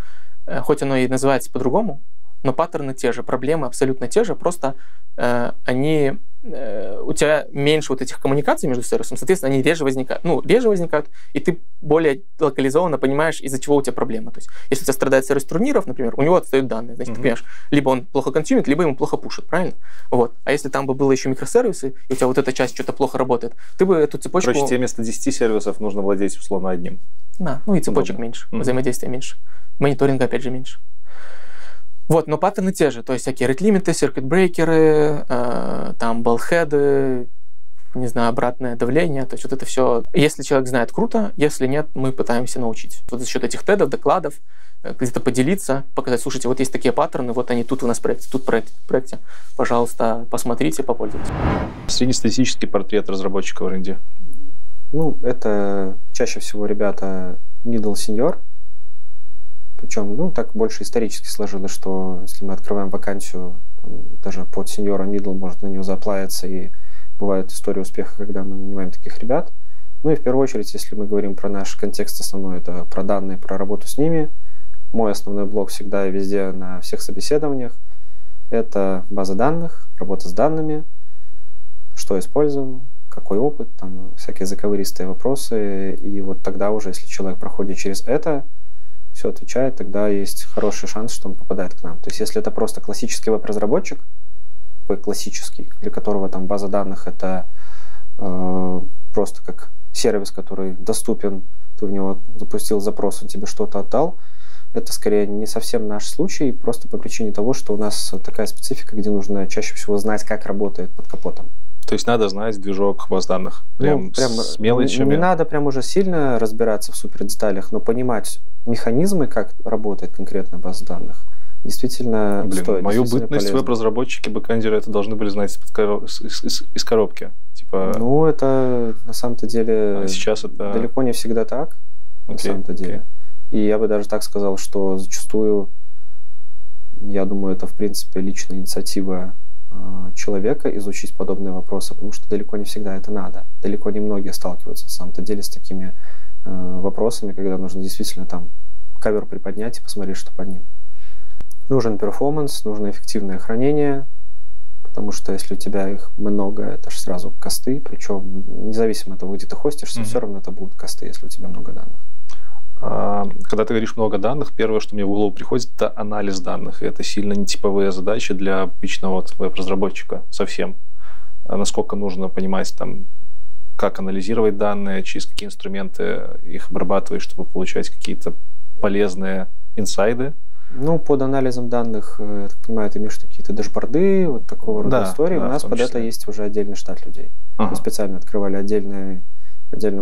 хоть оно и называется по-другому, но паттерны те же, проблемы абсолютно те же, просто они... у тебя меньше вот этих коммуникаций между сервисом, соответственно, они реже возникают. Ну, реже возникают, и ты более локализованно понимаешь, из-за чего у тебя проблема. То есть, если у тебя страдает сервис турниров, например, у него отстают данные. Значит, ты понимаешь, либо он плохо консюмит, либо ему плохо пушит, правильно? Вот. А если там бы было еще микросервисы, и у тебя вот эта часть что-то плохо работает, ты бы эту цепочку... Короче, тебе вместо 10 сервисов нужно владеть условно одним. Да, ну и цепочек меньше, взаимодействия меньше, мониторинга, опять же, меньше. Вот, но паттерны те же, то есть всякие рейт-лимиты, серкет-брейкеры, там, балл-хеды, не знаю, обратное давление, то есть вот это все. Если человек знает, круто, если нет, мы пытаемся научить. Вот за счет этих тедов, докладов, где-то поделиться, показать, слушайте, вот есть такие паттерны, вот они тут у нас в проекте, тут в проекте. Пожалуйста, посмотрите, попользуйтесь. Среднестатистический портрет разработчика в R&D? Ну, это чаще всего ребята middle senior. Причем, ну, так больше исторически сложилось, что если мы открываем вакансию, там, даже под сеньора, middle, может на нее заплавиться, и бывают истории успеха, когда мы нанимаем таких ребят. Ну и в первую очередь, если мы говорим про наш контекст основной, это про данные, про работу с ними. Мой основной блок всегда и везде на всех собеседованиях – это база данных, работа с данными, что использовал, какой опыт, там всякие заковыристые вопросы. И вот тогда уже, если человек проходит через это, все отвечает, тогда есть хороший шанс, что он попадает к нам. То есть если это просто классический веб-разработчик, такой классический, для которого там база данных – это просто как сервис, который доступен, ты в него запустил запрос, он тебе что-то отдал, это скорее не совсем наш случай, просто по причине того, что у нас такая специфика, где нужно чаще всего знать, как работает под капотом. То есть надо знать движок баз данных, прям с мелочами. Не надо прям уже сильно разбираться в супер деталях, но понимать механизмы, как работает конкретно база данных, действительно стоит. Мою бытность веб-разработчики, бэкэндеры это должны были знать из коробки. Типа... Ну, это на самом-то деле сейчас это... далеко не всегда так, на самом-то деле. И я бы даже так сказал, что зачастую, я думаю, это в принципе личная инициатива человека изучить подобные вопросы, потому что далеко не всегда это надо. Далеко не многие сталкиваются на самом-то деле с такими вопросами, когда нужно действительно там кавер приподнять и посмотреть, что под ним. Нужен перформанс, нужно эффективное хранение, потому что если у тебя их много, это же сразу косты, причем независимо от того, где ты хостишься, все равно это будут косты, если у тебя много данных. Когда ты говоришь много данных, первое, что мне в голову приходит, это анализ данных. И это сильно нетиповая задача для обычного веб-разработчика совсем. Насколько нужно понимать, там, как анализировать данные, через какие инструменты их обрабатывать, чтобы получать какие-то полезные инсайды. Ну, под анализом данных, я так понимаю, ты имеешь какие-то дашборды, вот такого рода истории. У нас под это есть уже отдельный штат людей. Мы специально открывали отдельную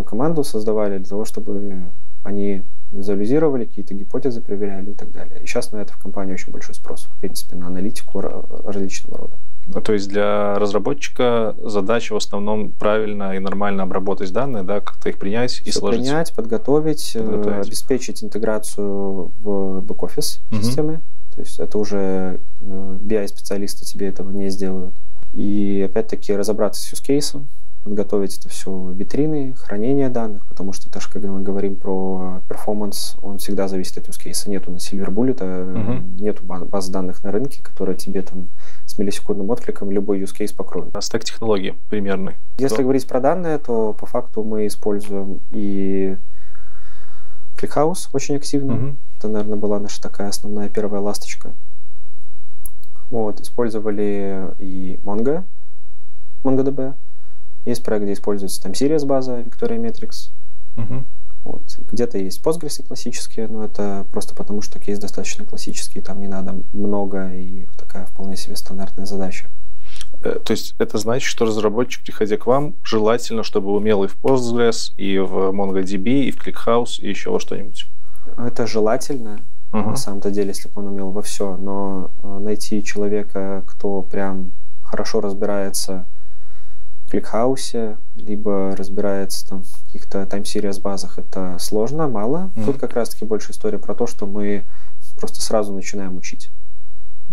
команду, создавали для того, чтобы они визуализировали, какие-то гипотезы проверяли и так далее. И сейчас на это в компании очень большой спрос, в принципе, на аналитику различного рода. То есть для разработчика задача в основном правильно и нормально обработать данные, да, как-то их принять и сложить? Принять, подготовить, обеспечить интеграцию в бэк-офис системы. То есть это уже BI-специалисты тебе этого не сделают. И опять-таки разобраться с юзкейсом, подготовить это все в витрины, хранение данных, потому что даже когда мы говорим про перформанс, он всегда зависит от юзкейса. Нету на Silverбуллета, нету баз данных на рынке, которые тебе там с миллисекундным откликом любой юзкейс покроет. А стек технологий примерный? Если говорить про данные, то по факту мы используем и ClickHouse очень активно. Это, наверное, была наша такая основная первая ласточка. Вот, использовали и MongoDB. Есть проект, где используется там Series база, Victoria Metrics. Вот. Где-то есть Postgres классические, но это просто потому, что кейс достаточно классический, там не надо много, и такая вполне себе стандартная задача. То есть это значит, что разработчик, приходя к вам, желательно, чтобы умел и в Postgres, и в MongoDB, и в ClickHouse, и еще во что-нибудь? Это желательно, на самом-то деле, если бы он умел во все, но найти человека, кто прям хорошо разбирается ClickHouse, либо разбирается там в каких-то time-series базах, это сложно, мало. Тут как раз-таки больше история про то, что мы просто сразу начинаем учить.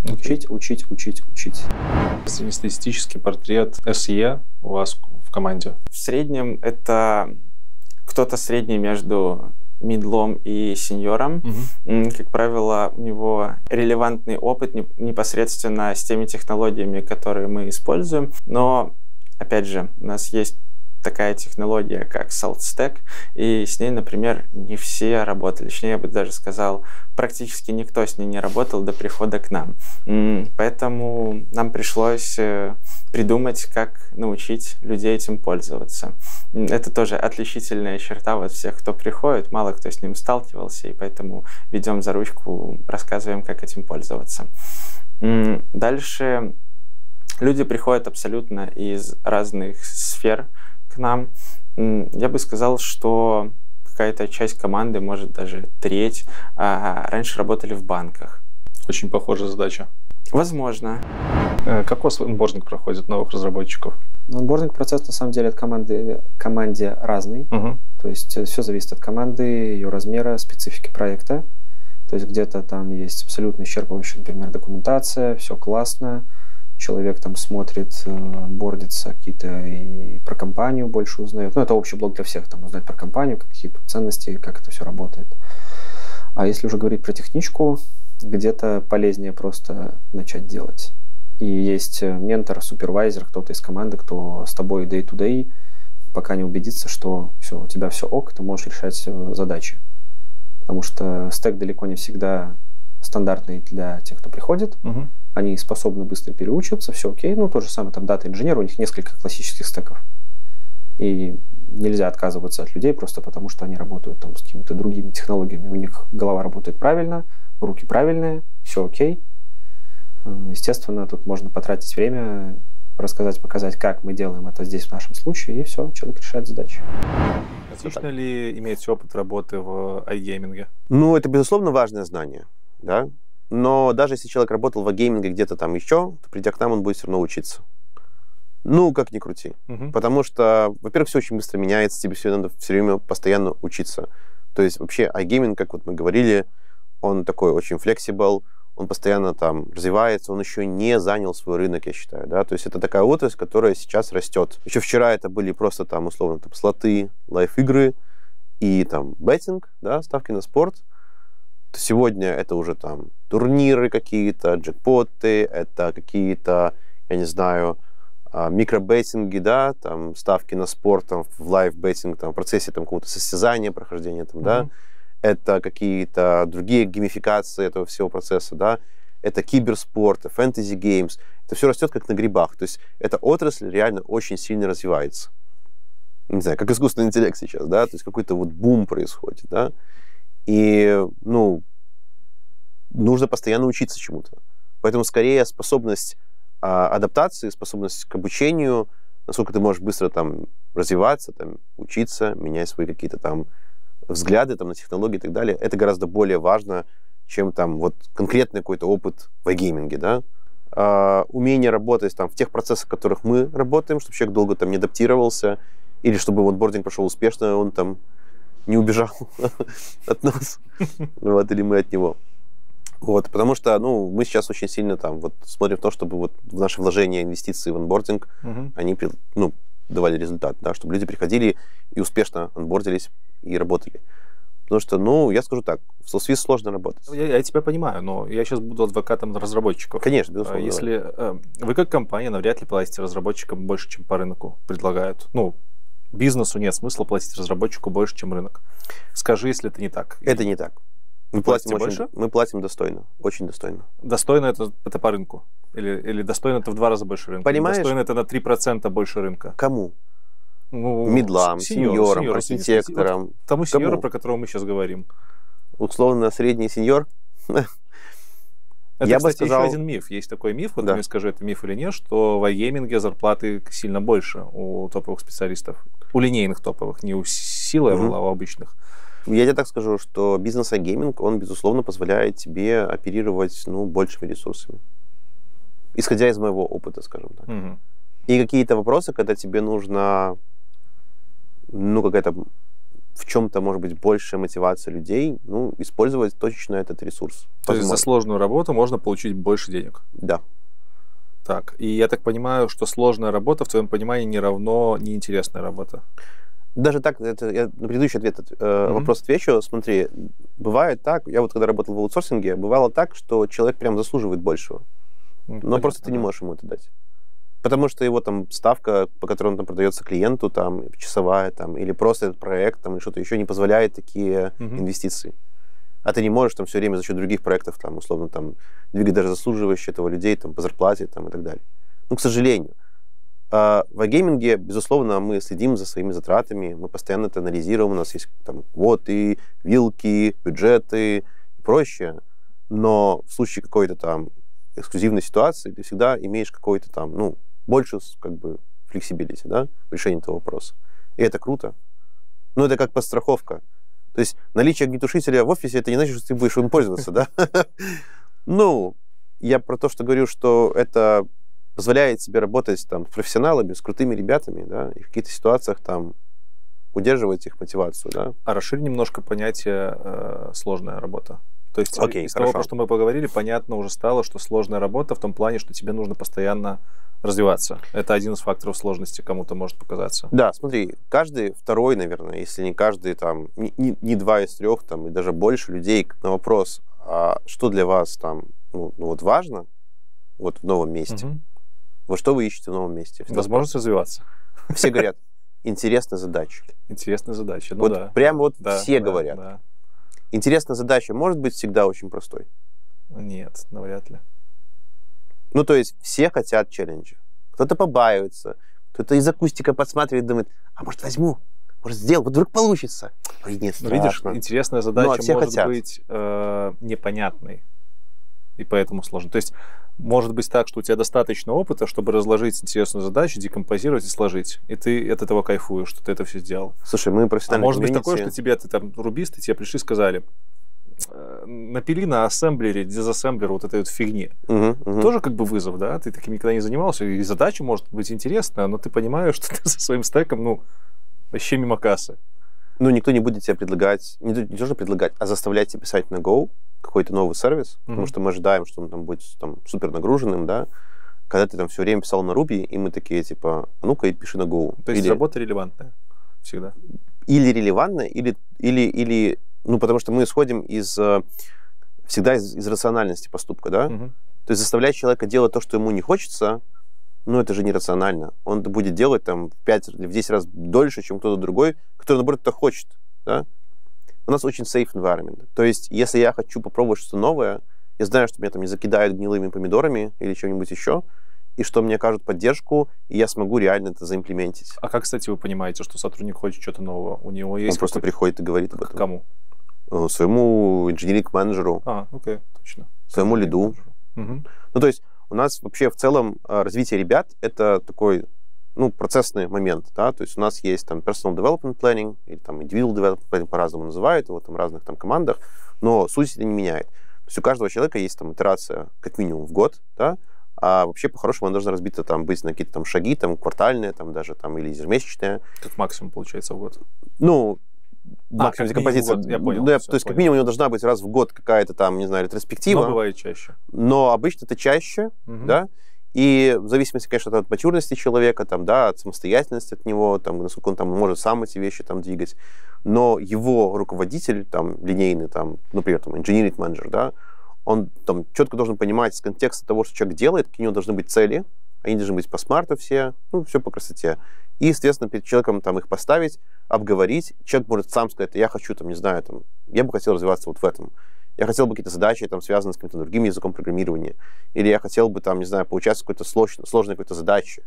Учить. Среднестатистический портрет SE у вас в команде? В среднем это кто-то средний между мидлом и сеньором. Как правило, у него релевантный опыт непосредственно с теми технологиями, которые мы используем, но опять же, у нас есть такая технология, как SaltStack, и с ней, например, не все работали. Точнее, я бы даже сказал, практически никто с ней не работал до прихода к нам. Поэтому нам пришлось придумать, как научить людей этим пользоваться. Это тоже отличительная черта вот всех, кто приходит. Мало кто с ним сталкивался, и поэтому ведем за ручку, рассказываем, как этим пользоваться. Дальше... Люди приходят абсолютно из разных сфер к нам. Я бы сказал, что какая-то часть команды, может даже треть, раньше работали в банках. Очень похожая задача. Возможно. Как у вас онбординг проходит новых разработчиков? Онбординг процесс на самом деле от команды к команде разный. То есть все зависит от команды, ее размера, специфики проекта. То есть где-то там есть абсолютно исчерпывающая, например, документация, все классно. человек там смотрит, бордится какие-то и про компанию больше узнает. Ну, это общий блок для всех, там узнать про компанию, какие тут ценности, как это все работает. А если уже говорить про техничку, где-то полезнее просто начать делать. И есть ментор, супервайзер, кто-то из команды, кто с тобой day-to-day, пока не убедится, что все, у тебя все ок, ты можешь решать задачи. Потому что стэк далеко не всегда стандартный для тех, кто приходит. Угу. Они способны быстро переучиваться, все окей. Ну, то же самое, там, дата-инженер, у них несколько классических стэков. И нельзя отказываться от людей просто потому, что они работают там с какими-то другими технологиями. У них голова работает правильно, руки правильные, все окей. Естественно, тут можно потратить время, рассказать, показать, как мы делаем это здесь в нашем случае, и все, человек решает задачу. Отлично ли иметь опыт работы в iGaming? Ну, это, безусловно, важное знание, да. Но даже если человек работал в iGaming где-то там еще, то придя к нам, он будет все равно учиться. Ну, как ни крути. Угу. Потому что, во-первых, все очень быстро меняется, тебе все надо все время постоянно учиться. То есть вообще iGaming, как вот мы говорили, он такой очень flexible, он постоянно там развивается, он еще не занял свой рынок, я считаю, да, то есть это такая отрасль, которая сейчас растет. Еще вчера это были просто там, условно, там, слоты, лайф-игры и там беттинг, да, ставки на спорт. Сегодня это уже там турниры какие-то, джекпоты, это какие-то, я не знаю, микробеттинги, да, там ставки на спорт, там, в лайф-беттинг, там, в процессе там какого-то состязания, прохождения там, да. Это какие-то другие геймификации этого всего процесса, да, это киберспорт, это фэнтези-геймс, это все растет как на грибах, то есть эта отрасль реально очень сильно развивается. Не знаю, как искусственный интеллект сейчас, да, то есть какой-то вот бум происходит, да, и, ну, нужно постоянно учиться чему-то. Поэтому скорее способность адаптации, способность к обучению, насколько ты можешь быстро там развиваться, там, учиться, менять свои какие-то там взгляды там, на технологии и так далее, это гораздо более важно, чем там вот конкретный какой-то опыт в iGaming, да. Умение работать там в тех процессах, в которых мы работаем, чтобы человек долго там не адаптировался, или чтобы онбординг пошел успешно, он там не убежал от нас, вот, или мы от него. Вот, потому что, ну, мы сейчас очень сильно там вот смотрим в то, чтобы вот наши вложения, инвестиции в онбординг, они, ну, давали результат, да, чтобы люди приходили и успешно онбордились и работали. Потому что, ну, я скажу так, в SaltSwiss сложно работать. Я тебя понимаю, но я сейчас буду адвокатом разработчиков. Конечно, безусловно. Если вы как компания навряд ли платите разработчикам больше, чем по рынку предлагают. Ну, бизнесу нет смысла платить разработчику больше, чем рынок. Скажи, если это не так. Это не так. Мы платим больше? Мы платим достойно, очень достойно. Достойно это по рынку? Или достойно это в 2 раза больше рынка? Понимаешь? Достойно это на 3% больше рынка. Кому? Ну, мидлам, сеньорам, архитекторам. Вот тому сеньору, про которого мы сейчас говорим. Условно, средний сеньор. Это, кстати, еще один миф. Есть такой миф, вот мне скажи, это миф или нет, что в iGaming зарплаты сильно больше у топовых специалистов. У линейных топовых, не у силы, а у обычных. Я тебе так скажу, что бизнес iGaming, он, безусловно, позволяет тебе оперировать, ну, большими ресурсами. Исходя из моего опыта, скажем так. И какие-то вопросы, когда тебе нужно, ну, какая-то в чем-то, может быть, большая мотивация людей, ну, использовать точечно этот ресурс. То есть за сложную работу можно получить больше денег? Да. Так, и я так понимаю, что сложная работа в твоем понимании не равно неинтересная работа? Даже так, это, я на предыдущий ответ, вопрос отвечу. Смотри, бывает так, я вот когда работал в аутсорсинге, бывало так, что человек прям заслуживает большего. Ну, но понятно, просто ты не можешь ему это дать. Потому что его там ставка, по которой он там продается клиенту, там, часовая, там, или просто этот проект, там, или что-то еще, не позволяет такие инвестиции. А ты не можешь там все время за счет других проектов, там, условно, там, двигать даже заслуживающих этого людей, там, по зарплате, там, и так далее. Ну, к сожалению. В iGaming, безусловно, мы следим за своими затратами, мы постоянно это анализируем, у нас есть там квоты, вилки, бюджеты и прочее, но в случае какой-то там эксклюзивной ситуации ты всегда имеешь какой-то там, ну, большую, как бы, флексибилити, да, в решении этого вопроса. И это круто. Но это как подстраховка. То есть наличие огнетушителя в офисе, это не значит, что ты будешь им пользоваться, да? Ну, я про то, что говорю, что это позволяет себе работать там с профессионалами, с крутыми ребятами, да, и в каких-то ситуациях там удерживать их мотивацию, да. А расширь немножко понятие сложная работа. То есть из хорошо. Того, что мы поговорили, понятно уже стало, что сложная работа в том плане, что тебе нужно постоянно развиваться. Это один из факторов сложности, кому-то может показаться. Да, смотри, каждый второй, наверное, если не каждый, там, не два из трех, там, и даже больше людей на вопрос, а что для вас там, ну вот важно, вот в новом месте, во что вы ищете в новом месте? Возможность развиваться. Все говорят, интересная задача. Интересная задача, ну вот да. Прям вот да, все да, говорят. Да. Интересная задача может быть всегда очень простой? Нет, навряд ли. Ну, то есть все хотят челленджа. Кто-то побаивается, кто-то из акустика подсматривает, думает, а может возьму, может сделаю, вот вдруг получится. Ой, нет, видишь, интересная задача может быть непонятной. И поэтому сложно. То есть может быть так, что у тебя достаточно опыта, чтобы разложить интересную задачу, декомпозировать и сложить. И ты от этого кайфуешь, что ты это все сделал. Слушай, мы профессиональные может быть такое, что тебе, ты там рубист, и тебе пришли и сказали, напили на ассемблере, дизассемблер вот этой вот фигни. Тоже как бы вызов, да? Ты таким никогда не занимался. И задача может быть интересная, но ты понимаешь, что ты со своим стеком, ну, вообще мимо кассы. Ну, никто не будет тебе предлагать, не тоже предлагать, а заставлять тебя писать на Go какой-то новый сервис, потому что мы ожидаем, что он там будет там, супер нагруженным, да. Когда ты там все время писал на Ruby, и мы такие, типа, а ну-ка и пиши на Go. То есть работа релевантная всегда? Или релевантная, или ну, потому что мы исходим из всегда из рациональности поступка, да. То есть заставлять человека делать то, что ему не хочется, ну, это же нерационально. Он будет делать там в 5 или в 10 раз дольше, чем кто-то другой, который, наоборот, это хочет. Да? У нас очень safe environment. То есть, если я хочу попробовать что-то новое, я знаю, что меня там не закидают гнилыми помидорами или чем-нибудь еще, и что мне окажут поддержку, и я смогу реально это заимплементить. А как, кстати, вы понимаете, что сотрудник хочет что-то нового? У него есть... Он просто приходит и говорит об этом. Кому? Своему инженерик-менеджеру. А, окей, точно. Своему лиду. Ну, то есть, у нас вообще в целом развитие ребят это такой, ну, процессный момент, да, то есть у нас есть там personal development planning или там individual development planning, по-разному называют его там в разных там командах, но суть это не меняет. То есть у каждого человека есть там итерация как минимум в год, да, а вообще по-хорошему она должна разбита там быть на какие-то там шаги, там квартальные, там даже там или ежемесячные. Как максимум получается в год? Ну, максимум декомпозиция. Я понял. Да, то есть как минимум у него должна быть раз в год какая-то там, не знаю, ретроспектива. Но бывает чаще. Но обычно это чаще, да. И в зависимости, конечно, от матюрности человека, там, да, от самостоятельности от него, там, насколько он там может сам эти вещи там двигать. Но его руководитель, там, линейный, там, например, там, engineering manager, да, он там четко должен понимать с контекста того, что человек делает, какие у него должны быть цели, они должны быть по смарту все, ну, все по красоте. И, естественно, перед человеком там их поставить, обговорить. Человек может сам сказать, я хочу, там, не знаю, там, я бы хотел развиваться вот в этом. Я хотел бы какие-то задачи, там, связанные с каким-то другим языком программирования. Или я хотел бы, там, не знаю, поучаствовать в какой-то сложной какой-то задаче.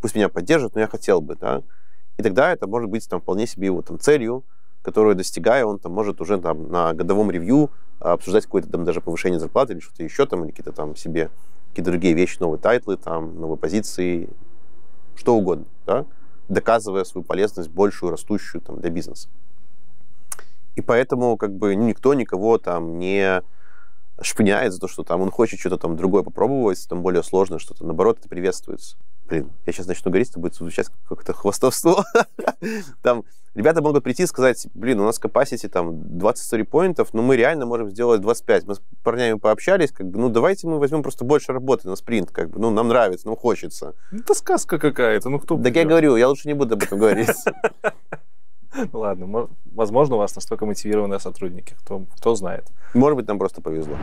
Пусть меня поддержат, но я хотел бы, да. И тогда это может быть там, вполне себе его там, целью, которую, достигая, он там, может уже там, на годовом ревью обсуждать какое-то там даже повышение зарплаты или что-то еще, там, или какие-то там себе какие-то другие вещи, новые тайтлы, там, новые позиции, что угодно, да? Доказывая свою полезность большую, растущую там, для бизнеса. И поэтому как бы никто никого там не шпыняет за то, что там он хочет что-то там другое попробовать, там более сложное что-то. Наоборот, это приветствуется. Блин, я сейчас начну говорить, это будет звучать как-то хвастовство. Там ребята могут прийти и сказать, блин, у нас capacity там 20 story point'ов, но мы реально можем сделать 25. Мы с парнями пообщались, как бы, ну давайте мы возьмем просто больше работы на спринт, как бы, ну нам нравится, нам хочется. Это сказка какая-то, ну кто... Так я говорю, я лучше не буду об этом говорить. Ладно, возможно, у вас настолько мотивированные сотрудники, кто знает. Может быть, нам просто повезло.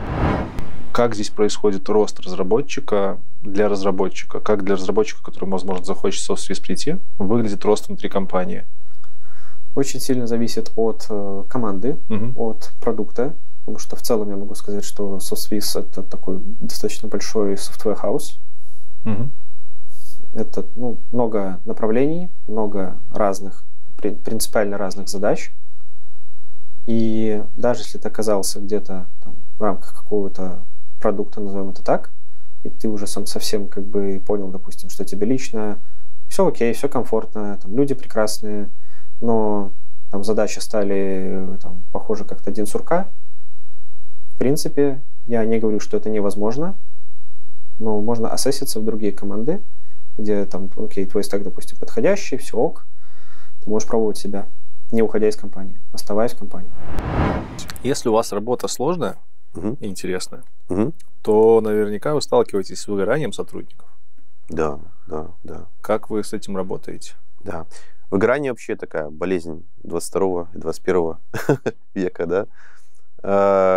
Как здесь происходит рост разработчика? Как для разработчика, который, возможно, захочет в SoftSwiss прийти, выглядит рост внутри компании? Очень сильно зависит от команды, от продукта, потому что в целом я могу сказать, что SoftSwiss это такой достаточно большой software house. Это много направлений, много разных принципиально разных задач. И даже если ты оказался где-то в рамках какого-то продукта, назовем это так, и ты уже сам совсем как бы понял, допустим, что тебе лично все окей, все комфортно, там, люди прекрасные, но там задачи стали похожи как-то один сурка. В принципе, я не говорю, что это невозможно, но можно ассесситься в другие команды, где там, окей, твой стек, допустим, подходящий, все ок, ты можешь пробовать себя, не уходя из компании, оставаясь в компании. Если у вас работа сложная, интересное, то наверняка вы сталкиваетесь с выгоранием сотрудников. Да, да, да. Как вы с этим работаете? Да. Выгорание вообще такая болезнь 22 и 21 века, да.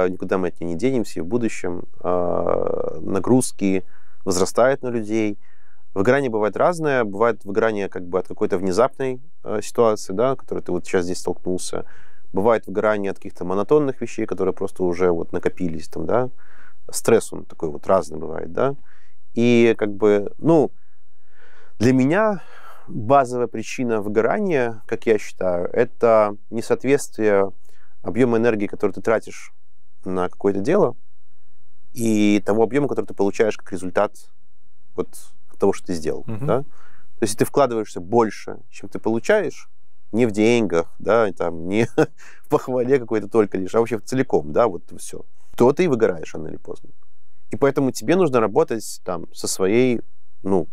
Никуда мы от нее не денемся, и в будущем нагрузки возрастают на людей. Выгорание бывает разное. Бывает выгорание как бы от какой-то внезапной ситуации, да, которой ты вот сейчас здесь столкнулся. Бывает выгорание от каких-то монотонных вещей, которые просто уже вот накопились там, да. Стресс он такой вот разный бывает, да. И как бы, ну, для меня базовая причина выгорания, как я считаю, это несоответствие объема энергии, который ты тратишь на какое-то дело, и того объема, который ты получаешь как результат вот от того, что ты сделал. Да? То есть ты вкладываешься больше, чем ты получаешь, не в деньгах, да, там, не в похвале какой-то только лишь, а вообще целиком, да, вот все. То ты и выгораешь рано или поздно. И поэтому тебе нужно работать там со своей, ну...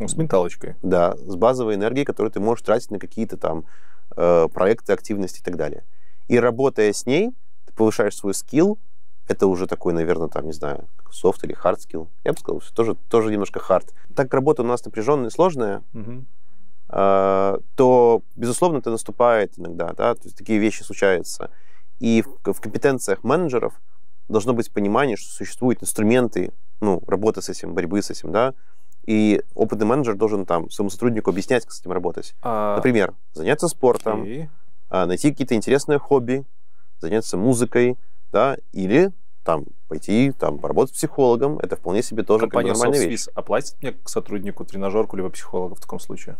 С менталочкой. Да, с базовой энергией, которую ты можешь тратить на какие-то там проекты, активности и так далее. И работая с ней, ты повышаешь свой скилл. Это уже такой, наверное, там, не знаю, софт или хард скилл. Я бы сказал, что тоже немножко хард. Так как работа у нас напряженная и сложная, то, безусловно, это наступает иногда, да, то есть такие вещи случаются. И в компетенциях менеджеров должно быть понимание, что существуют инструменты, ну, работы с этим, борьбы с этим, да. И опытный менеджер должен там своему сотруднику объяснять, как с этим работать. Например, заняться спортом, найти какие-то интересные хобби, заняться музыкой, да, или там пойти там поработать с психологом. Это вполне себе тоже как бы нормальная вещь. Компания SaltSwiss оплатит мне к сотруднику тренажерку либо психолога в таком случае?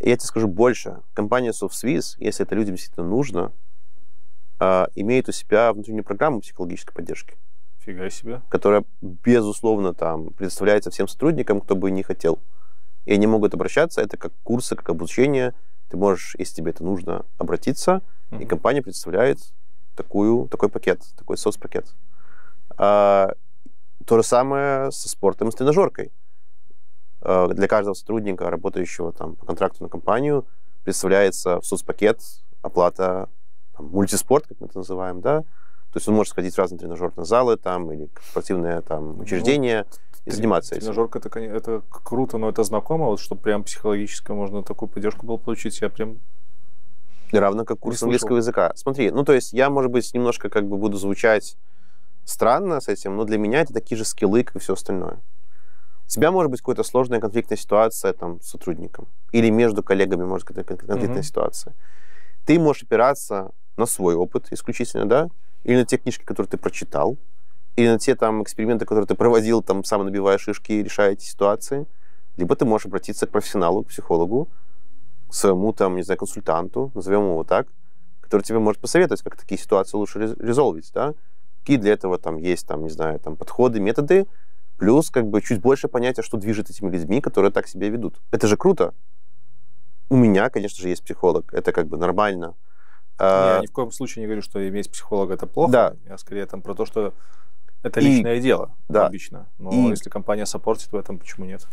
Я тебе скажу больше. Компания SaltSwiss, если это людям действительно нужно, имеет у себя внутреннюю программу психологической поддержки. Фига себе. Которая, безусловно, там предоставляется всем сотрудникам, кто бы не хотел. И они могут обращаться, это как курсы, как обучение. Ты можешь, если тебе это нужно, обратиться, и компания представляет такой пакет, такой соцпакет. То же самое со спортом и с тренажеркой. Для каждого сотрудника, работающего там по контракту на компанию, представляется в соцпакет оплата там, мультиспорт, как мы это называем, да. То есть он может сходить в разные тренажерные залы там, или спортивные там, учреждения и заниматься этим. Тренажерка, это круто, но это знакомо, вот, что прям психологически можно такую поддержку было получить, я прям... Равно как курс английского языка. Смотри, ну то есть я, может быть, немножко как бы буду звучать странно с этим, но для меня это такие же скиллы, как и все остальное. У тебя может быть какая-то сложная конфликтная ситуация там, с сотрудником, или между коллегами может быть какая-то конфликтная ситуация. Ты можешь опираться на свой опыт исключительно, да, или на те книжки, которые ты прочитал, или на те там эксперименты, которые ты проводил, там, сам набивая шишки, решая эти ситуации, либо ты можешь обратиться к профессионалу, к психологу, к своему, там, не знаю, консультанту, назовем его так, который тебе может посоветовать, как такие ситуации лучше резолвить, да, какие для этого там есть, там, не знаю, там, подходы, методы, плюс, как бы, чуть больше понятия, что движет этими людьми, которые так себя ведут. Это же круто. У меня, конечно же, есть психолог, это как бы нормально. Я ни в коем случае не говорю, что иметь психолога это плохо. Да. Я скорее там про то, что это личное дело обычно. Но если компания саппортит в этом, почему нет?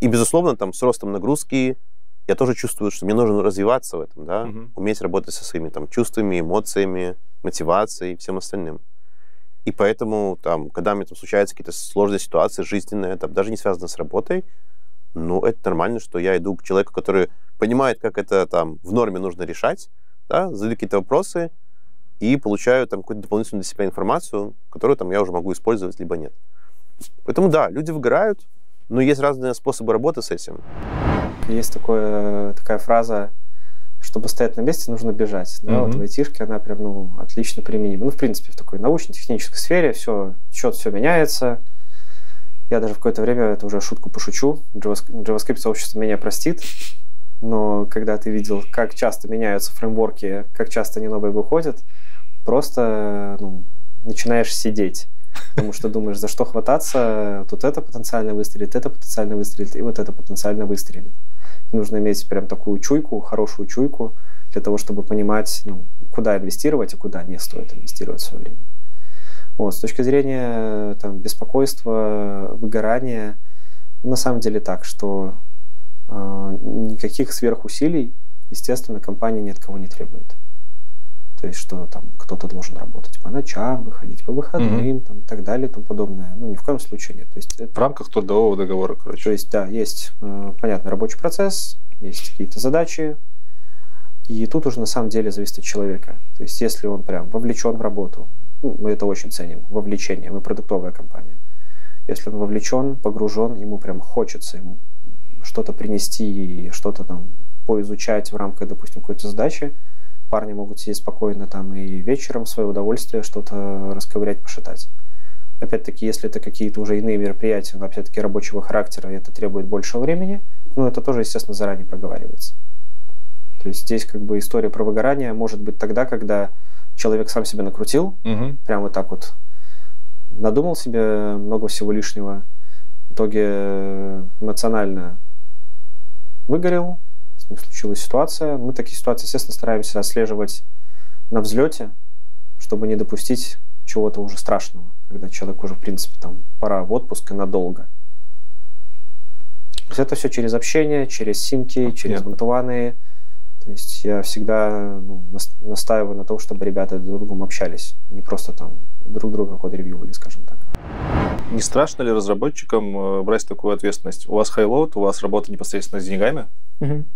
И, безусловно, там с ростом нагрузки я тоже чувствую, что мне нужно развиваться в этом, да? Уметь работать со своими там, чувствами, эмоциями, мотивацией и всем остальным. И поэтому, там, когда мне там, случаются какие-то сложные ситуации жизненные, там, даже не связанные с работой, ну, это нормально, что я иду к человеку, который понимает, как это там в норме нужно решать, да, задаю какие-то вопросы и получаю там какую-то дополнительную для себя информацию, которую там я уже могу использовать, либо нет. Поэтому да, люди выгорают, но есть разные способы работы с этим. Есть такая фраза, чтобы стоять на месте, нужно бежать. Да? Вот в айтишке она прям ну, отлично применима. Ну, в принципе, в такой научно-технической сфере все течет, все меняется. Я даже в какое-то время это уже шутку пошучу. JavaScript-сообщество меня простит. Но когда ты видел, как часто меняются фреймворки, как часто они новые выходят, просто ну, начинаешь сидеть. Потому что думаешь, за что хвататься, тут это потенциально выстрелит, и вот это потенциально выстрелит. Нужно иметь прям такую чуйку, хорошую чуйку, для того, чтобы понимать, ну, куда инвестировать и куда не стоит инвестировать в свое время. Вот, с точки зрения там, беспокойства, выгорания, на самом деле так, что... Никаких сверхусилий, естественно, компания ни от кого не требует. То есть, что там кто-то должен работать по ночам, выходить по выходным, там, и так далее, и тому подобное. Ну, ни в коем случае нет. То есть, в рамках трудового договора, короче. То есть, да, есть, понятно, рабочий процесс, есть какие-то задачи, и тут уже на самом деле зависит от человека. То есть, если он прям вовлечен в работу, ну, мы это очень ценим, вовлечение, мы продуктовая компания. Если он вовлечен, погружен, ему прям хочется ему что-то принести, что-то там поизучать в рамках, допустим, какой-то задачи, парни могут сидеть спокойно там и вечером в свое удовольствие что-то расковырять, пошатать. Опять-таки, если это какие-то уже иные мероприятия, но опять-таки рабочего характера, и это требует больше времени, ну, это тоже, естественно, заранее проговаривается. То есть здесь как бы история про выгорание может быть тогда, когда человек сам себя накрутил, прям вот так вот надумал себе много всего лишнего, в итоге эмоционально выгорел, с ним случилась ситуация. Мы такие ситуации, естественно, стараемся отслеживать на взлете, чтобы не допустить чего-то уже страшного, когда человек уже, в принципе, там, пора в отпуск и надолго. То есть это все через общение, через симки, через бантуваны. То есть я всегда настаиваю на том, чтобы ребята друг с другом общались, не просто там друг друга код-ревьювали, скажем так. Не страшно ли разработчикам брать такую ответственность? У вас хайлоуд, у вас работа непосредственно с деньгами,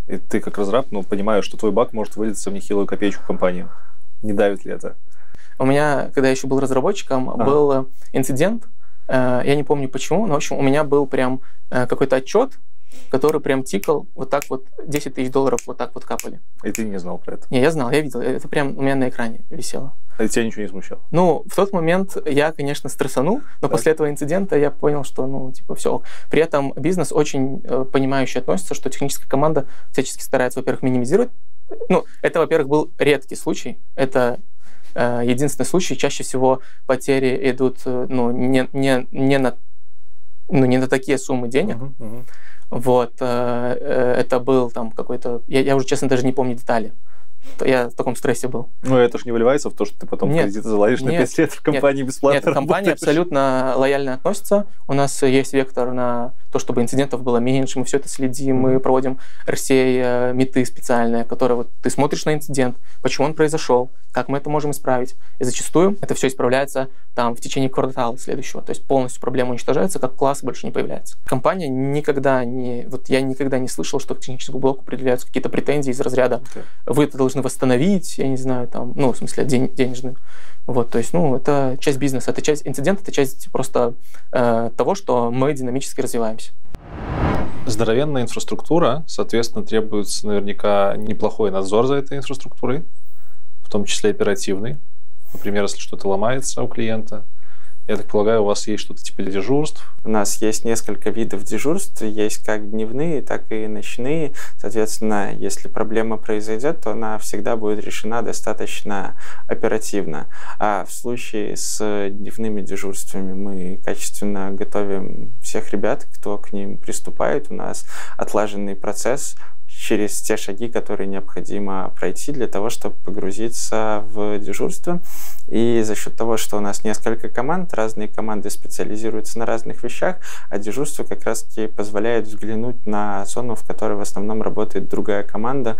и ты как разраб, ну, понимаешь, что твой баг может вылиться в нехилую копеечку компании. Не давит ли это? У меня, когда я еще был разработчиком, был инцидент, я не помню почему, но, в общем, у меня был прям какой-то отчет, который прям тикал, вот так вот, 10 тысяч долларов вот так вот капали. И ты не знал про это? Не, я знал, я видел, это прям у меня на экране висело. А тебя ничего не смущало? Ну, в тот момент я, конечно, стрессанул, но после этого инцидента я понял, что, ну, типа, все. При этом бизнес очень понимающе относится, что техническая команда всячески старается, во-первых, минимизировать. Ну, это, во-первых, был редкий случай, это единственный случай. Чаще всего потери идут, ну, не на такие суммы денег. Вот, это был там какой-то... Я уже, честно, даже не помню детали. Я в таком стрессе был. Ну, это же не выливается в то, что ты потом кредиты заловишь на 5 лет в компании бесплатно работаешь. Нет, компания абсолютно лояльно относится. У нас есть вектор на то, чтобы инцидентов было меньше. Мы все это следим, мы проводим RCA-миты специальные, которые вот ты смотришь на инцидент, почему он произошел, как мы это можем исправить. И зачастую это все исправляется там в течение квартала следующего. То есть полностью проблема уничтожается, как класс больше не появляется. Компания никогда не... Вот я никогда не слышал, что к техническому блоку предъявляются какие-то претензии из разряда «вы это должны восстановить», я не знаю, там, ну, в смысле, денежную. Вот, то есть, ну, это часть бизнеса, это часть инцидента, это часть просто того, что мы динамически развиваемся. Здоровенная инфраструктура, соответственно, требуется наверняка неплохой надзор за этой инфраструктурой, в том числе оперативный. Например, если что-то ломается у клиента. Я так полагаю, у вас есть что-то типа дежурств? У нас есть несколько видов дежурств. Есть как дневные, так и ночные. Соответственно, если проблема произойдет, то она всегда будет решена достаточно оперативно. А в случае с дневными дежурствами мы качественно готовим всех ребят, кто к ним приступает. У нас отлаженный процесс через те шаги, которые необходимо пройти для того, чтобы погрузиться в дежурство. И за счет того, что у нас несколько команд, разные команды специализируются на разных вещах, а дежурство как раз-таки позволяет взглянуть на зону, в которой в основном работает другая команда,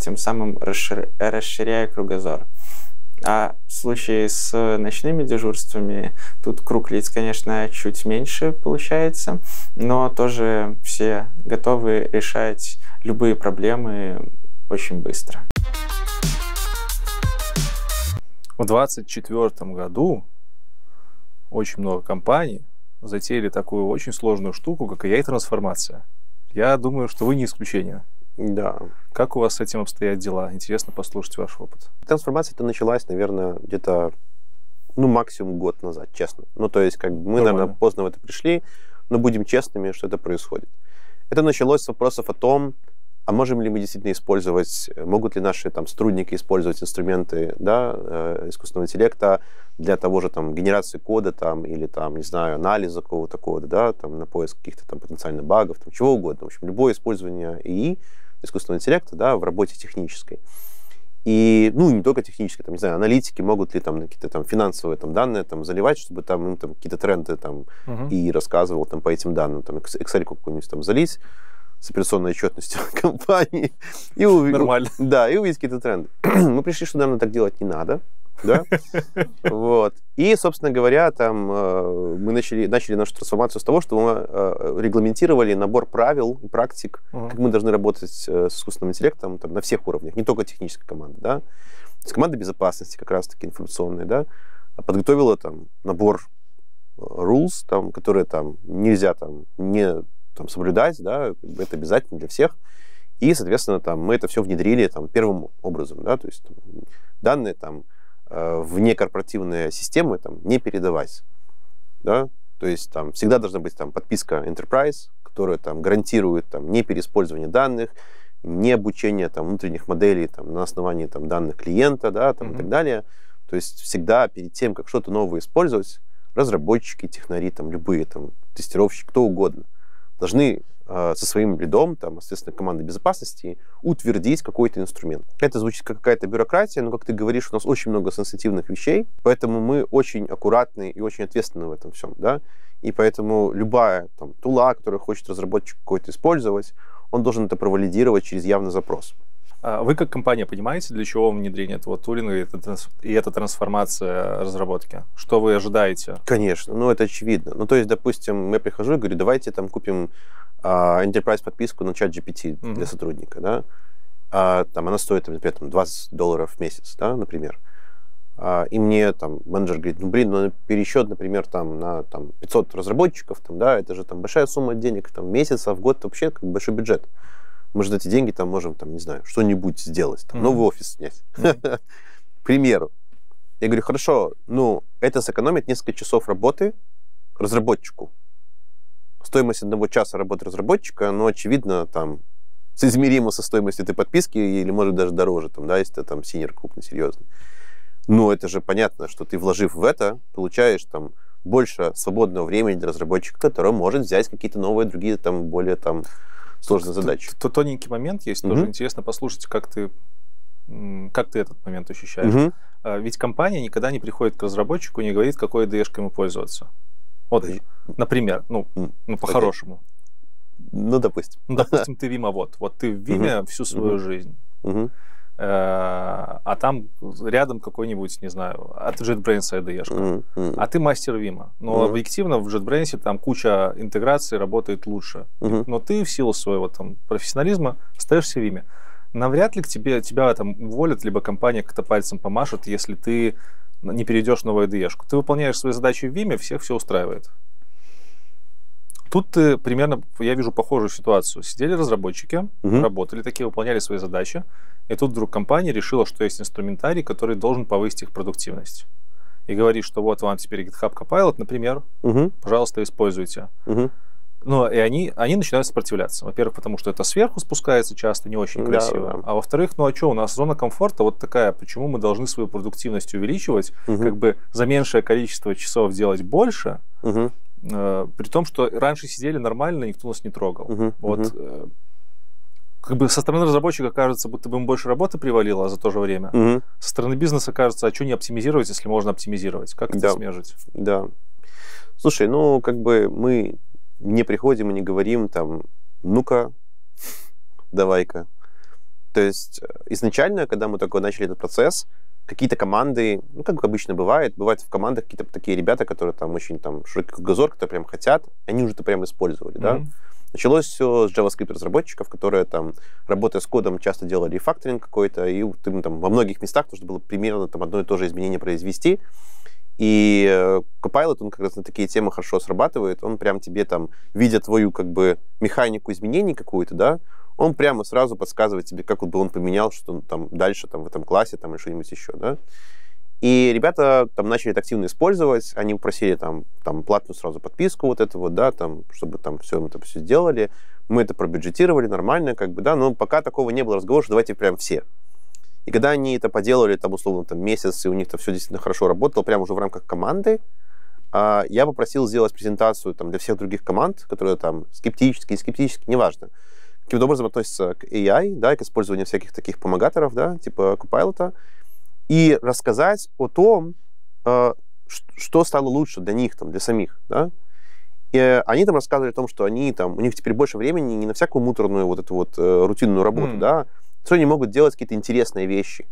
тем самым расширяя кругозор. А в случае с ночными дежурствами тут круг лиц, конечно, чуть меньше получается, но тоже все готовы решать любые проблемы очень быстро. В 2024 году очень много компаний затеяли такую очень сложную штуку, как AI-трансформация. Я думаю, что вы не исключение. Да. Как у вас с этим обстоят дела? Интересно послушать ваш опыт. Трансформация-то началась, наверное, где-то, ну, максимум год назад, честно. Ну, то есть, как бы мы, наверное, поздно в это пришли, но будем честными, что это происходит. Это началось с вопросов о том, а можем ли мы действительно использовать, могут ли наши там сотрудники использовать инструменты, да, искусственного интеллекта для того же там генерации кода там, или там, не знаю, анализа какого-то кода, да, там, на поиск каких-то там потенциальных багов, там, чего угодно. В общем, любое использование ИИ, искусственного интеллекта, да, в работе технической. И, ну, не только технической, там, не знаю, аналитики могут ли там какие-то там финансовые там данные там заливать, чтобы там им там какие-то тренды там и рассказывал там по этим данным, там Excel какую-нибудь там залить. с операционной отчетностью компании и увидеть какие-то тренды. Мы пришли, что, наверное, так делать не надо. Да? Вот. И, собственно говоря, там мы начали нашу трансформацию с того, что мы регламентировали набор правил и практик, как мы должны работать с искусственным интеллектом там, на всех уровнях, не только техническая команда. Да? То есть команда безопасности, как раз-таки информационная, да, подготовила там, набор rules, там, которые там, нельзя там, не там, соблюдать, да? Это обязательно для всех. И, соответственно, там, мы это все внедрили там, первым образом. Да? То есть там, данные там, вне корпоративные системы там, не передавать. Да? То есть там всегда должна быть там, подписка Enterprise, которая там, гарантирует там, не переиспользование данных, не обучение там, внутренних моделей там, на основании там, данных клиента, да, там, и так далее. То есть всегда перед тем, как что-то новое использовать, разработчики, технари, там, любые там, тестировщики, кто угодно, должны со своим лидом, там, соответственно, командой безопасности утвердить какой-то инструмент. Это звучит как какая-то бюрократия, но, как ты говоришь, у нас очень много сенситивных вещей, поэтому мы очень аккуратны и очень ответственны в этом всем, да, и поэтому любая там, тула, которую хочет разработчик какой-то использовать, он должен это провалидировать через явный запрос. Вы как компания понимаете, для чего внедрение этого тулинга и эта трансформация разработки? Что вы ожидаете? Конечно, ну это очевидно. Ну то есть, допустим, я прихожу и говорю, давайте там купим Enterprise подписку на ChatGPT для сотрудника, да? Там она стоит, например, там, $20 в месяц, да, например. И мне там менеджер говорит, ну блин, ну пересчет, например, там на там, 500 разработчиков, там, да, это же там большая сумма денег, там месяц, а в год вообще как большой бюджет. Мы же за эти деньги там можем, там, не знаю, что-нибудь сделать, там, новый офис снять, к примеру. Я говорю, хорошо, ну, это сэкономит несколько часов работы разработчику. Стоимость одного часа работы разработчика, ну, очевидно, там, соизмеримо со стоимостью этой подписки или, может, даже дороже, там, да, если ты там синер крупный, серьезный. Но это же понятно, что ты, вложив в это, получаешь там больше свободного времени для разработчика, который может взять какие-то новые, другие, там, более, там, сложная задача. Тут тоненький момент есть, тоже интересно послушать, как ты этот момент ощущаешь. Ведь компания никогда не приходит к разработчику и не говорит, какой ДЭшкой ему пользоваться. Вот, например, ну по-хорошему. Ну, допустим. Ну, допустим, ты Вима, вот ты в Виме всю свою жизнь, а там рядом какой-нибудь, не знаю, от JetBrains IDE-шка, а ты мастер Вима. Но объективно в JetBrains там куча интеграций работает лучше. Но ты в силу своего там профессионализма остаешься в Виме. Навряд ли к тебе, тебя там уволят, либо компания как-то пальцем помашет, если ты не перейдешь в новую IDE-шку. Ты выполняешь свои задачи в Виме, всех все устраивает. Тут ты примерно, я вижу похожую ситуацию. Сидели разработчики, работали такие, выполняли свои задачи, и тут вдруг компания решила, что есть инструментарий, который должен повысить их продуктивность. И говорит, что вот вам теперь GitHub Copilot, например, пожалуйста, используйте. Ну, и они начинают сопротивляться. Во-первых, потому что это сверху спускается часто, не очень красиво. Да. А во-вторых, ну а что, у нас зона комфорта вот такая, почему мы должны свою продуктивность увеличивать, как бы за меньшее количество часов делать больше, при том, что раньше сидели нормально, никто нас не трогал. Как бы со стороны разработчика кажется, будто бы им больше работы привалило за то же время. Со стороны бизнеса кажется, а что не оптимизировать, если можно оптимизировать? Как это смежить? Да. Слушай, ну, как бы мы не приходим и не говорим там, ну-ка, давай-ка. То есть изначально, когда мы только начали этот процесс, какие-то команды, ну, как обычно бывает, в командах какие-то такие ребята, которые там очень там широкий кругозор, которые прям хотят, они уже это прям использовали, да. Началось все с JavaScript-разработчиков, которые там, работая с кодом, часто делали рефакторинг какой-то, и там во многих местах нужно было примерно там одно и то же изменение произвести. И Copilot, он как раз на такие темы хорошо срабатывает, он прям тебе там, видя твою как бы механику изменений какую-то, да, он прямо сразу подсказывает тебе, как бы он поменял, что там дальше там, в этом классе там, или что-нибудь еще. Да? И ребята там начали это активно использовать, они просили там платную сразу подписку вот это вот, да, там, чтобы там все это все сделали. Мы это пробюджетировали нормально, как бы, да, но пока такого не было разговора, что давайте прям все. И когда они это поделали, там, условно, там, месяц, и у них там все действительно хорошо работало, прямо уже в рамках команды, я попросил сделать презентацию там, для всех других команд, которые там скептически, неважно, каким образом относятся к AI, да, к использованию всяких таких помогаторов, да, типа Copilot, и рассказать о том, что стало лучше для них, там, для самих, да. И они там рассказывали о том, что они там, у них теперь больше времени не на всякую муторную вот эту вот рутинную работу, да, что они могут делать какие-то интересные вещи.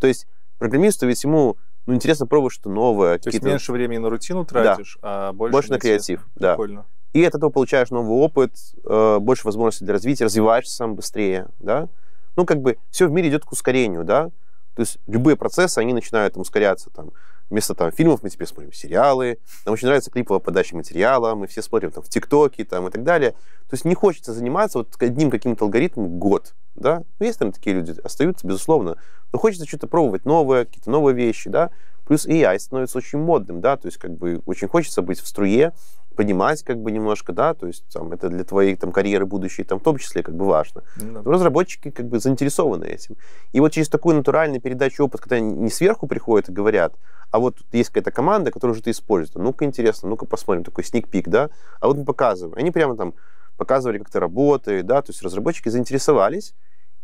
То есть программисту ведь ему ну, интересно пробовать что-то новое. То есть меньше времени на рутину тратишь, да. А больше на креатив. Да. Прикольно. И от этого получаешь новый опыт, больше возможностей для развития, развиваешься сам быстрее, да. Ну, как бы все в мире идет к ускорению, да. То есть любые процессы, они начинают там, ускоряться. Там. Вместо там, фильмов мы теперь смотрим сериалы. Нам очень нравится клиповая подача материала. Мы все смотрим там, в ТикТоке и так далее. То есть не хочется заниматься вот одним каким-то алгоритмом год. Да? Ну, есть там такие люди, остаются, безусловно. Но хочется что-то пробовать новое, какие-то новые вещи. Да? Плюс AI становится очень модным. Да? То есть как бы очень хочется быть в струе, понимать как бы немножко. Да? То есть там, это для твоей там, карьеры будущей там, в том числе как бы важно. Но разработчики как бы заинтересованы этим. И вот через такую натуральную передачу опыта, когда они не сверху приходят и говорят, а вот тут есть какая-то команда, которую уже ты используешь. Ну-ка, интересно, ну-ка посмотрим, такой sneak peek, да? А вот мы показываем. Они прямо там показывали, как это работает, да? То есть разработчики заинтересовались,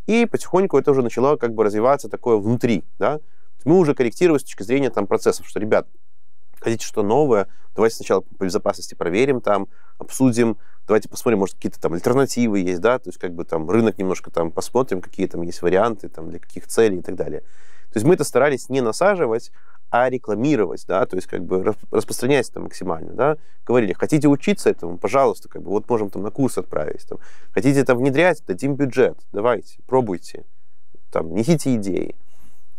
и потихоньку это уже начало как бы развиваться такое внутри, да? Мы уже корректировали с точки зрения там процессов, что, ребят, хотите что новое, давайте сначала по безопасности проверим там, обсудим, давайте посмотрим, может, какие-то там альтернативы есть, да? То есть как бы там рынок немножко там посмотрим, какие там есть варианты, там, для каких целей и так далее. То есть мы это старались не насаживать, а рекламировать, да, то есть как бы распространять это максимально, да, говорили, хотите учиться этому, пожалуйста, как бы вот можем там на курс отправить, там, хотите это внедрять, дадим бюджет, давайте, пробуйте, там, несите идеи.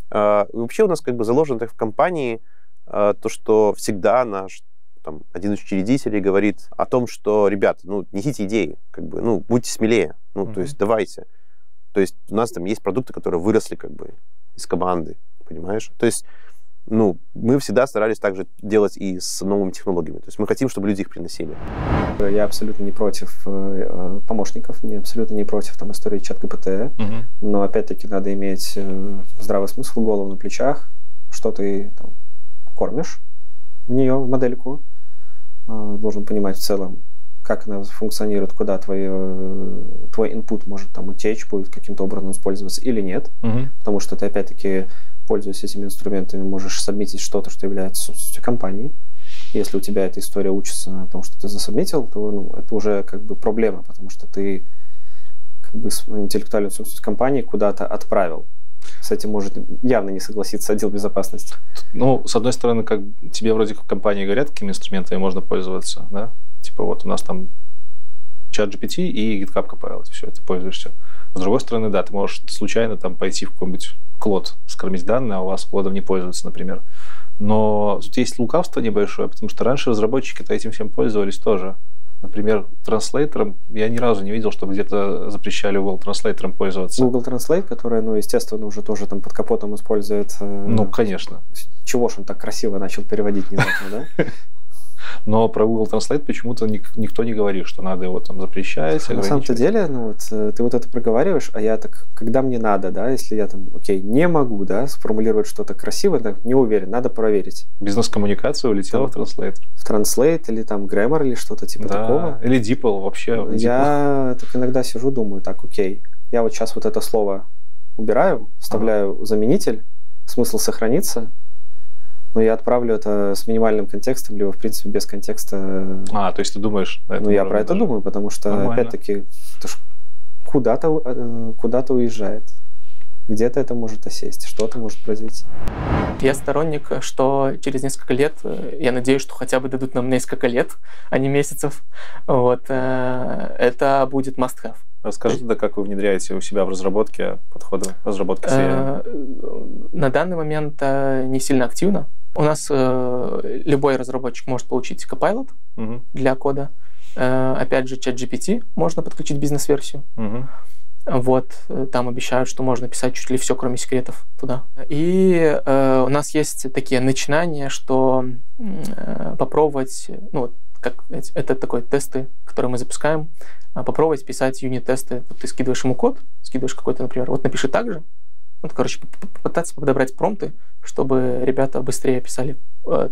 И вообще у нас как бы заложено так в компании то, что всегда наш там, один из учредителей говорит о том, что, ребята, ну, несите идеи, как бы, ну, будьте смелее, ну, то есть давайте. То есть у нас там есть продукты, которые выросли как бы из команды, понимаешь? То есть ну, мы всегда старались также делать и с новыми технологиями. То есть мы хотим, чтобы люди их приносили. Я абсолютно не против помощников, я абсолютно не против там, истории чат-ГПТ, но опять-таки надо иметь здравый смысл, голову на плечах, что ты там, кормишь в нее, в модельку. Должен понимать в целом, как она функционирует, куда твой инпут может там, утечь, будет каким-то образом использоваться или нет. Потому что ты опять-таки, пользуясь этими инструментами, можешь сабмитить что-то, что является собственностью компании. Если у тебя эта история учится на том, что ты засабмитил, то ну, это уже как бы проблема, потому что ты как бы интеллектуальную собственность компании куда-то отправил. С этим может явно не согласиться отдел безопасности. Ну, с одной стороны, как тебе вроде как в компании говорят, какими инструментами можно пользоваться, да? Типа вот у нас там ChatGPT и GitHub Copilot, все это пользуешься. С другой стороны, да, ты можешь случайно там пойти в какой-нибудь клод скормить данные, а у вас клодом не пользуются, например. Но тут есть лукавство небольшое, потому что раньше разработчики-то этим всем пользовались тоже. Например, транслейтером я ни разу не видел, чтобы где-то запрещали Google Translate пользоваться. Google Translate, который, ну, естественно, уже тоже там под капотом использует... Ну, конечно. Чего ж он так красиво начал переводить внезапно, да? Но про Google Translate почему-то никто не говорит, что надо его там запрещать. На самом-то деле, ну вот ты вот это проговариваешь, а я так, когда мне надо, да, если я там, окей, не могу, да, сформулировать что-то красивое, так, не уверен, надо проверить. Бизнес-коммуникация улетела там, в Translate. В Translate или там Grammar или что-то типа такого. Или DeepL вообще. Я так иногда сижу, думаю, так, окей, я вот сейчас вот это слово убираю, вставляю заменитель, смысл сохранится. Но я отправлю это с минимальным контекстом, либо, в принципе, без контекста. А, то есть ты думаешь? Ну, я про это думаю, потому что, опять-таки, куда-то уезжает. Где-то это может осесть, что-то может произойти. Я сторонник, что через несколько лет, я надеюсь, что хотя бы дадут нам несколько лет, а не месяцев, вот, это будет must-have. Расскажи тогда, как вы внедряете у себя в разработке подходы разработки серии? На данный момент не сильно активно. У нас любой разработчик может получить Copilot для кода. Опять же, ChatGPT можно подключить бизнес-версию. Вот, там обещают, что можно писать чуть ли все, кроме секретов, туда. И у нас есть такие начинания, что попробовать, ну, вот, как, это такой тесты, которые мы запускаем, попробовать писать юнит-тесты. Вот ты скидываешь ему код, скидываешь какой-то, например, вот напиши так же. Вот, короче, попытаться подобрать промпты, чтобы ребята быстрее писали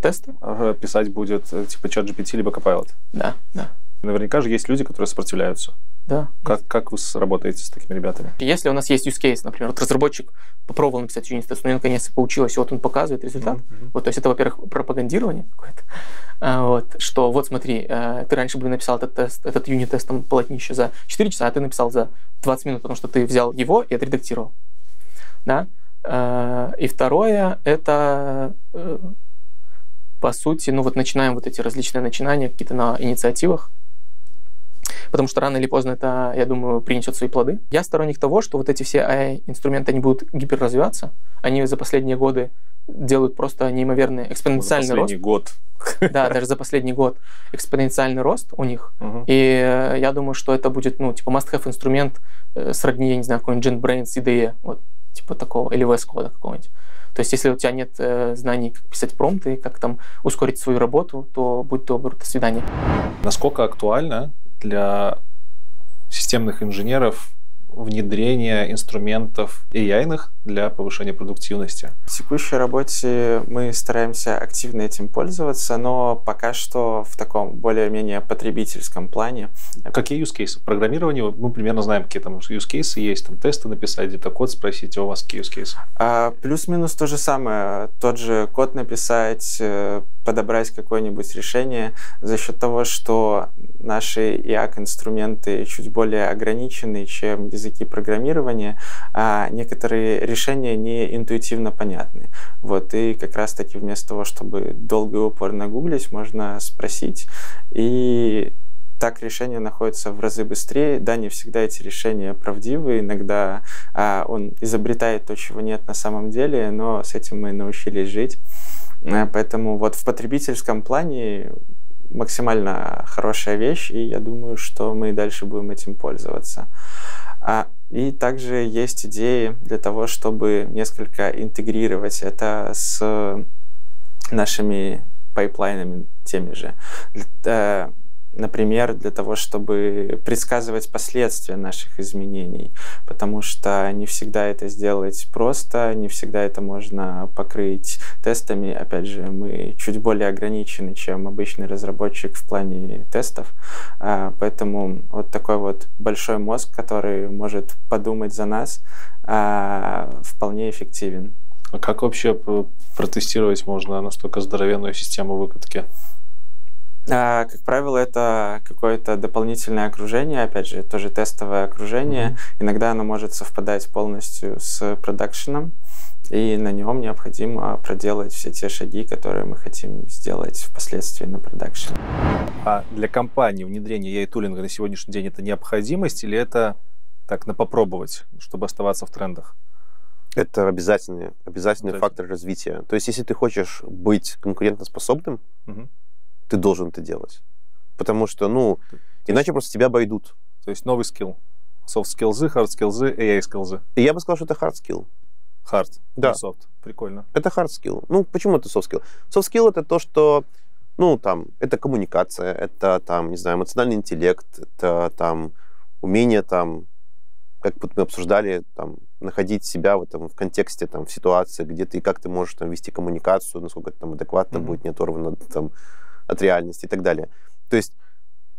тесты. Ага, писать будет типа ChatGPT либо Copilot. Да, да. Наверняка же есть люди, которые сопротивляются. Да. Как вы работаете с такими ребятами? Если у нас есть use case, например, вот разработчик попробовал написать юнит-тест, но ему наконец получилось, вот он показывает результат. Вот, то есть это, во-первых, пропагандирование какое-то, вот, что вот смотри, ты раньше бы написал этот юнит-тест там полотнище за 4 часа, а ты написал за 20 минут, потому что ты взял его и отредактировал. Да? И второе, это по сути, ну вот начинаем вот эти различные начинания какие-то на инициативах, потому что рано или поздно это, я думаю, принесет свои плоды. Я сторонник того, что вот эти все AI-инструменты, они будут гиперразвиваться. Они за последние годы делают просто неимоверный экспоненциальный рост. За последний год. Да, даже за последний год экспоненциальный рост у них. И я думаю, что это будет, ну, типа must-have инструмент сродни, я не знаю, какой-нибудь JetBrains, IDE, вот, типа такого, или VS-кода какого-нибудь. То есть, если у тебя нет знаний, как писать промпты, как там ускорить свою работу, то будь добр, до свидания. Насколько актуально для системных инженеров внедрение инструментов AI-ных для повышения продуктивности? В текущей работе мы стараемся активно этим пользоваться, но пока что в таком более-менее потребительском плане. Какие юзкейсы? Программирование, мы примерно знаем, какие там юзкейсы есть, там тесты написать, где-то код спросить, а у вас какие юзкейсы? Плюс-минус то же самое. Тот же код написать, подобрать какое-нибудь решение. За счет того, что наши IAC-инструменты чуть более ограничены, чем языки программирования, а некоторые решения не интуитивно понятны. Вот, и как раз-таки вместо того, чтобы долго и упорно гуглить, можно спросить, и так решение находится в разы быстрее. Да, не всегда эти решения правдивы, иногда он изобретает то, чего нет на самом деле, но с этим мы научились жить. Поэтому вот в потребительском плане максимально хорошая вещь, и я думаю, что мы и дальше будем этим пользоваться. И также есть идеи для того, чтобы несколько интегрировать это с нашими пайплайнами теми же. Например, для того, чтобы предсказывать последствия наших изменений, потому что не всегда это сделать просто, не всегда это можно покрыть тестами. Опять же, мы чуть более ограничены, чем обычный разработчик в плане тестов, поэтому вот такой вот большой мозг, который может подумать за нас, вполне эффективен. А как вообще протестировать можно настолько здоровенную систему выкатки? Как правило, это какое-то дополнительное окружение, опять же, тоже тестовое окружение. Иногда оно может совпадать полностью с продакшеном, и на нем необходимо проделать все те шаги, которые мы хотим сделать впоследствии на продакшене. А для компании внедрение AI-тулинга на сегодняшний день — это необходимость или это так, на попробовать, чтобы оставаться в трендах? Это обязательный фактор развития. То есть, если ты хочешь быть конкурентоспособным, ты должен это делать. Потому что, ну, иначе просто тебя обойдут. То есть новый скилл. Софт-скиллзы, хард-скиллзы, AI-скиллзы. Я бы сказал, что это хард-скилл. Хард, да. Софт. Прикольно. Это хард-скилл. Ну, почему это софт-скилл? Софт-скилл — это то, что, ну, там, это коммуникация, это, там, не знаю, эмоциональный интеллект, это, там, умение, там, как мы обсуждали, там, находить себя в этом в контексте, там, в ситуации, где ты, как ты можешь, там, вести коммуникацию, насколько это, там, адекватно будет, не оторвано, там, от реальности и так далее. То есть,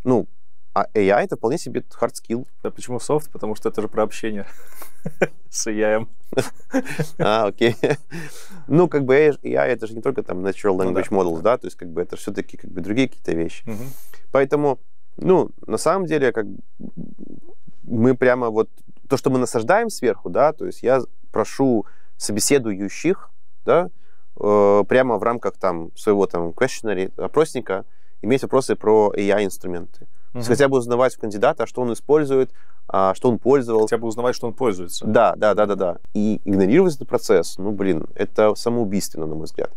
ну, а AI — это вполне себе hard skill. А почему софт? Потому что это же про общение с AI. А, окей. Ну, как бы AI — это же не только там natural language models, да, то есть как бы это все-таки как бы другие какие-то вещи. Поэтому, ну, на самом деле, как мы прямо вот то, что мы насаждаем сверху, да, то есть я прошу собеседующих, да, прямо в рамках там своего там questionary, опросника, иметь вопросы про AI-инструменты. То есть хотя бы узнавать у кандидата, что он использует, что он пользовал. Хотя бы узнавать, что он пользуется. Да. И игнорировать этот процесс, ну, блин, это самоубийственно, на мой взгляд.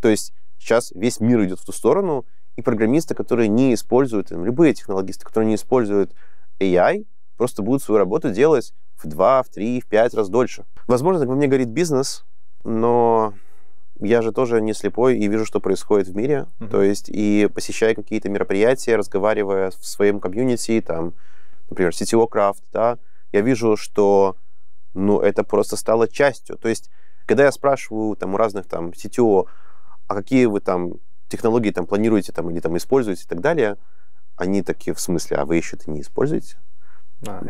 То есть сейчас весь мир идет в ту сторону, и программисты, которые не используют, любые технологисты, которые не используют AI, просто будут свою работу делать в 2, в 3, в 5 раз дольше. Возможно, так во мне горит бизнес, но я же тоже не слепой и вижу, что происходит в мире. То есть и посещая какие-то мероприятия, разговаривая в своем комьюнити, там, например, CTO Craft, да, я вижу, что, ну, это просто стало частью. То есть, когда я спрашиваю там у разных там CTO, а какие вы там технологии там планируете там или там используете и так далее, они такие, в смысле, а вы еще это не используете?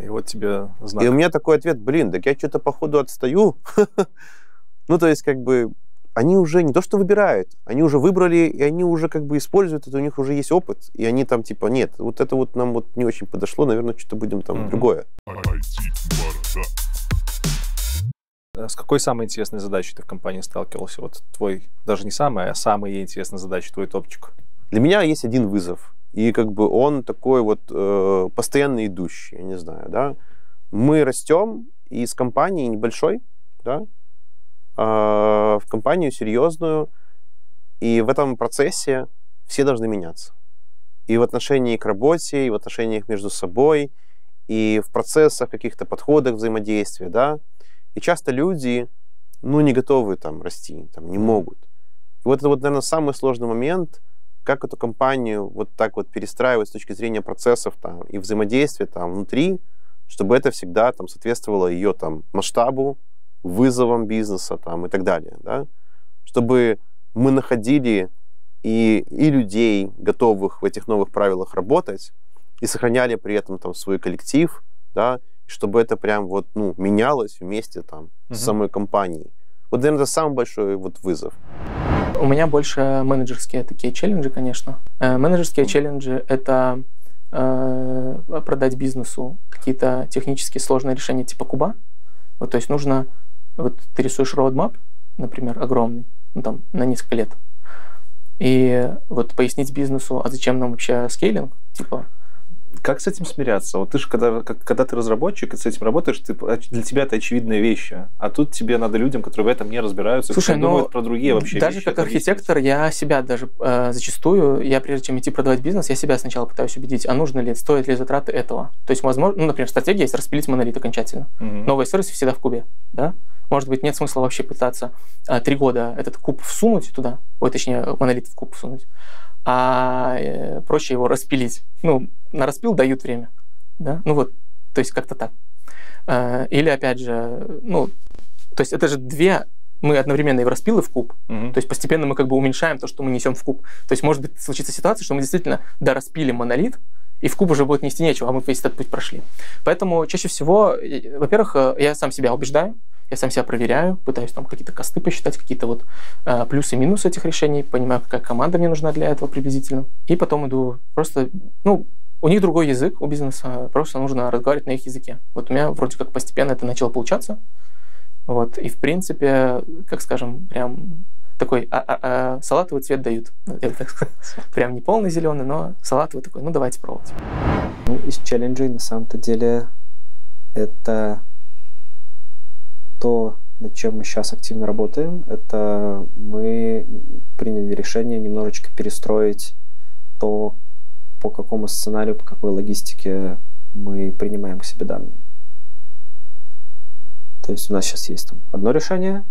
И вот тебе знак. И у меня такой ответ: блин, так я что-то походу отстаю. Ну, то есть, как бы, они уже не то что выбирают, они уже выбрали, и они уже как бы используют это, у них уже есть опыт, и они там типа, нет, вот это вот нам вот не очень подошло, наверное, что-то будем там другое. С какой самой интересной задачей ты в компании сталкивался? Вот твой, даже не самая, а самая интересная задача, твой топчик. Для меня есть один вызов, и как бы он такой вот постоянно идущий, я не знаю, да. Мы растем из компании небольшой, да, в компанию серьезную, и в этом процессе все должны меняться. И в отношении к работе, и в отношениях между собой, и в процессах, каких-то подходах, взаимодействия, да. И часто люди, ну, не готовы там расти, там, не могут. И вот это вот, наверное, самый сложный момент, как эту компанию вот так вот перестраивать с точки зрения процессов там и взаимодействия там внутри, чтобы это всегда там соответствовало ее там масштабу, вызовам бизнеса там и так далее, да? Чтобы мы находили и людей, готовых в этих новых правилах работать, и сохраняли при этом там свой коллектив, да, чтобы это прям вот, ну, менялось вместе там с самой компанией. Вот, наверное, это самый большой вот вызов. У меня больше менеджерские такие челленджи, конечно. Менеджерские челленджи — это продать бизнесу какие-то технически сложные решения типа куба. Вот, то есть нужно... Вот ты рисуешь roadmap, например, огромный, ну, там, на несколько лет. И вот пояснить бизнесу, а зачем нам вообще скейлинг, типа... Как с этим смиряться? Вот ты же, когда ты разработчик и с этим работаешь, ты, для тебя это очевидные вещи, а тут тебе надо людям, которые в этом не разбираются, слушай, но думают про другие вообще даже вещи. Даже как архитектор, я себя даже зачастую, я прежде чем идти продавать бизнес, я себя сначала пытаюсь убедить, а нужно ли, стоит ли затраты этого. То есть, возможно, ну, например, стратегия есть распилить монолит окончательно. Новые сервисы всегда в кубе, да? Может быть, нет смысла вообще пытаться 3 года этот куб всунуть туда, ой, точнее, монолит в куб всунуть, а проще его распилить. Ну, на распил дают время, да? Ну вот, то есть как-то так. Или, опять же, ну, то есть это же две... Мы одновременно и в распил, и в куб. То есть постепенно мы как бы уменьшаем то, что мы несем в куб. То есть может быть случится ситуация, что мы действительно дораспилим монолит, и в куб уже будет нести нечего, а мы весь этот путь прошли. Поэтому чаще всего, во-первых, я сам себя убеждаю, я сам себя проверяю, пытаюсь там какие-то косты посчитать, какие-то вот плюсы и минусы этих решений, понимаю, какая команда мне нужна для этого приблизительно. И потом иду просто, ну, у них другой язык, у бизнеса, просто нужно разговаривать на их языке. Вот у меня вроде как постепенно это начало получаться. Вот, и в принципе, как скажем, прям такой салатовый цвет дают. Это, так сказать, прям не полный зеленый, но салатовый такой, ну давайте пробовать. Ну, из челленджей на самом-то деле это то, над чем мы сейчас активно работаем, это мы приняли решение немножечко перестроить то, по какому сценарию, по какой логистике мы принимаем к себе данные. То есть у нас сейчас есть там одно решение,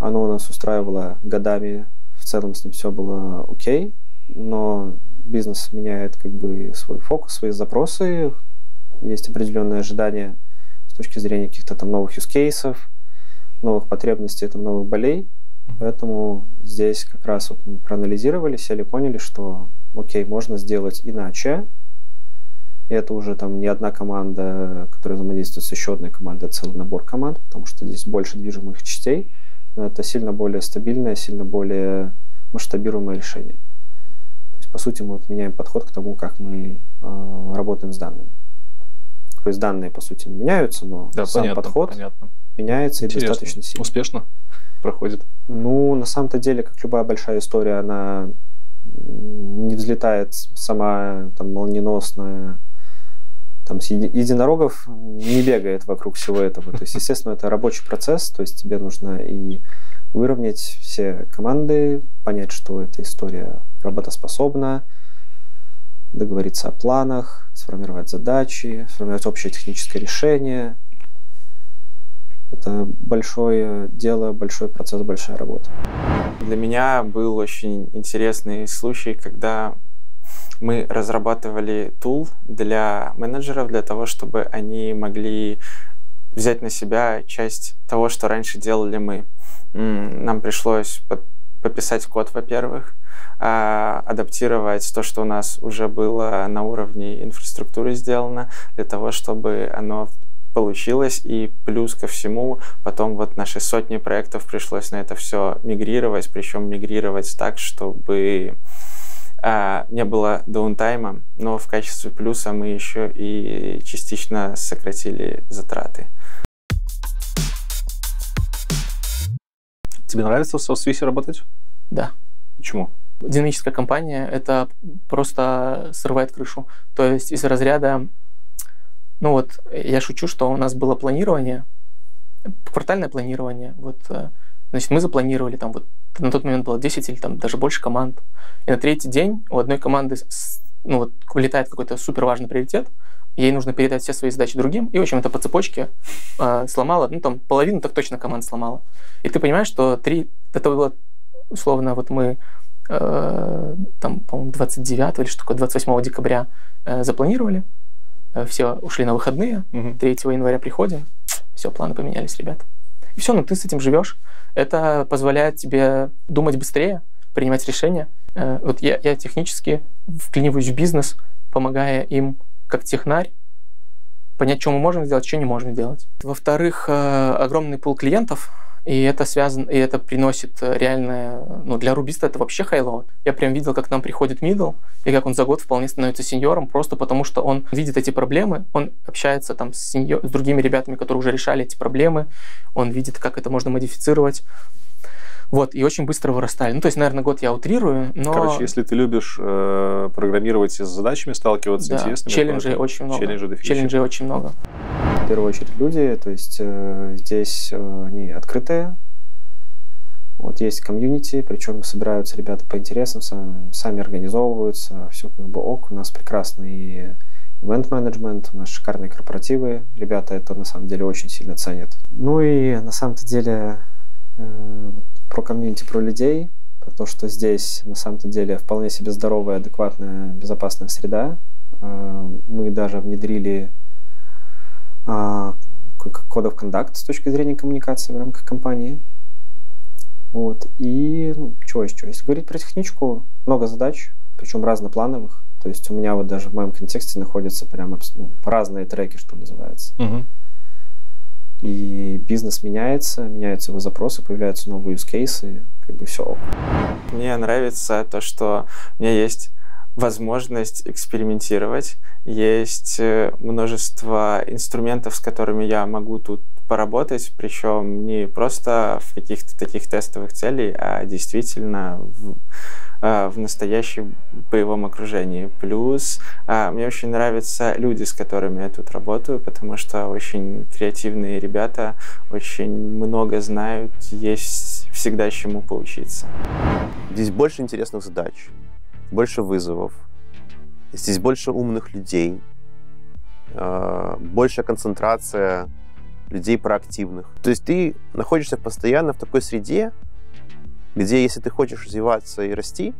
оно нас устраивало годами, в целом с ним все было окей, но бизнес меняет как бы свой фокус, свои запросы, есть определенные ожидания с точки зрения каких-то там новых юзкейсов, новых потребностей, там, новых болей, поэтому здесь как раз вот мы проанализировали, сели, поняли, что окей, можно сделать иначе. И это уже там не одна команда, которая взаимодействует с еще одной командой, а целый набор команд, потому что здесь больше движимых частей, но это сильно более стабильное, сильно более масштабируемое решение. То есть, по сути, мы вот меняем подход к тому, как мы работаем с данными. То есть данные, по сути, не меняются, но да, сам понятно, подход понятно. Меняется. Интересно. И достаточно сильно. Успешно проходит? Ну, на самом-то деле, как любая большая история, она не взлетает сама там, молниеносная, там, единорогов не бегает вокруг всего этого. То есть, естественно, это рабочий процесс, то есть тебе нужно и выровнять все команды, понять, что эта история работоспособна, договориться о планах, сформировать задачи, сформировать общее техническое решение. Это большое дело, большой процесс, большая работа. Для меня был очень интересный случай, когда мы разрабатывали тул для менеджеров, для того, чтобы они могли взять на себя часть того, что раньше делали мы. Нам пришлось пописать код, во-первых, адаптировать то, что у нас уже было на уровне инфраструктуры сделано, для того, чтобы оно получилось, и плюс ко всему потом вот наши сотни проектов пришлось на это все мигрировать, причем мигрировать так, чтобы не было даунтайма, но в качестве плюса мы еще и частично сократили затраты. Тебе нравится в SoftSwiss работать? Да. Почему? Динамическая компания, это просто срывает крышу. То есть из разряда, ну вот, я шучу, что у нас было планирование, квартальное планирование. Вот, значит, мы запланировали, там вот на тот момент было 10 или там даже больше команд. И на третий день у одной команды, ну вот, вылетает какой-то суперважный приоритет, ей нужно передать все свои задачи другим, и, в общем, это по цепочке сломало, ну, там, половину так точно команд сломало. И ты понимаешь, что это было, условно, вот мы, там, по-моему, 29 или что такое, 28 декабря запланировали, все ушли на выходные, 3 января приходим, все, планы поменялись, ребят. И все, ну, ты с этим живешь, это позволяет тебе думать быстрее, принимать решения. Вот я технически вклиниваюсь в бизнес, помогая им как технарь, понять, что мы можем сделать, что не можем делать. Во-вторых, огромный пул клиентов, и это связано, и это приносит реальное... Ну, для рубиста это вообще хайлоуд. Я прям видел, как к нам приходит мидл, и как он за год вполне становится сеньором, просто потому что он видит эти проблемы, он общается там с другими ребятами, которые уже решали эти проблемы, он видит, как это можно модифицировать. Вот, и очень быстро вырастали. Ну, то есть, наверное, год я утрирую, но... Короче, если ты любишь программировать и с задачами сталкиваться, да, интересными... Челленджей очень много. Челленджей очень много. В первую очередь люди, то есть здесь они открытые, вот есть комьюнити, причем собираются ребята по интересам, сами организовываются, все как бы ок, у нас прекрасный ивент-менеджмент, у нас шикарные корпоративы, ребята это на самом деле очень сильно ценят. Ну и на самом-то деле... про комьюнити, про людей, про то, что здесь на самом-то деле вполне себе здоровая, адекватная, безопасная среда. Мы даже внедрили кодов кондакт с точки зрения коммуникации в рамках компании. Вот. И ну, чего еще? Если говорить про техничку, много задач, причем разноплановых. То есть у меня вот даже в моем контексте находятся прям ну, разные треки, что называется. И бизнес меняется, меняются его запросы, появляются новые юзкейсы, как бы все. Мне нравится то, что у меня есть возможность экспериментировать, есть множество инструментов, с которыми я могу тут поработать, причем не просто в каких-то таких тестовых целях, а действительно в настоящем боевом окружении. Плюс мне очень нравятся люди, с которыми я тут работаю, потому что очень креативные ребята, очень много знают, есть всегда чему поучиться. Здесь больше интересных задач, больше вызовов, здесь больше умных людей, большая концентрация людей проактивных. То есть ты находишься постоянно в такой среде, где, если ты хочешь развиваться и расти,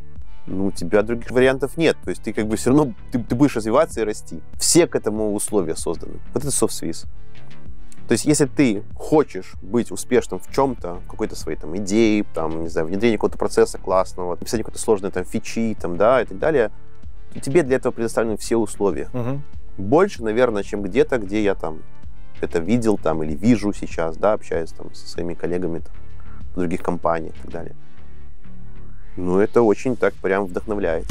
ну, у тебя других вариантов нет. То есть ты как бы все равно, ты будешь развиваться и расти. Все к этому условия созданы. Вот это SoftSwiss. То есть если ты хочешь быть успешным в чем-то, в какой-то своей там идее, там, не знаю, внедрение какого-то процесса классного, написание какой-то сложной там фичи, там, да, и так далее, то тебе для этого предоставлены все условия. Больше, наверное, чем где-то, где я там это видел там или вижу сейчас, да, общаюсь там со своими коллегами, там, других компаний и так далее. Ну, это очень так прям вдохновляет.